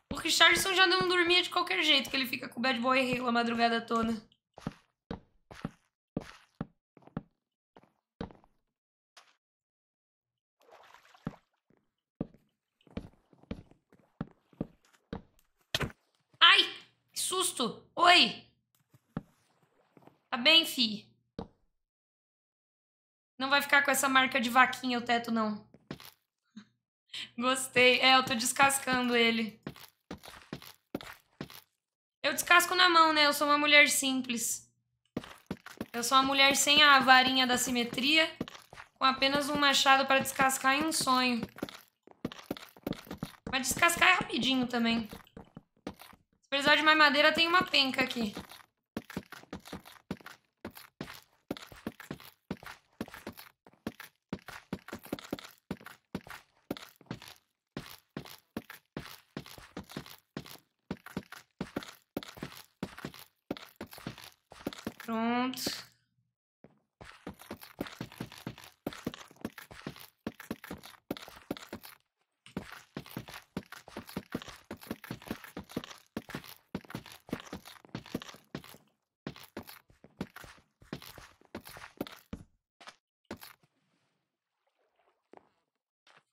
O Richardson já não dormia de qualquer jeito, que ele fica com o Bad Boy Halo a madrugada toda. Ai! Que susto! Oi! Tá bem, fi? Não vai ficar com essa marca de vaquinha o teto, não. Gostei. É, eu tô descascando ele. Eu descasco na mão, né? Eu sou uma mulher simples. Eu sou uma mulher sem a varinha da simetria, com apenas um machado para descascar e um sonho. Mas descascar é rapidinho também. Se precisar de mais madeira, tem uma penca aqui. Pronto.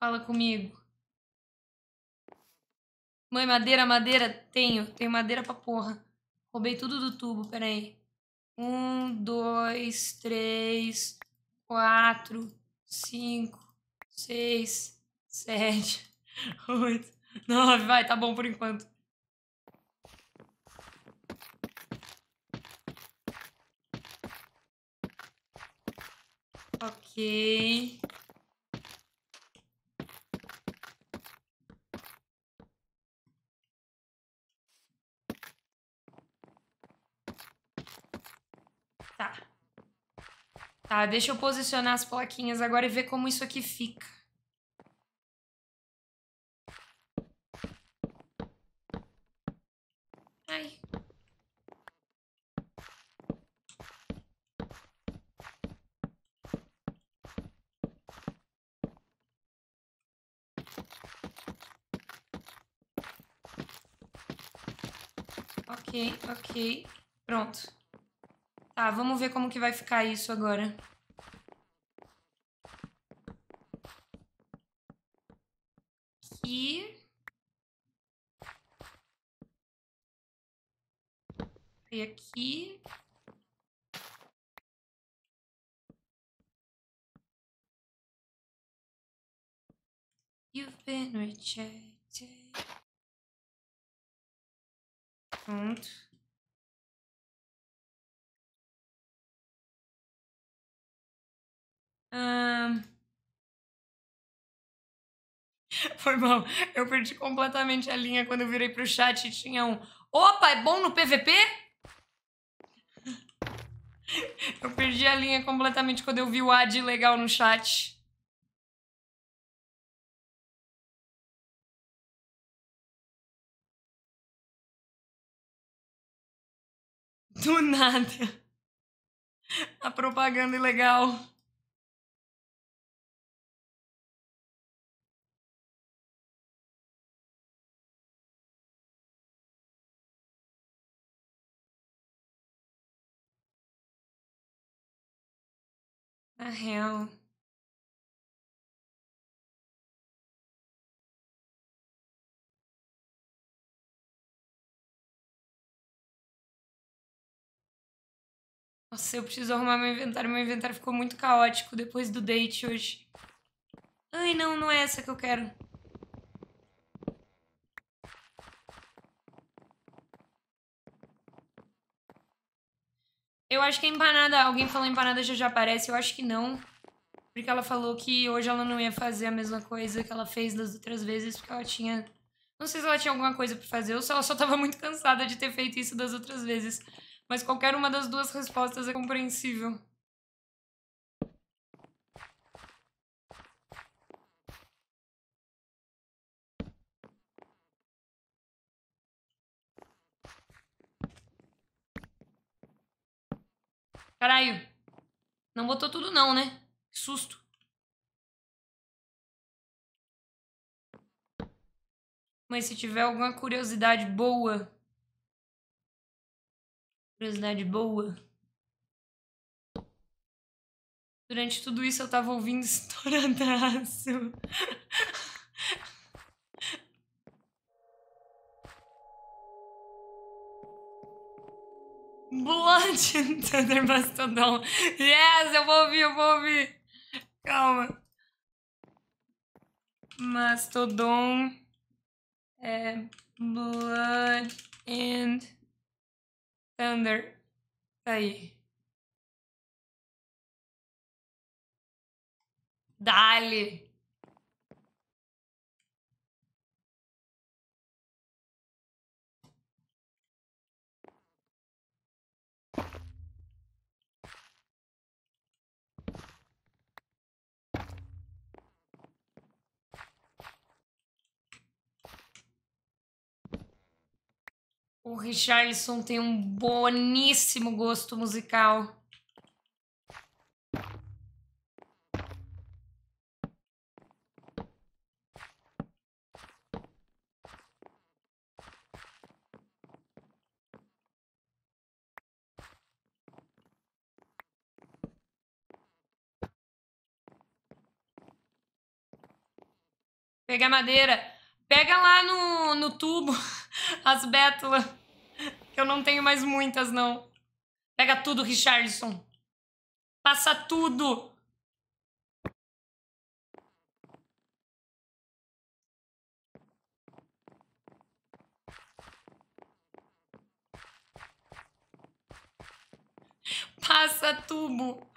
Fala comigo. Mãe, madeira, madeira? Tenho. Tenho madeira pra porra. Roubei tudo do Tubbo, peraí. Um, dois, três, quatro, cinco, seis, sete, oito, nove. Vai, tá bom por enquanto. Ok. Tá, deixa eu posicionar as plaquinhas agora e ver como isso aqui fica. Ai. Ok, ok. Pronto. Tá, vamos ver como que vai ficar isso agora. Aqui. E aqui. You've been rejected. Pronto. Um... Foi mal, eu perdi completamente a linha quando eu virei pro chat e tinha um "Opa, é bom no P V P?" Eu perdi a linha completamente quando eu vi o ad legal no chat. Do nada. A propaganda ilegal. Na real. Nossa, eu preciso arrumar meu inventário. Meu inventário ficou muito caótico depois do date hoje. Ai, não, não é essa que eu quero. Eu acho que a empanada... Alguém falou empanada já já aparece. Eu acho que não. Porque ela falou que hoje ela não ia fazer a mesma coisa que ela fez das outras vezes. Porque ela tinha... Não sei se ela tinha alguma coisa pra fazer ou se ela só tava muito cansada de ter feito isso das outras vezes. Mas qualquer uma das duas respostas é compreensível. Caralho. Não botou tudo não, né? Que susto. Mas se tiver alguma curiosidade boa... Curiosidade boa. Durante tudo isso eu tava ouvindo estouradaço. Blood and Thunder Mastodon. Yes, eu vou ouvir, eu vou ouvir. Calma. Mastodon. É, Blood and... Thunder. Tá aí. Dale. O Richardson tem um boníssimo gosto musical. Pega madeira. Pega lá no, no tubo as bétulas, que eu não tenho mais muitas, não. Pega tudo, Richardson. Passa tudo. Passa tubo.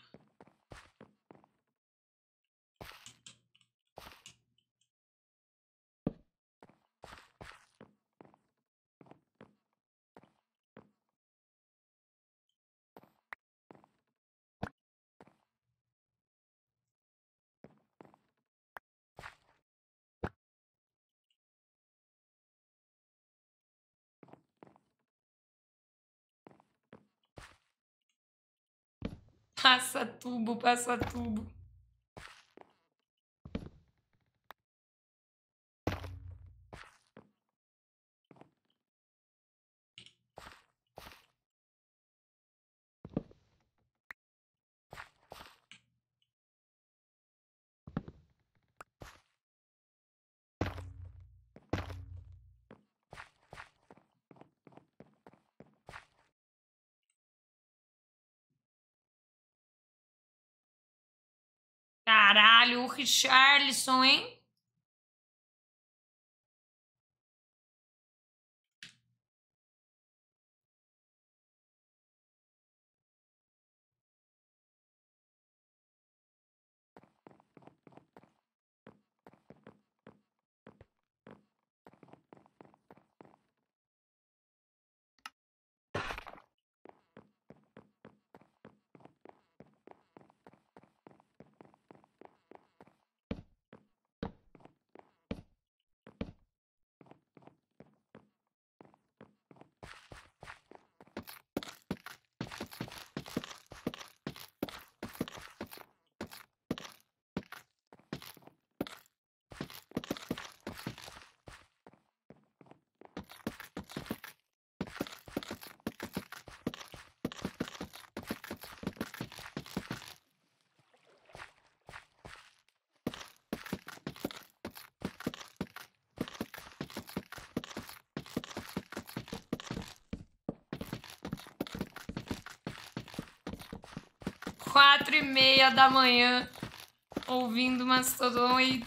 Passa tubo, passa tubo. Caralho, o Richarlison, hein? quatro e meia da manhã, ouvindo Mastodon e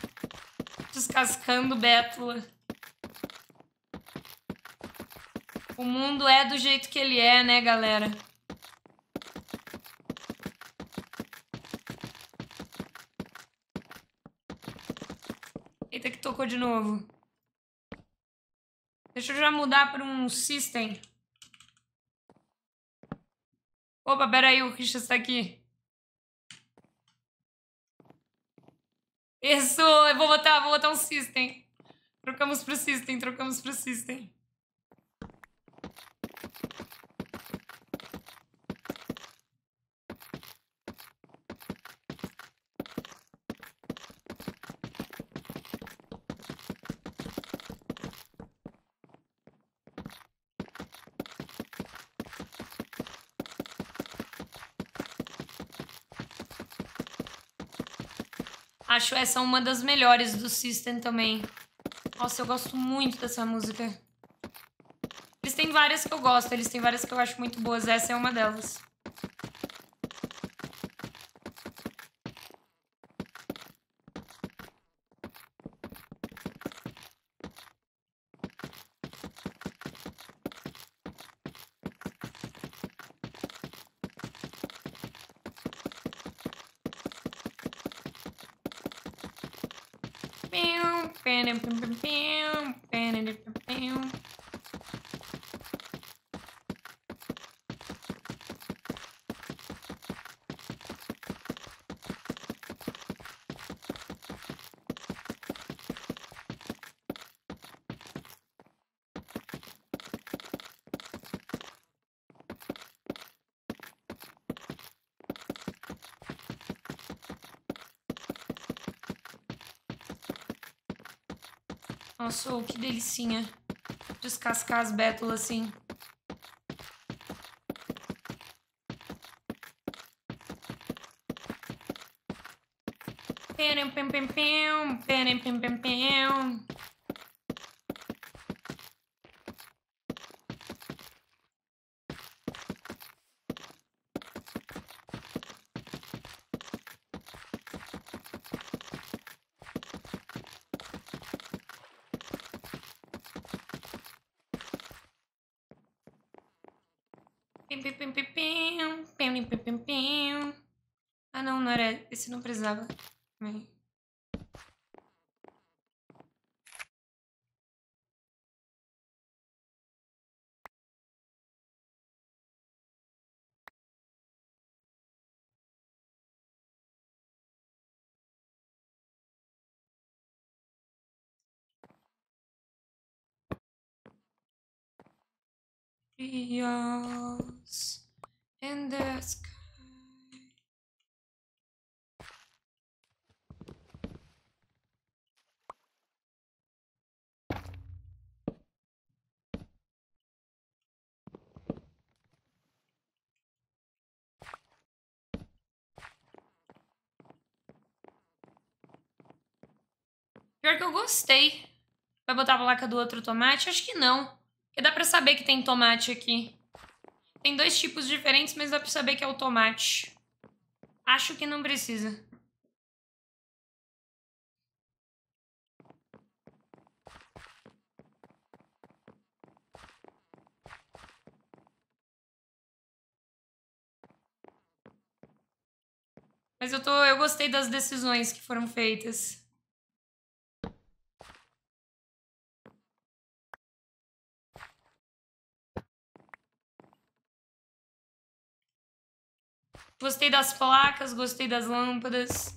descascando Bétula. O mundo é do jeito que ele é, né, galera? Eita, que tocou de novo. Deixa eu já mudar para um System. Opa, peraí, o Richardson está aqui. Isso, eu vou botar, vou botar um System. Trocamos pro System, trocamos pro System. Acho essa uma das melhores do System também. Nossa, eu gosto muito dessa música. Eles têm várias que eu gosto, eles têm várias que eu acho muito boas. Essa é uma delas. Nossa, que delicinha. Descascar as bétulas assim. Pem, pem, pem, pem, pem, pem, pem, pem. Ah, não, não era. Esse não precisava. Rios in the sky. Pior que eu gostei. Vai botar a placa do outro tomate? Acho que não. Porque dá pra saber que tem tomate aqui. Tem dois tipos diferentes, mas dá pra saber que é o tomate. Acho que não precisa. Mas eu tô, eu gostei das decisões que foram feitas. Gostei das placas, gostei das lâmpadas.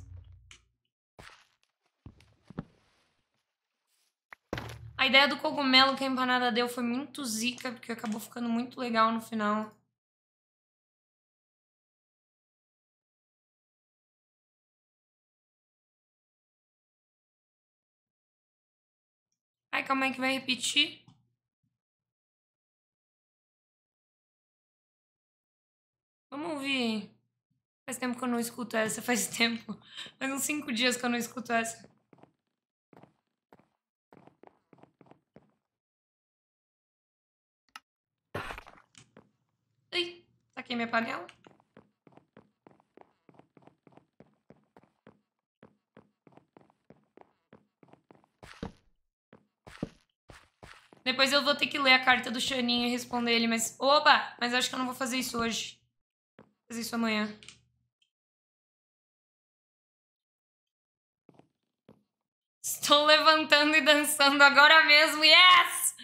A ideia do cogumelo que a empanada deu foi muito zica, porque acabou ficando muito legal no final. Ai, calma aí que vai repetir. Vamos ouvir... Faz tempo que eu não escuto essa, faz tempo. Faz uns cinco dias que eu não escuto essa. Ai, saquei minha panela. Depois eu vou ter que ler a carta do Chaninho e responder ele, mas... Opa! Mas acho que eu não vou fazer isso hoje. Vou fazer isso amanhã. Estou levantando e dançando agora mesmo. Yes!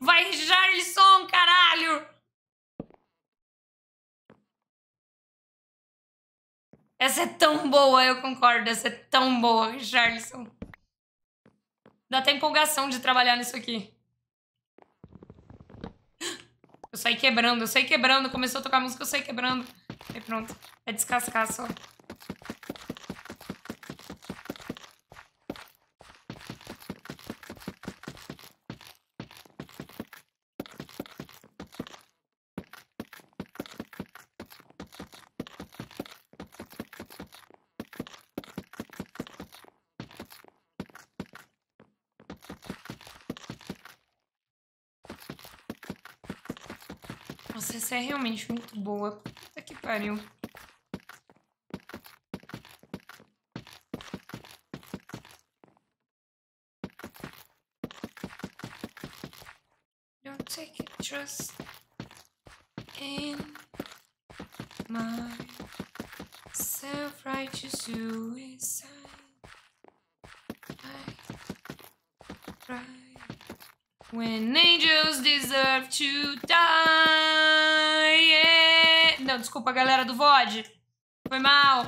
Vai, Charlison, caralho! Essa é tão boa, eu concordo. Essa é tão boa, Richardson. Dá até empolgação de trabalhar nisso aqui. Eu saí quebrando, eu saí quebrando. Começou a tocar música, eu saí quebrando. Aí pronto, é descascar só. Essa é realmente muito boa. Puta que pariu. Don't take it, trust in my self-righteous suicide. I cry when angels deserve to die. Desculpa, galera do V O D. Foi mal.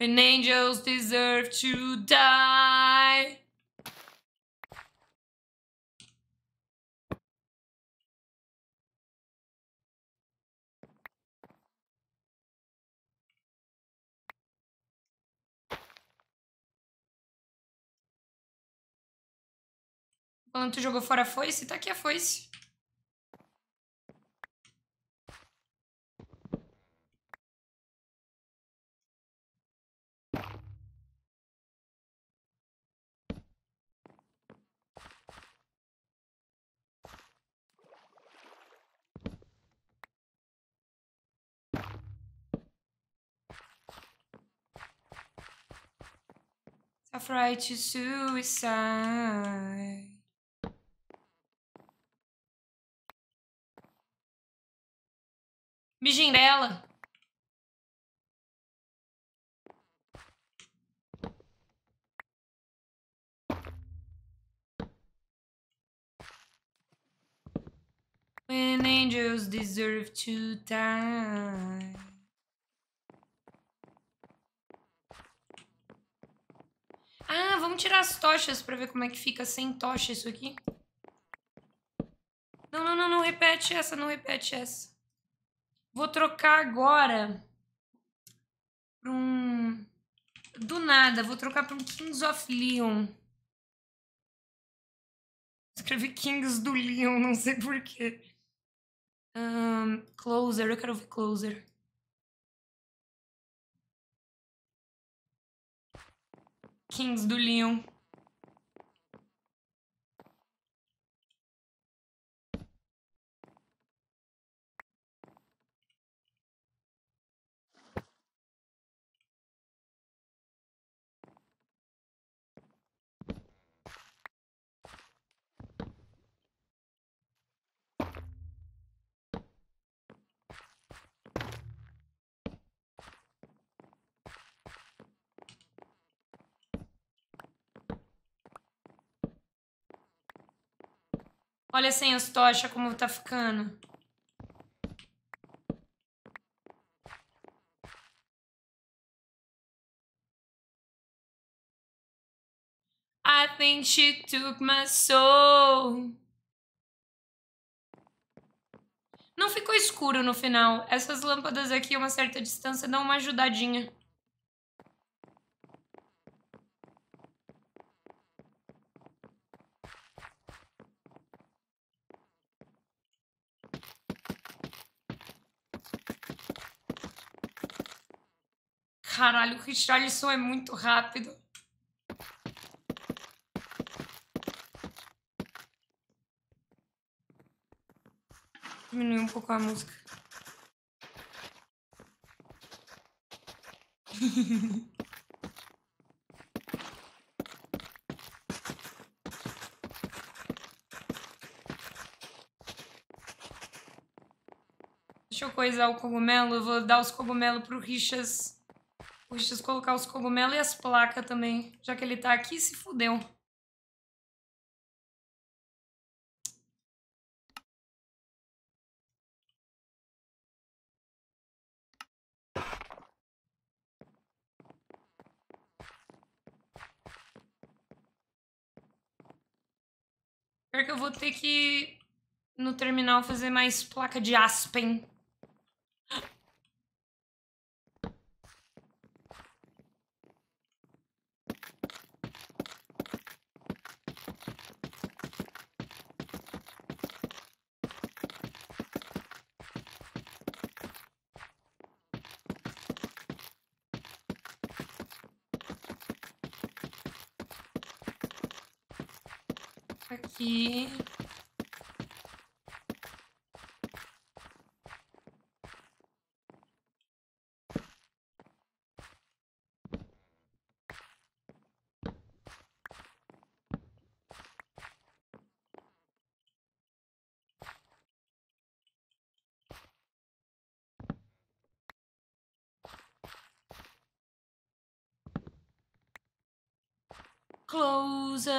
And angels deserve to die. Quando tu jogou fora a foice, tá aqui a foice. Self-righteous suicide. Bijingrela. When angels deserve to die. Ah, vamos tirar as tochas pra ver como é que fica sem tocha isso aqui. Não, não, não, não repete essa, não repete essa. Vou trocar agora para um... Do nada, vou trocar para um Kings of Leon. Escrevi Kings do Leon, não sei porquê. Um, closer, eu quero ver Closer. Kings do Leon. Olha sem as tochas como tá ficando. I think she took my soul. Não ficou escuro no final. Essas lâmpadas aqui a uma certa distância dão uma ajudadinha. Caralho, o Richardson é muito rápido. Diminui um pouco a música. coisar o cogumelo, eu vou dar os cogumelos pro Richas. O Richas colocar os cogumelos e as placas também. Já que ele tá aqui, se fudeu. Pior que eu vou ter que, no terminal, fazer mais placa de Aspen. Aqui. Closer.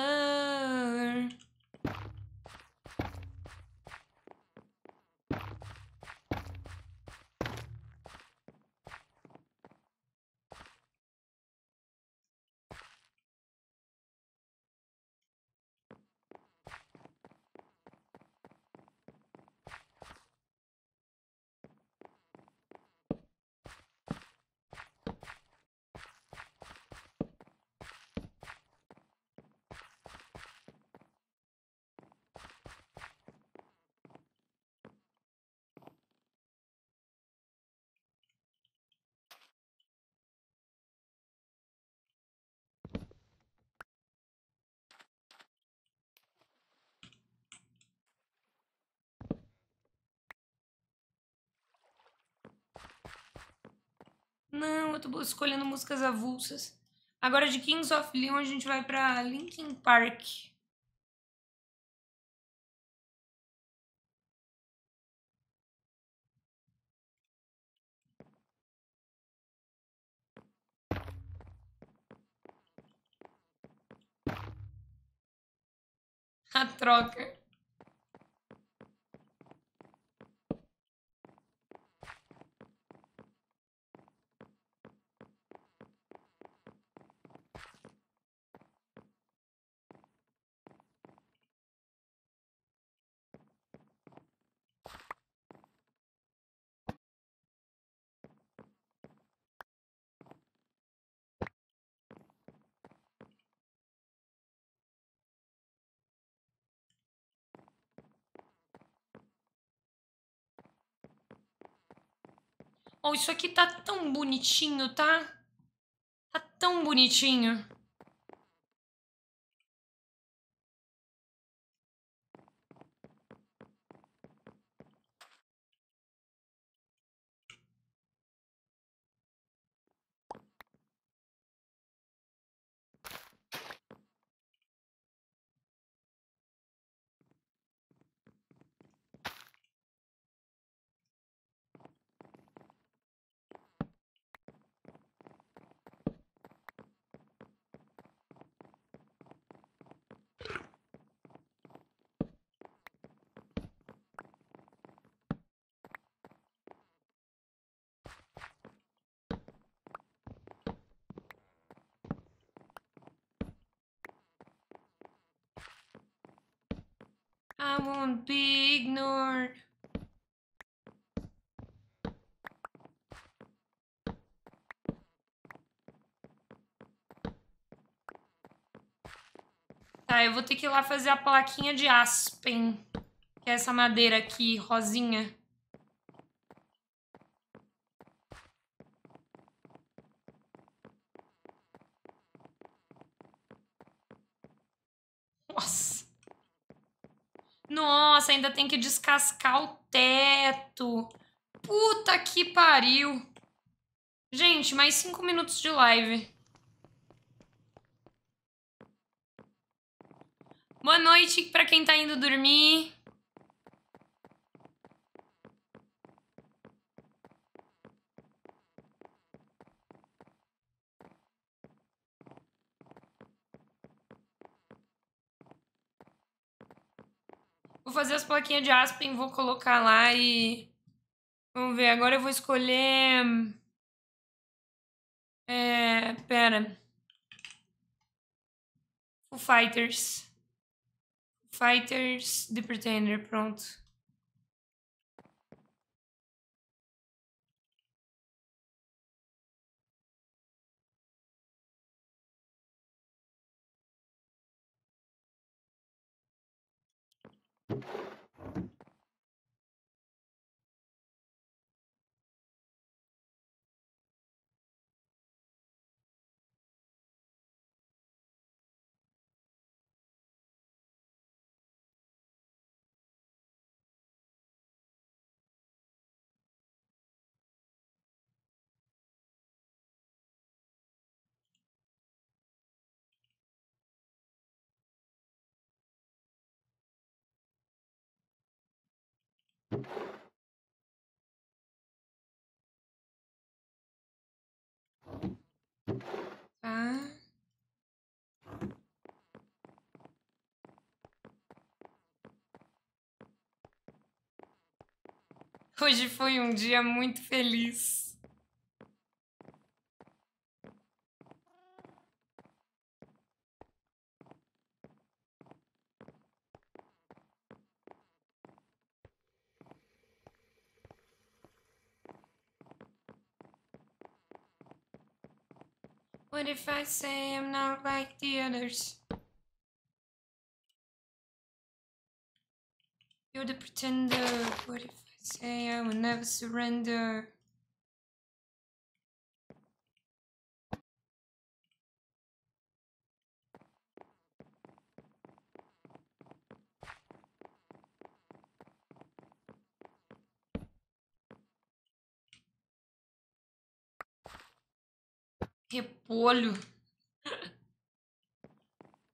Não, eu tô escolhendo músicas avulsas. Agora de Kings of Leon a gente vai pra Linkin Park. A troca. Oh, isso aqui tá tão bonitinho, tá? Tá tão bonitinho. I won't be ignored. Tá, eu vou ter que ir lá fazer a plaquinha de Aspen, que é essa madeira aqui, rosinha. Nossa, ainda tem que descascar o teto. Puta que pariu. Gente, mais cinco minutos de live. Boa noite pra quem tá indo dormir. Vou fazer as plaquinhas de Aspen, vou colocar lá e... Vamos ver, agora eu vou escolher... É... Pera... Foo Fighters. Fighters, The Pretender, pronto. Tá. Hoje foi um dia muito feliz. What if I say I'm not like the others? You're the pretender. What if I say I will never surrender? Repolho.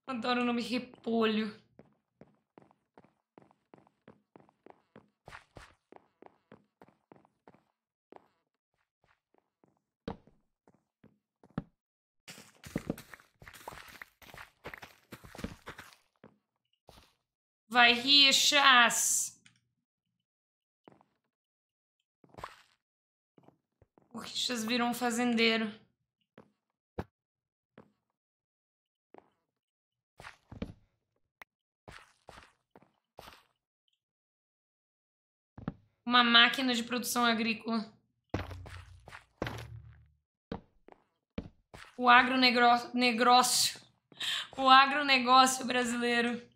Adoro o nome repolho. Vai, Richas. O Richas virou um fazendeiro. Uma máquina de produção agrícola. O agronegócio. O agronegócio brasileiro.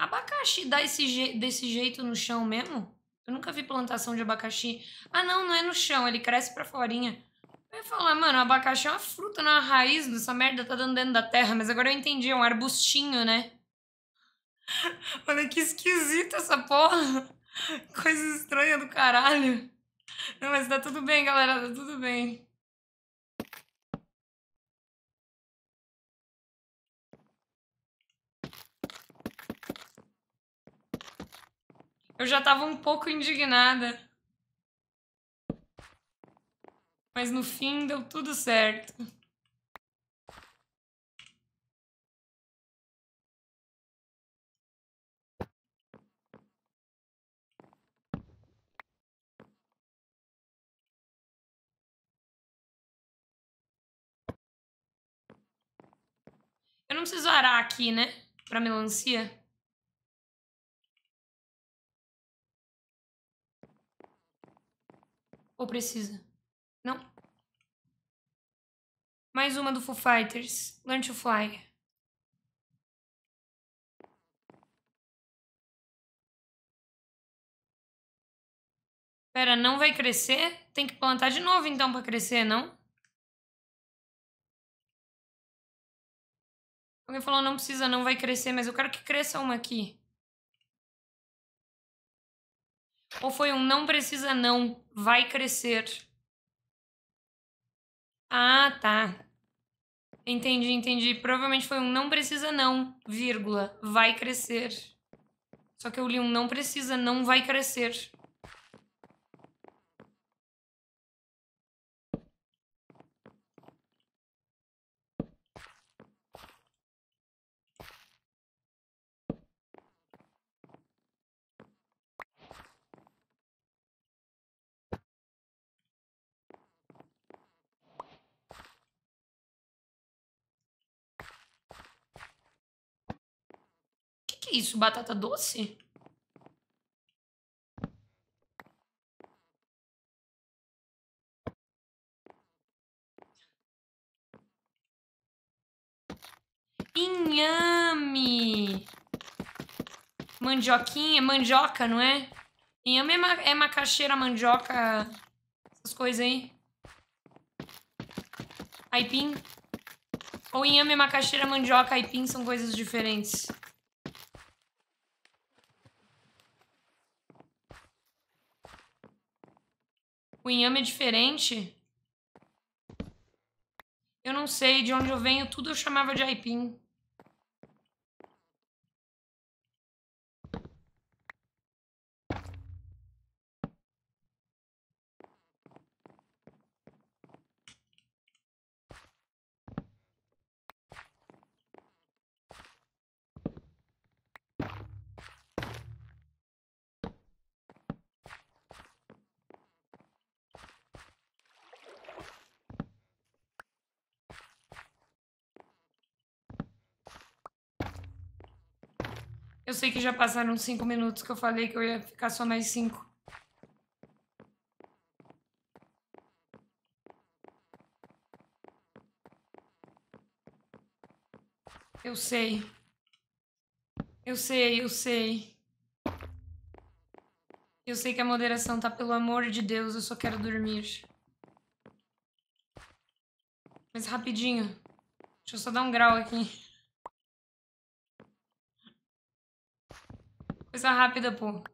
Abacaxi dá esse je desse jeito no chão mesmo? Eu nunca vi plantação de abacaxi. Ah, não, não é no chão, ele cresce pra forinha. Eu ia falar, mano, abacaxi é uma fruta, não é uma raiz, essa merda tá dando dentro da terra. Mas agora eu entendi, é um arbustinho, né? Olha que esquisita essa porra. Coisa estranha do caralho. Não, mas tá tudo bem, galera, tá tudo bem. Eu já tava um pouco indignada. Mas no fim deu tudo certo. Eu não preciso arar aqui, né? Pra melancia. Ou precisa? Não? Mais uma do Foo Fighters. Learn to Fly. Pera, não vai crescer? Tem que plantar de novo então pra crescer, não? Alguém falou, não precisa, não vai crescer, mas eu quero que cresça uma aqui. Ou foi um não precisa não, vai crescer. Ah, tá. Entendi, entendi. Provavelmente foi um não precisa não, vírgula, vai crescer. Só que eu li um não precisa não, vai crescer. Que isso, batata doce? Inhame! Mandioquinha, mandioca, não é? Inhame é, ma é macaxeira, mandioca, essas coisas aí. Aipim. Ou inhame, macaxeira, mandioca, aipim são coisas diferentes. O inhame é diferente? Eu não sei, de onde eu venho, tudo eu chamava de aipim. Eu sei que já passaram cinco minutos que eu falei que eu ia ficar só mais cinco. Eu sei. Eu sei, eu sei. Eu sei que a moderação tá, pelo amor de Deus, eu só quero dormir. Mas rapidinho. Deixa eu só dar um grau aqui. Coisa rápida, pô.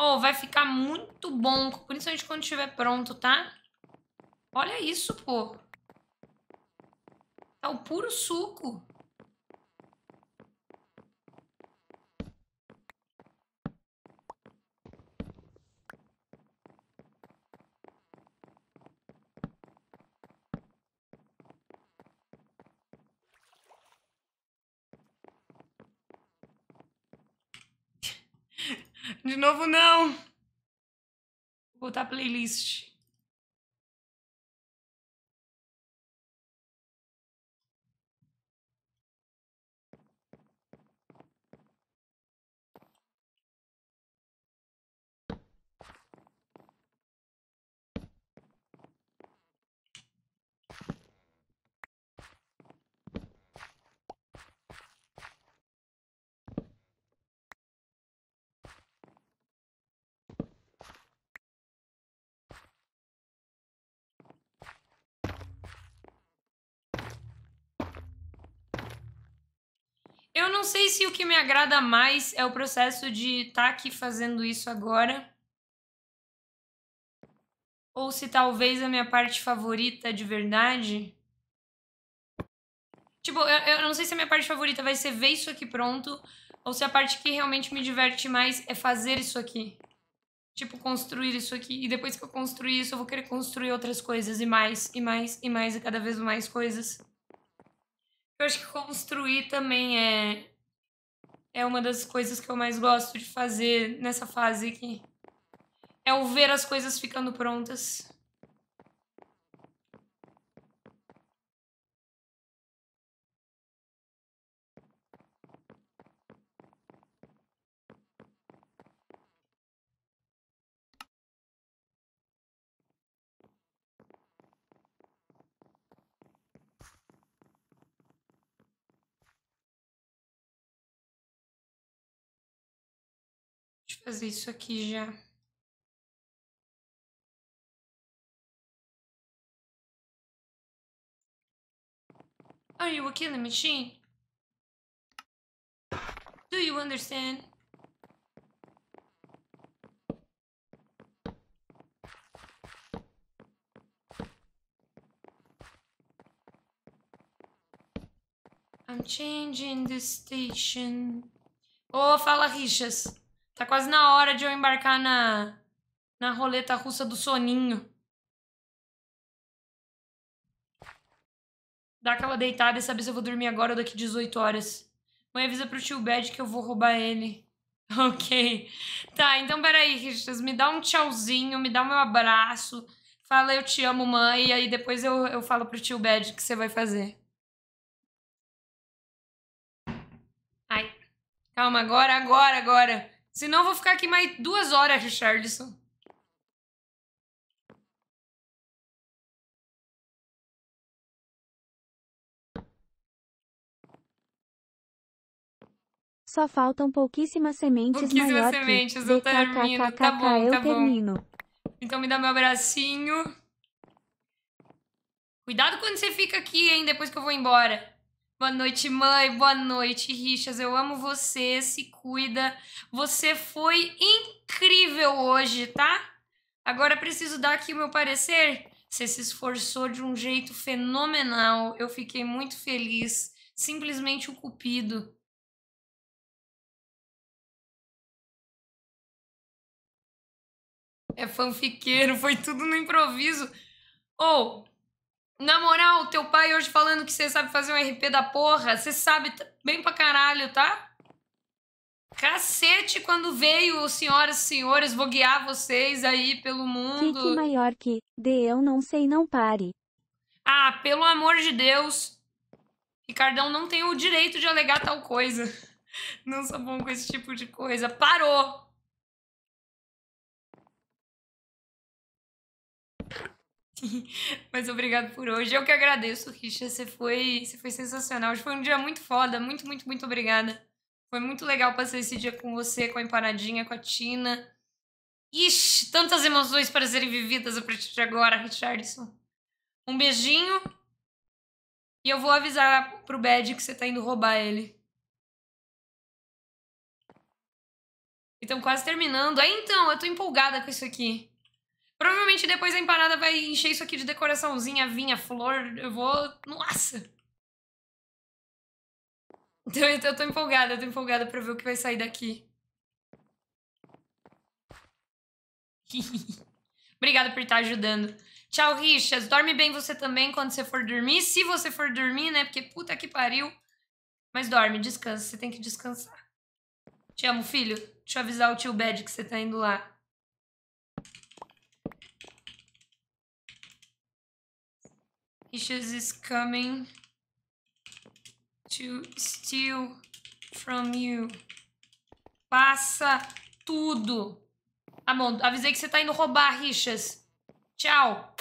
Oh, vai ficar muito bom, principalmente quando estiver pronto, tá? Olha isso, pô. Tá o puro suco. De novo, não. Vou botar a playlist. Eu não sei se o que me agrada mais é o processo de estar aqui fazendo isso agora. Ou se talvez a minha parte favorita de verdade. Tipo, eu, eu não sei se a minha parte favorita vai ser ver isso aqui pronto. Ou se a parte que realmente me diverte mais é fazer isso aqui. Tipo, construir isso aqui. E depois que eu construir isso, eu vou querer construir outras coisas. E mais, e mais, e mais, e cada vez mais coisas. Eu acho que construir também é, é uma das coisas que eu mais gosto de fazer nessa fase aqui. É o ver as coisas ficando prontas. Fazer isso aqui já. Are you a killing machine? Do you understand? I'm changing the station. Oh, fala, Richas. Tá quase na hora de eu embarcar na, na roleta russa do soninho. Dá aquela deitada e saber se eu vou dormir agora ou daqui dezoito horas. Mãe, avisa pro tio Bad que eu vou roubar ele. Ok. Tá, então peraí, Richas. Me dá um tchauzinho, me dá um abraço. Fala eu te amo, mãe. E aí depois eu, eu falo pro tio Bad o que você vai fazer. Ai. Calma, agora, agora, agora. Senão eu vou ficar aqui mais duas horas, Richardson. Só faltam pouquíssimas sementes. Pouquíssimas sementes, eu termino. Tá bom, tá bom. Então me dá meu abracinho. Cuidado quando você fica aqui, hein, depois que eu vou embora. Boa noite, mãe. Boa noite, Richas. Eu amo você. Se cuida. Você foi incrível hoje, tá? Agora preciso dar aqui o meu parecer. Você se esforçou de um jeito fenomenal. Eu fiquei muito feliz. Simplesmente o cupido. É fanfiqueiro. Foi tudo no improviso. Ou... Oh, na moral, teu pai hoje falando que você sabe fazer um R P da porra, você sabe bem pra caralho, tá? Cacete, quando veio, senhoras e senhores, vou guiar vocês aí pelo mundo. Fique maior que de eu não sei, não pare. Ah, pelo amor de Deus. Ricardão não tem o direito de alegar tal coisa. Não sou bom com esse tipo de coisa. Parou! Mas obrigado por hoje. Eu que agradeço, Richa. Você foi, você foi sensacional. Hoje foi um dia muito foda. Muito, muito, muito obrigada. Foi muito legal passar esse dia com você, com a Empanadinha, com a Tina. Ixi, tantas emoções para serem vividas a partir de agora, Richardson. Um beijinho. E eu vou avisar pro Bad que você tá indo roubar ele. Então, quase terminando. Ah, então, eu tô empolgada com isso aqui. Provavelmente depois a empanada vai encher isso aqui de decoraçãozinha, vinha, flor, eu vou... Nossa! Então eu tô empolgada, eu tô empolgada pra ver o que vai sair daqui. Obrigada por estar ajudando. Tchau, Richas. Dorme bem você também quando você for dormir. Se você for dormir, né? Porque puta que pariu. Mas dorme, descansa. Você tem que descansar. Te amo, filho. Deixa eu avisar o tio Bad que você tá indo lá. Richas is coming to steal from you. Passa tudo. Ah, bom, avisei que você tá indo roubar, Richas. Tchau.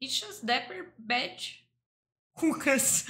Richas, Dapper, Bad, Cucas.